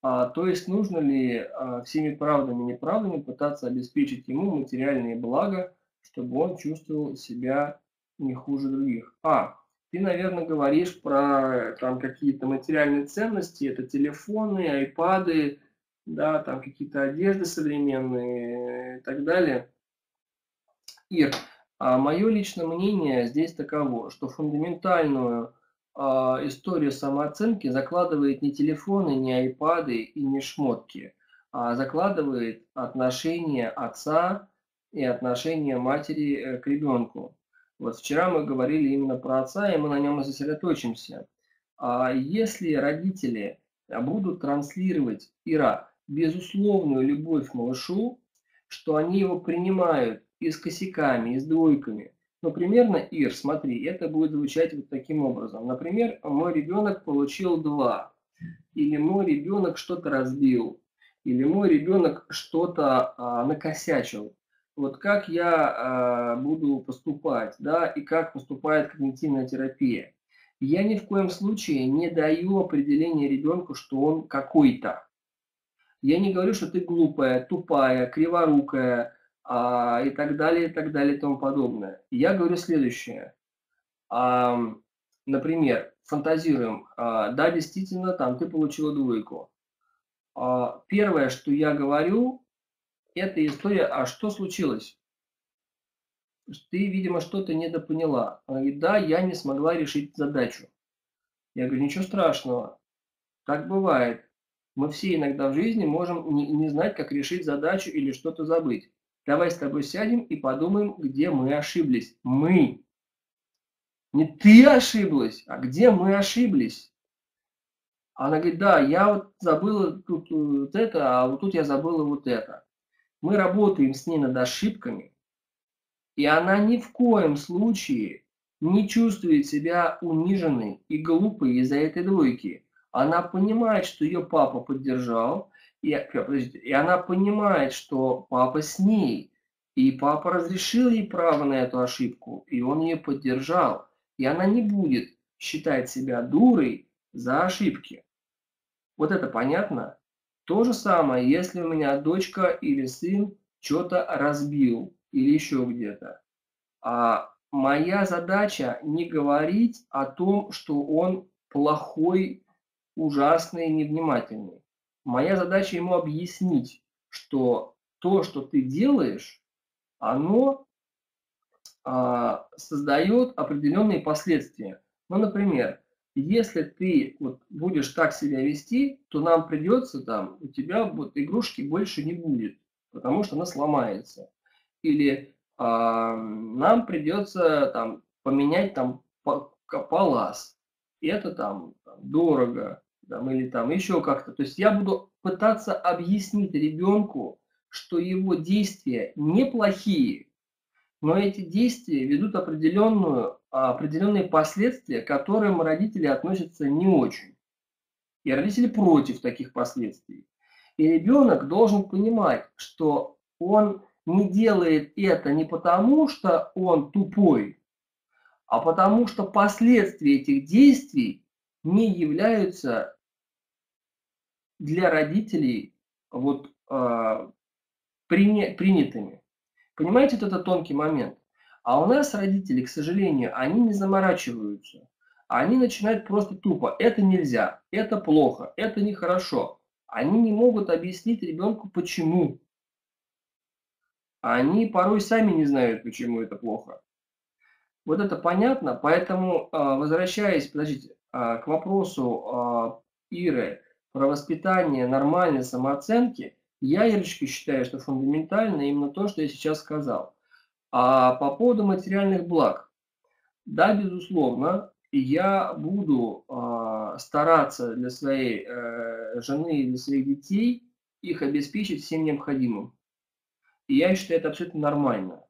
А, то есть, нужно ли а, всеми правдами и неправдами пытаться обеспечить ему материальные блага, чтобы он чувствовал себя не хуже других. А, ты, наверное, говоришь про там какие-то материальные ценности, это телефоны, айпады, да, там какие-то одежды современные и так далее. Ир, а мое личное мнение здесь таково, что фундаментальную а, историю самооценки закладывает не телефоны, не айпады и не шмотки, а закладывает отношение отца и отношение матери к ребенку. Вот вчера мы говорили именно про отца, и мы на нем и сосредоточимся. А если родители будут транслировать, Ира, безусловную любовь к малышу, что они его принимают и с косяками, и с двойками. Но примерно, Ир, смотри, это будет звучать вот таким образом. Например, мой ребенок получил два, или мой ребенок что-то разбил, или мой ребенок что-то а, накосячил. Вот как я а, буду поступать, да, и как поступает когнитивная терапия. Я ни в коем случае не даю определения ребенку, что он какой-то. Я не говорю, что ты глупая, тупая, криворукая а, и так далее, и так далее, и тому подобное. Я говорю следующее. А, например, фантазируем. А, да, действительно, там ты получила двойку. А, первое, что я говорю, это история, а что случилось? Ты, видимо, что-то недопоняла. Она говорит, да, я не смогла решить задачу. Я говорю, ничего страшного. Так бывает. Мы все иногда в жизни можем не, не знать, как решить задачу или что-то забыть. Давай с тобой сядем и подумаем, где мы ошиблись. Мы. Не ты ошиблась, а где мы ошиблись. Она говорит, да, я вот забыла тут вот это, а вот тут я забыла вот это. Мы работаем с ней над ошибками, и она ни в коем случае не чувствует себя униженной и глупой из-за этой двойки. Она понимает, что ее папа поддержал, и, и она понимает, что папа с ней, и папа разрешил ей право на эту ошибку, и он ее поддержал. И она не будет считать себя дурой за ошибки. Вот это понятно? То же самое, если у меня дочка или сын что-то разбил или еще где-то. А моя задача не говорить о том, что он плохой, ужасный и невнимательный. Моя задача ему объяснить, что то, что ты делаешь, оно а, создает определенные последствия. Ну, например, если ты вот, будешь так себя вести, то нам придется там, у тебя вот, игрушки больше не будет, потому что она сломается. Или а, нам придется там, поменять там, палас. Это там дорого. Там, или там еще как-то. То есть я буду пытаться объяснить ребенку, что его действия неплохие, но эти действия ведут определенную, определенные последствия, к которым родители относятся не очень. И родители против таких последствий. И ребенок должен понимать, что он не делает это не потому, что он тупой, а потому что последствия этих действий не являются для родителей вот, э, приня- принятыми. Понимаете, вот это тонкий момент. А у нас родители, к сожалению, они не заморачиваются. Они начинают просто тупо. Это нельзя, это плохо, это нехорошо. Они не могут объяснить ребенку, почему. Они порой сами не знают, почему это плохо. Вот это понятно, поэтому, э, возвращаясь, подождите, к вопросу Иры про воспитание нормальной самооценки, я, Ирочка, считаю, что фундаментально именно то, что я сейчас сказал. А по поводу материальных благ. Да, безусловно, я буду стараться для своей жены и для своих детей их обеспечить всем необходимым. И я считаю, это абсолютно нормально.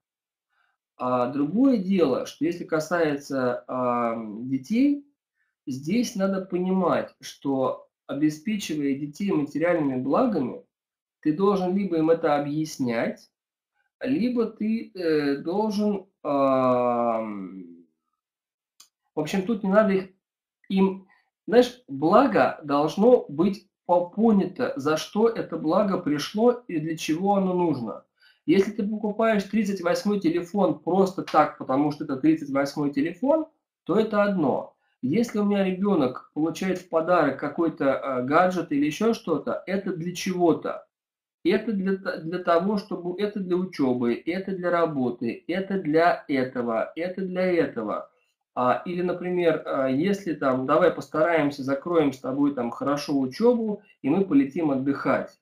А другое дело, что если касается детей, здесь надо понимать, что обеспечивая детей материальными благами, ты должен либо им это объяснять, либо ты э, должен... Э, в общем, тут не надо их, им... Знаешь, благо должно быть понято, за что это благо пришло и для чего оно нужно. Если ты покупаешь тридцать восьмой телефон просто так, потому что это тридцать восьмой телефон, то это одно. Если у меня ребенок получает в подарок какой-то гаджет или еще что-то, это для чего-то. Это для, для того, чтобы... Это для учебы, это для работы, это для этого, это для этого. А, или, например, если там, давай постараемся, закроем с тобой там хорошо учебу, и мы полетим отдыхать.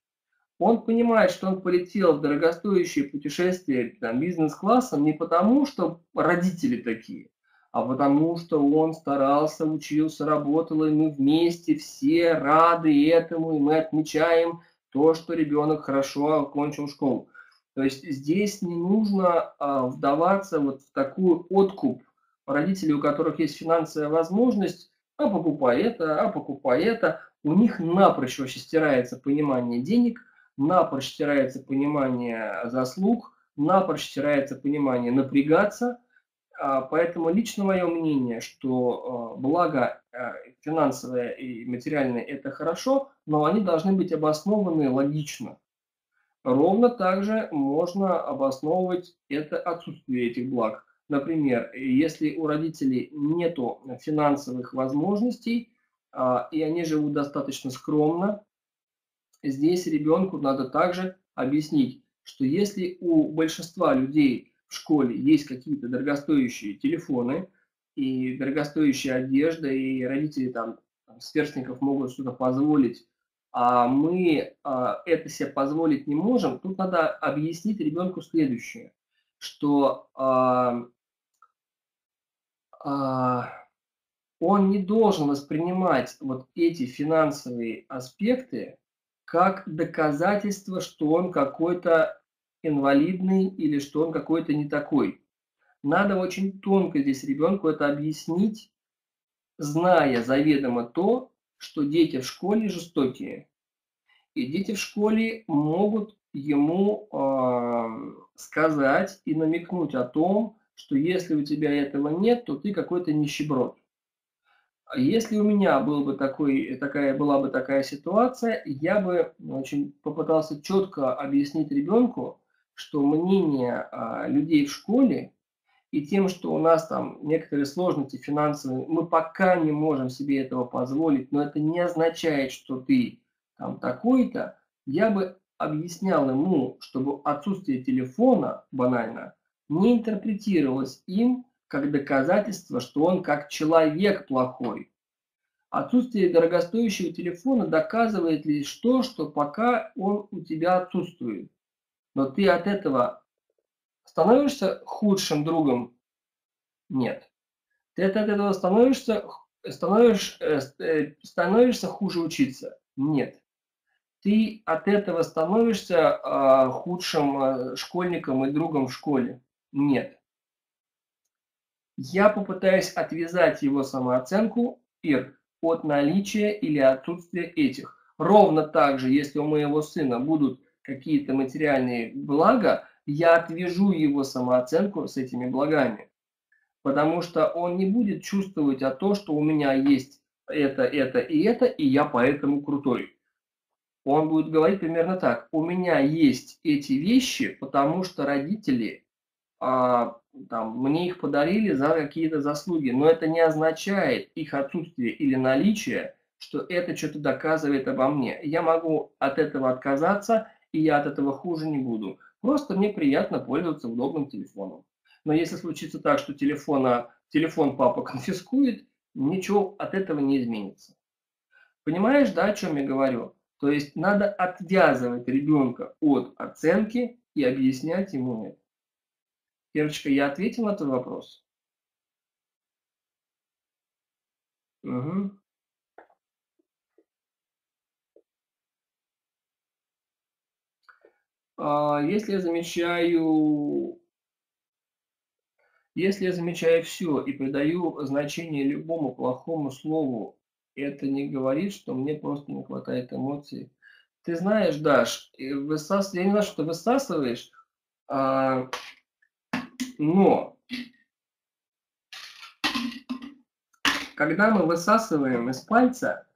Он понимает, что он полетел в дорогостоящее путешествие бизнес-классом не потому, что родители такие, а потому что он старался, учился, работал, и мы вместе все рады этому, и мы отмечаем то, что ребенок хорошо окончил школу. То есть здесь не нужно вдаваться вот в такой откуп родителей, у которых есть финансовая возможность, а покупай это, а покупай это. У них напрочь вообще стирается понимание денег, напрочь стирается понимание заслуг, напрочь стирается понимание напрягаться. Поэтому лично мое мнение, что благо финансовое и материальное – это хорошо, но они должны быть обоснованы логично. Ровно также можно обосновывать это отсутствие этих благ. Например, если у родителей нет финансовых возможностей, и они живут достаточно скромно, здесь ребенку надо также объяснить, что если у большинства людей в школе есть какие-то дорогостоящие телефоны и дорогостоящая одежда, и родители там сверстников могут что-то позволить, а мы а, это себе позволить не можем, тут надо объяснить ребенку следующее, что а, а, он не должен воспринимать вот эти финансовые аспекты как доказательство, что он какой-то инвалидный или что он какой-то не такой. Надо очень тонко здесь ребенку это объяснить, зная заведомо то, что дети в школе жестокие. И дети в школе могут ему э, сказать и намекнуть о том, что если у тебя этого нет, то ты какой-то нищеброд. Если у меня был бы такой, такая, была бы такая ситуация, я бы очень попытался четко объяснить ребенку, что мнение э, людей в школе и тем, что у нас там некоторые сложности финансовые, мы пока не можем себе этого позволить, но это не означает, что ты там такой-то. Я бы объяснял ему, чтобы отсутствие телефона, банально, не интерпретировалось им как доказательство, что он как человек плохой. Отсутствие дорогостоящего телефона доказывает лишь то, что пока он у тебя отсутствует. Но ты от этого становишься худшим другом? Нет. Ты от этого становишься, становишь, становишься хуже учиться? Нет. Ты от этого становишься э, худшим школьником и другом в школе? Нет. Я попытаюсь отвязать его самооценку, Ир, от наличия или отсутствия этих. Ровно так же, если у моего сына будут какие-то материальные блага, я отвяжу его самооценку с этими благами, потому что он не будет чувствовать о том, что у меня есть это, это и это, и я поэтому крутой. Он будет говорить примерно так: у меня есть эти вещи, потому что родители а, там, мне их подарили за какие-то заслуги, но это не означает их отсутствие или наличие, что это что-то доказывает обо мне. Я могу от этого отказаться, и я от этого хуже не буду. Просто мне приятно пользоваться удобным телефоном. Но если случится так, что телефона, телефон папа конфискует, ничего от этого не изменится. Понимаешь, да, о чем я говорю? То есть надо отвязывать ребенка от оценки и объяснять ему это. Ирочка, я ответил на твой вопрос? Угу. Если я замечаю, если я замечаю все и придаю значение любому плохому слову, это не говорит, что мне просто не хватает эмоций. Ты знаешь, Даш, высас... я не знаю, что ты высасываешь, а... но когда мы высасываем из пальца,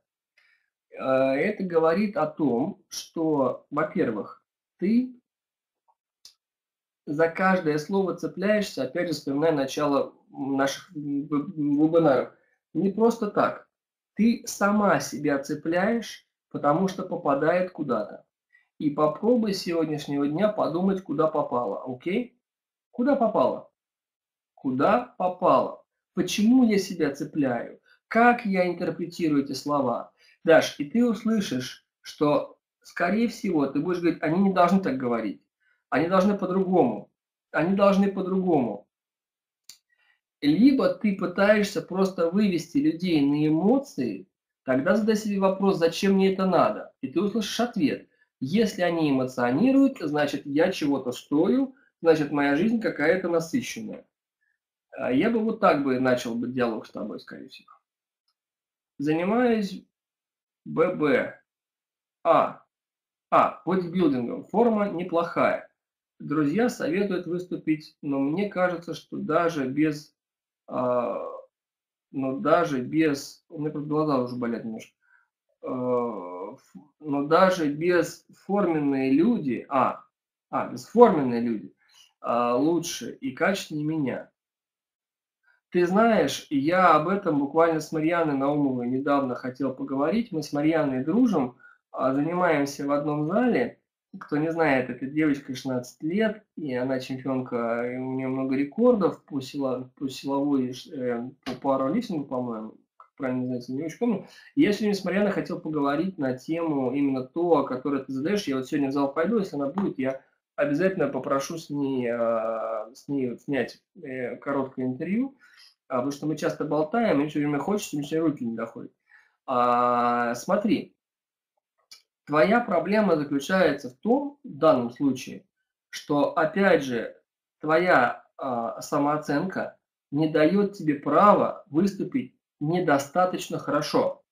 это говорит о том, что, во-первых, ты за каждое слово цепляешься, опять же, вспоминая начало наших вебинаров. Не просто так. Ты сама себя цепляешь, потому что попадает куда-то. И попробуй с сегодняшнего дня подумать, куда попало. Окей? Куда попало? Куда попало? Почему я себя цепляю? Как я интерпретирую эти слова? Даш, и ты услышишь, что скорее всего, ты будешь говорить, они не должны так говорить, они должны по-другому, они должны по-другому. Либо ты пытаешься просто вывести людей на эмоции, тогда задай себе вопрос, зачем мне это надо, и ты услышишь ответ. Если они эмоционируют, значит, я чего-то стою, значит, моя жизнь какая-то насыщенная. Я бы вот так бы начал бы диалог с тобой, скорее всего. Занимаюсь ББ. А. А. Бодибилдингом. Форма неплохая. Друзья советуют выступить, но мне кажется, что даже без... А, но даже без... У меня просто глаза уже болят немножко. А, но даже бесформенные люди... А. А, бесформенные люди а, лучше и качественнее меня. Ты знаешь, я об этом буквально с Марьяной Наумовой недавно хотел поговорить. Мы с Марьяной дружим, занимаемся в одном зале. Кто не знает, это девочка шестнадцать лет, и она чемпионка, и у нее много рекордов по, сила, по силовой, по пауэрлифтингу, по-моему, как правильно называется, не очень помню. Я сегодня с Марьяной хотел поговорить на тему именно то, о которой ты задаешь. Я вот сегодня в зал пойду, если она будет, я обязательно попрошу с ней, с ней вот снять короткое интервью. Потому что мы часто болтаем, и все время хочется, и все руки не доходят. А, смотри, твоя проблема заключается в том, в данном случае, что, опять же, твоя а, самооценка не дает тебе права выступить недостаточно хорошо.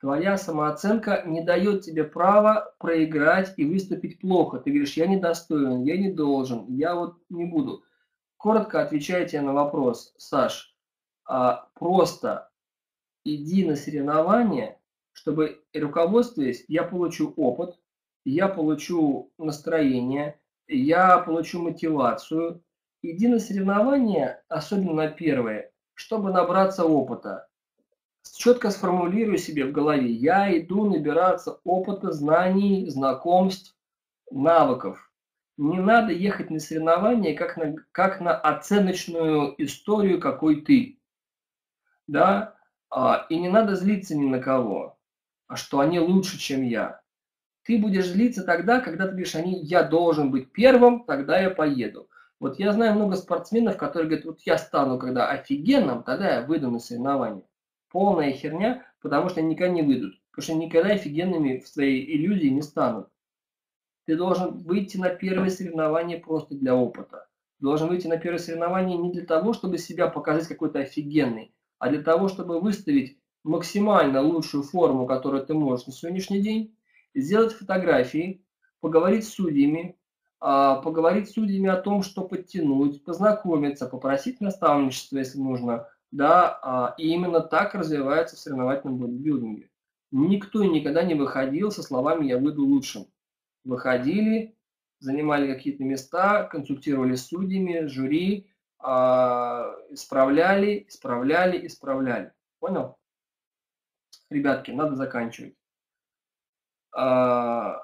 Твоя самооценка не дает тебе права проиграть и выступить плохо. Ты говоришь, я недостоин, я не должен, я вот не буду. Коротко отвечайте на вопрос, Саш. А просто иди на соревнования, чтобы, руководствуясь, я получу опыт, я получу настроение, я получу мотивацию. Иди на соревнования, особенно на первые, чтобы набраться опыта. Четко сформулирую себе в голове, я иду набираться опыта, знаний, знакомств, навыков. Не надо ехать на соревнования как на, как на оценочную историю, какой ты. Да, и не надо злиться ни на кого, что они лучше, чем я. Ты будешь злиться тогда, когда ты говоришь, они, я должен быть первым, тогда я поеду. Вот я знаю много спортсменов, которые говорят, вот я стану когда офигенным, тогда я выйду на соревнования. Полная херня, потому что они никогда не выйдут, потому что никогда офигенными в своей иллюзии не станут. Ты должен выйти на первое соревнование просто для опыта. Ты должен выйти на первое соревнование не для того, чтобы себя показать какой-то офигенный, а для того, чтобы выставить максимально лучшую форму, которую ты можешь на сегодняшний день, сделать фотографии, поговорить с судьями, поговорить с судьями о том, что подтянуть, познакомиться, попросить наставничество, если нужно. Да, и именно так развивается в соревновательном бодибилдинге. Никто никогда не выходил со словами «я выйду лучшим». Выходили, занимали какие-то места, консультировали с судьями, жюри, исправляли, исправляли, исправляли. Понял? Ребятки, надо заканчивать. Что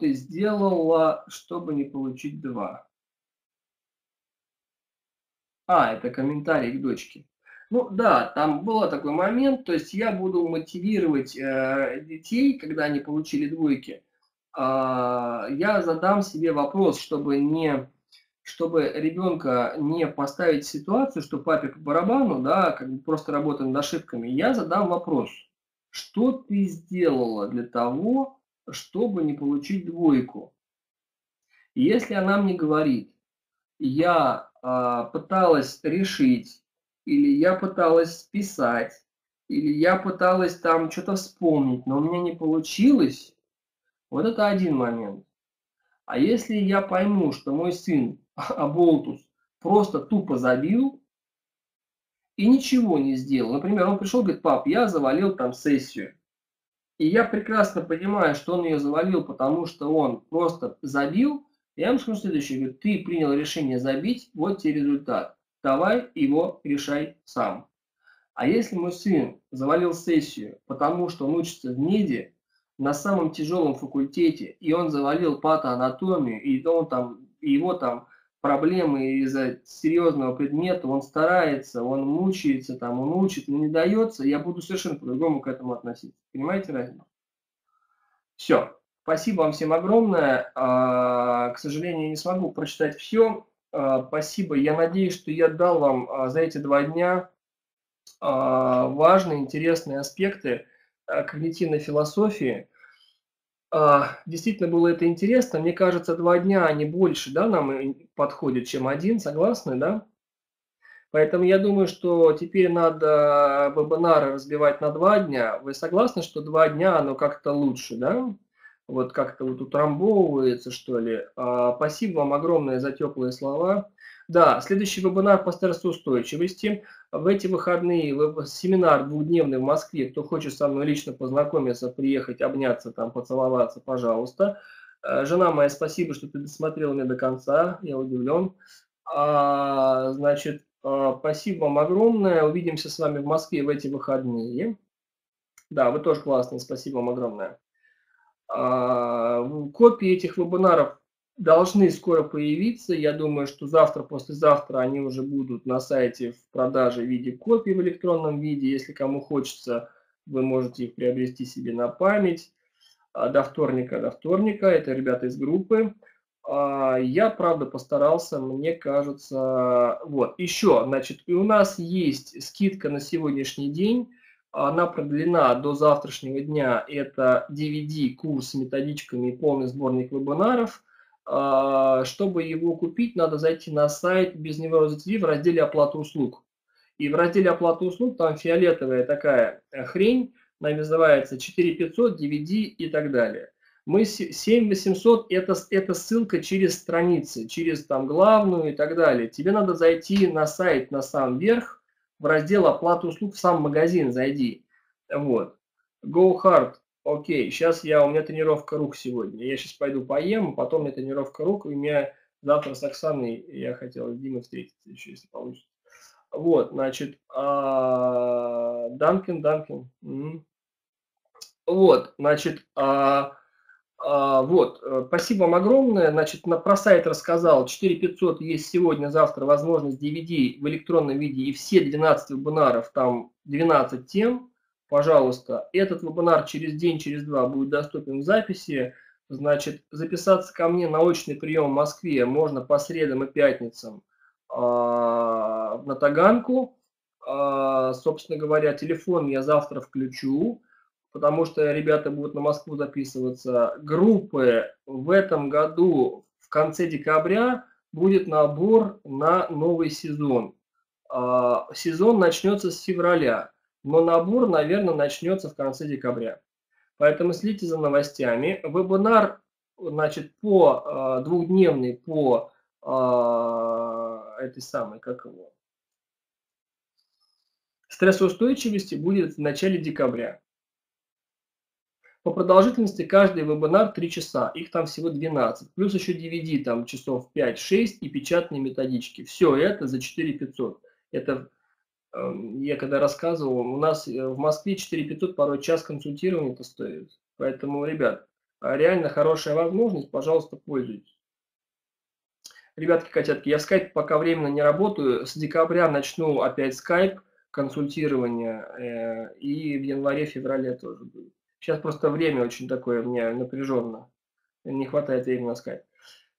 ты сделала, чтобы не получить два? А, это комментарий к дочке. Ну да, там был такой момент, то есть я буду мотивировать детей, когда они получили двойки. Я задам себе вопрос, чтобы не... чтобы ребенка не поставить в ситуацию, что папе по барабану, да, как бы просто работаем над ошибками, я задам вопрос, что ты сделала для того, чтобы не получить двойку? Если она мне говорит, я э, пыталась решить, или я пыталась списать, или я пыталась там что-то вспомнить, но у меня не получилось, вот это один момент. А если я пойму, что мой сын Аболтус просто тупо забил и ничего не сделал. Например, он пришел и говорит, пап, я завалил там сессию. И я прекрасно понимаю, что он ее завалил, потому что он просто забил. Я ему скажу следующее, говорю, ты принял решение забить, вот тебе результат. Давай его решай сам. А если мой сын завалил сессию, потому что он учится в МИДе, на самом тяжелом факультете, и он завалил патоанатомию, и он там, его там проблемы из-за серьезного предмета, он старается, он мучается, там, он учит, но не дается, я буду совершенно по-другому к этому относиться. Понимаете разницу? Все. Спасибо вам всем огромное. К сожалению, не смогу прочитать все. Спасибо. Я надеюсь, что я дал вам за эти два дня важные, интересные аспекты когнитивной философии. Действительно было это интересно. Мне кажется, два дня, они больше, да, нам подходят, чем один. Согласны, да? Поэтому я думаю, что теперь надо вебинары разбивать на два дня. Вы согласны, что два дня оно как-то лучше, да? Вот как-то вот утрамбовывается, что ли. А, спасибо вам огромное за теплые слова. Да, следующий вебинар по стрессоустойчивости. В эти выходные веб- семинар двухдневный в Москве. Кто хочет со мной лично познакомиться, приехать, обняться, там, поцеловаться, пожалуйста. А, жена моя, спасибо, что ты досмотрел меня до конца. Я удивлен. А, значит, а, спасибо вам огромное. Увидимся с вами в Москве в эти выходные. Да, вы тоже классные. Спасибо вам огромное. Копии этих вебинаров должны скоро появиться. Я думаю, что завтра, послезавтра они уже будут на сайте в продаже в виде копий в электронном виде. Если кому хочется, вы можете их приобрести себе на память. До вторника, до вторника. Это ребята из группы. Я, правда, постарался, мне кажется. Вот, еще, значит, и у нас есть скидка на сегодняшний день. Она продлена до завтрашнего дня. Это ди ви ди-курс с методичками и полный сборник вебинаров. Чтобы его купить, надо зайти на сайт Безневроза ТВ в разделе «Оплата услуг». И в разделе «Оплата услуг» там фиолетовая такая хрень, она называется четыре тысячи пятьсот, ди ви ди и так далее. Мы семь тысяч восемьсот, это, это ссылка через страницы, через там главную и так далее. Тебе надо зайти на сайт на сам верх, в раздел «Оплата услуг» в сам магазин зайди. Вот. Go hard. Окей, сейчас я, у меня тренировка рук сегодня. Я сейчас пойду поем, потом у меня тренировка рук. И у меня завтра с Оксаной, я хотел с Димой встретиться еще, если получится. Вот, значит, Данкин, Данкин. Вот, значит, вот, спасибо вам огромное. Значит, про сайт рассказал. четыре тысячи пятьсот есть сегодня, завтра возможность ди ви ди в электронном виде и все двенадцать вебинаров, там двенадцать тем, пожалуйста. Этот вебинар через день, через два будет доступен в записи. Значит, записаться ко мне на очный прием в Москве можно по средам и пятницам на Таганку. Собственно говоря, телефон я завтра включу, потому что ребята будут на Москву записываться. Группы в этом году, в конце декабря, будет набор на новый сезон. Сезон начнется с февраля, но набор, наверное, начнется в конце декабря. Поэтому следите за новостями. Вебинар, значит, по двухдневный, по этой самой, как его, стрессоустойчивости будет в начале декабря. По продолжительности каждый вебинар три часа, их там всего двенадцать, плюс еще ди ви ди там часов пять-шесть и печатные методички. Все это за четыре тысячи пятьсот. Это, э, я когда рассказывал, у нас в Москве четыре тысячи пятьсот порой час консультирования-то стоит. Поэтому, ребят, реально хорошая возможность, пожалуйста, пользуйтесь. Ребятки, котятки, я в скайпе пока временно не работаю, с декабря начну опять скайп, консультирование, э, и в январе-феврале тоже будет. Сейчас просто время очень такое у меня напряженно. Не хватает времени на скайп.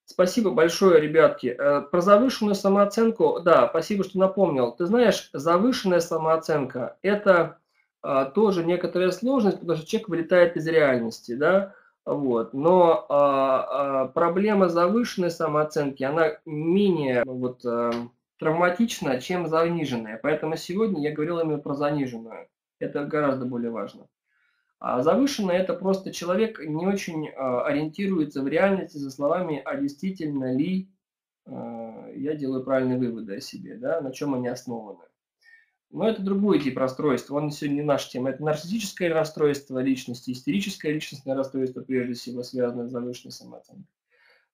Спасибо большое, ребятки. Про завышенную самооценку, да, спасибо, что напомнил. Ты знаешь, завышенная самооценка – это а, тоже некоторая сложность, потому что человек вылетает из реальности, да, вот. Но а, а, проблема завышенной самооценки, она менее вот, а, травматична, чем заниженная. Поэтому сегодня я говорил именно про заниженную. Это гораздо более важно. А завышенное – это просто человек не очень а, ориентируется в реальности за словами «а действительно ли а, я делаю правильные выводы о себе», да, на чем они основаны. Но это другой тип расстройства, он сегодня не наша тема. Это нарциссическое расстройство личности, истерическое личностное расстройство, прежде всего, связанное с завышенной самооценкой.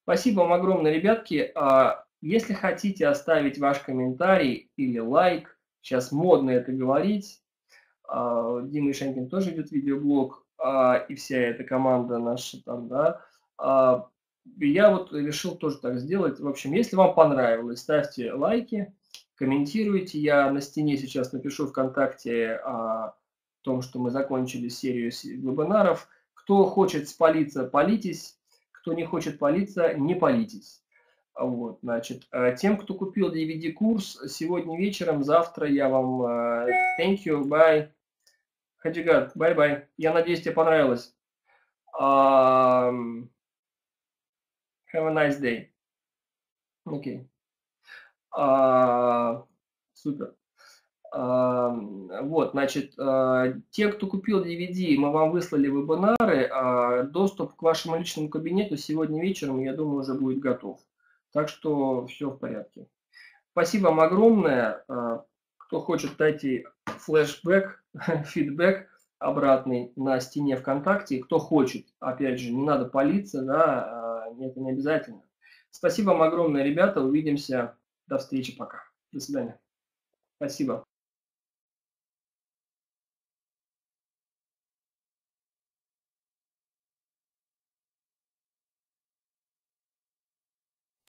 Спасибо вам огромное, ребятки. А, если хотите оставить ваш комментарий или лайк, сейчас модно это говорить, Дима Ишенькин тоже ведет видеоблог, и вся эта команда наша там, да. Я вот решил тоже так сделать. В общем, если вам понравилось, ставьте лайки, комментируйте. Я на стене сейчас напишу ВКонтакте о том, что мы закончили серию вебинаров. Кто хочет спалиться, палитесь. Кто не хочет палиться, не палитесь. Вот, значит, тем, кто купил ди ви ди-курс, сегодня вечером, завтра я вам... Thank you, bye. Хаджигат, bye-bye. Я надеюсь, тебе понравилось. Um, have a nice day. Окей. Okay. Uh, супер. Uh, вот, значит, uh, те, кто купил ди ви ди, мы вам выслали вебинары. Uh, доступ к вашему личному кабинету сегодня вечером, я думаю, уже будет готов. Так что все в порядке. Спасибо вам огромное. Кто хочет, дайте флешбэк, фидбэк обратный на стене ВКонтакте. Кто хочет, опять же, не надо палиться, да, это не обязательно. Спасибо вам огромное, ребята. Увидимся. До встречи. Пока. До свидания. Спасибо.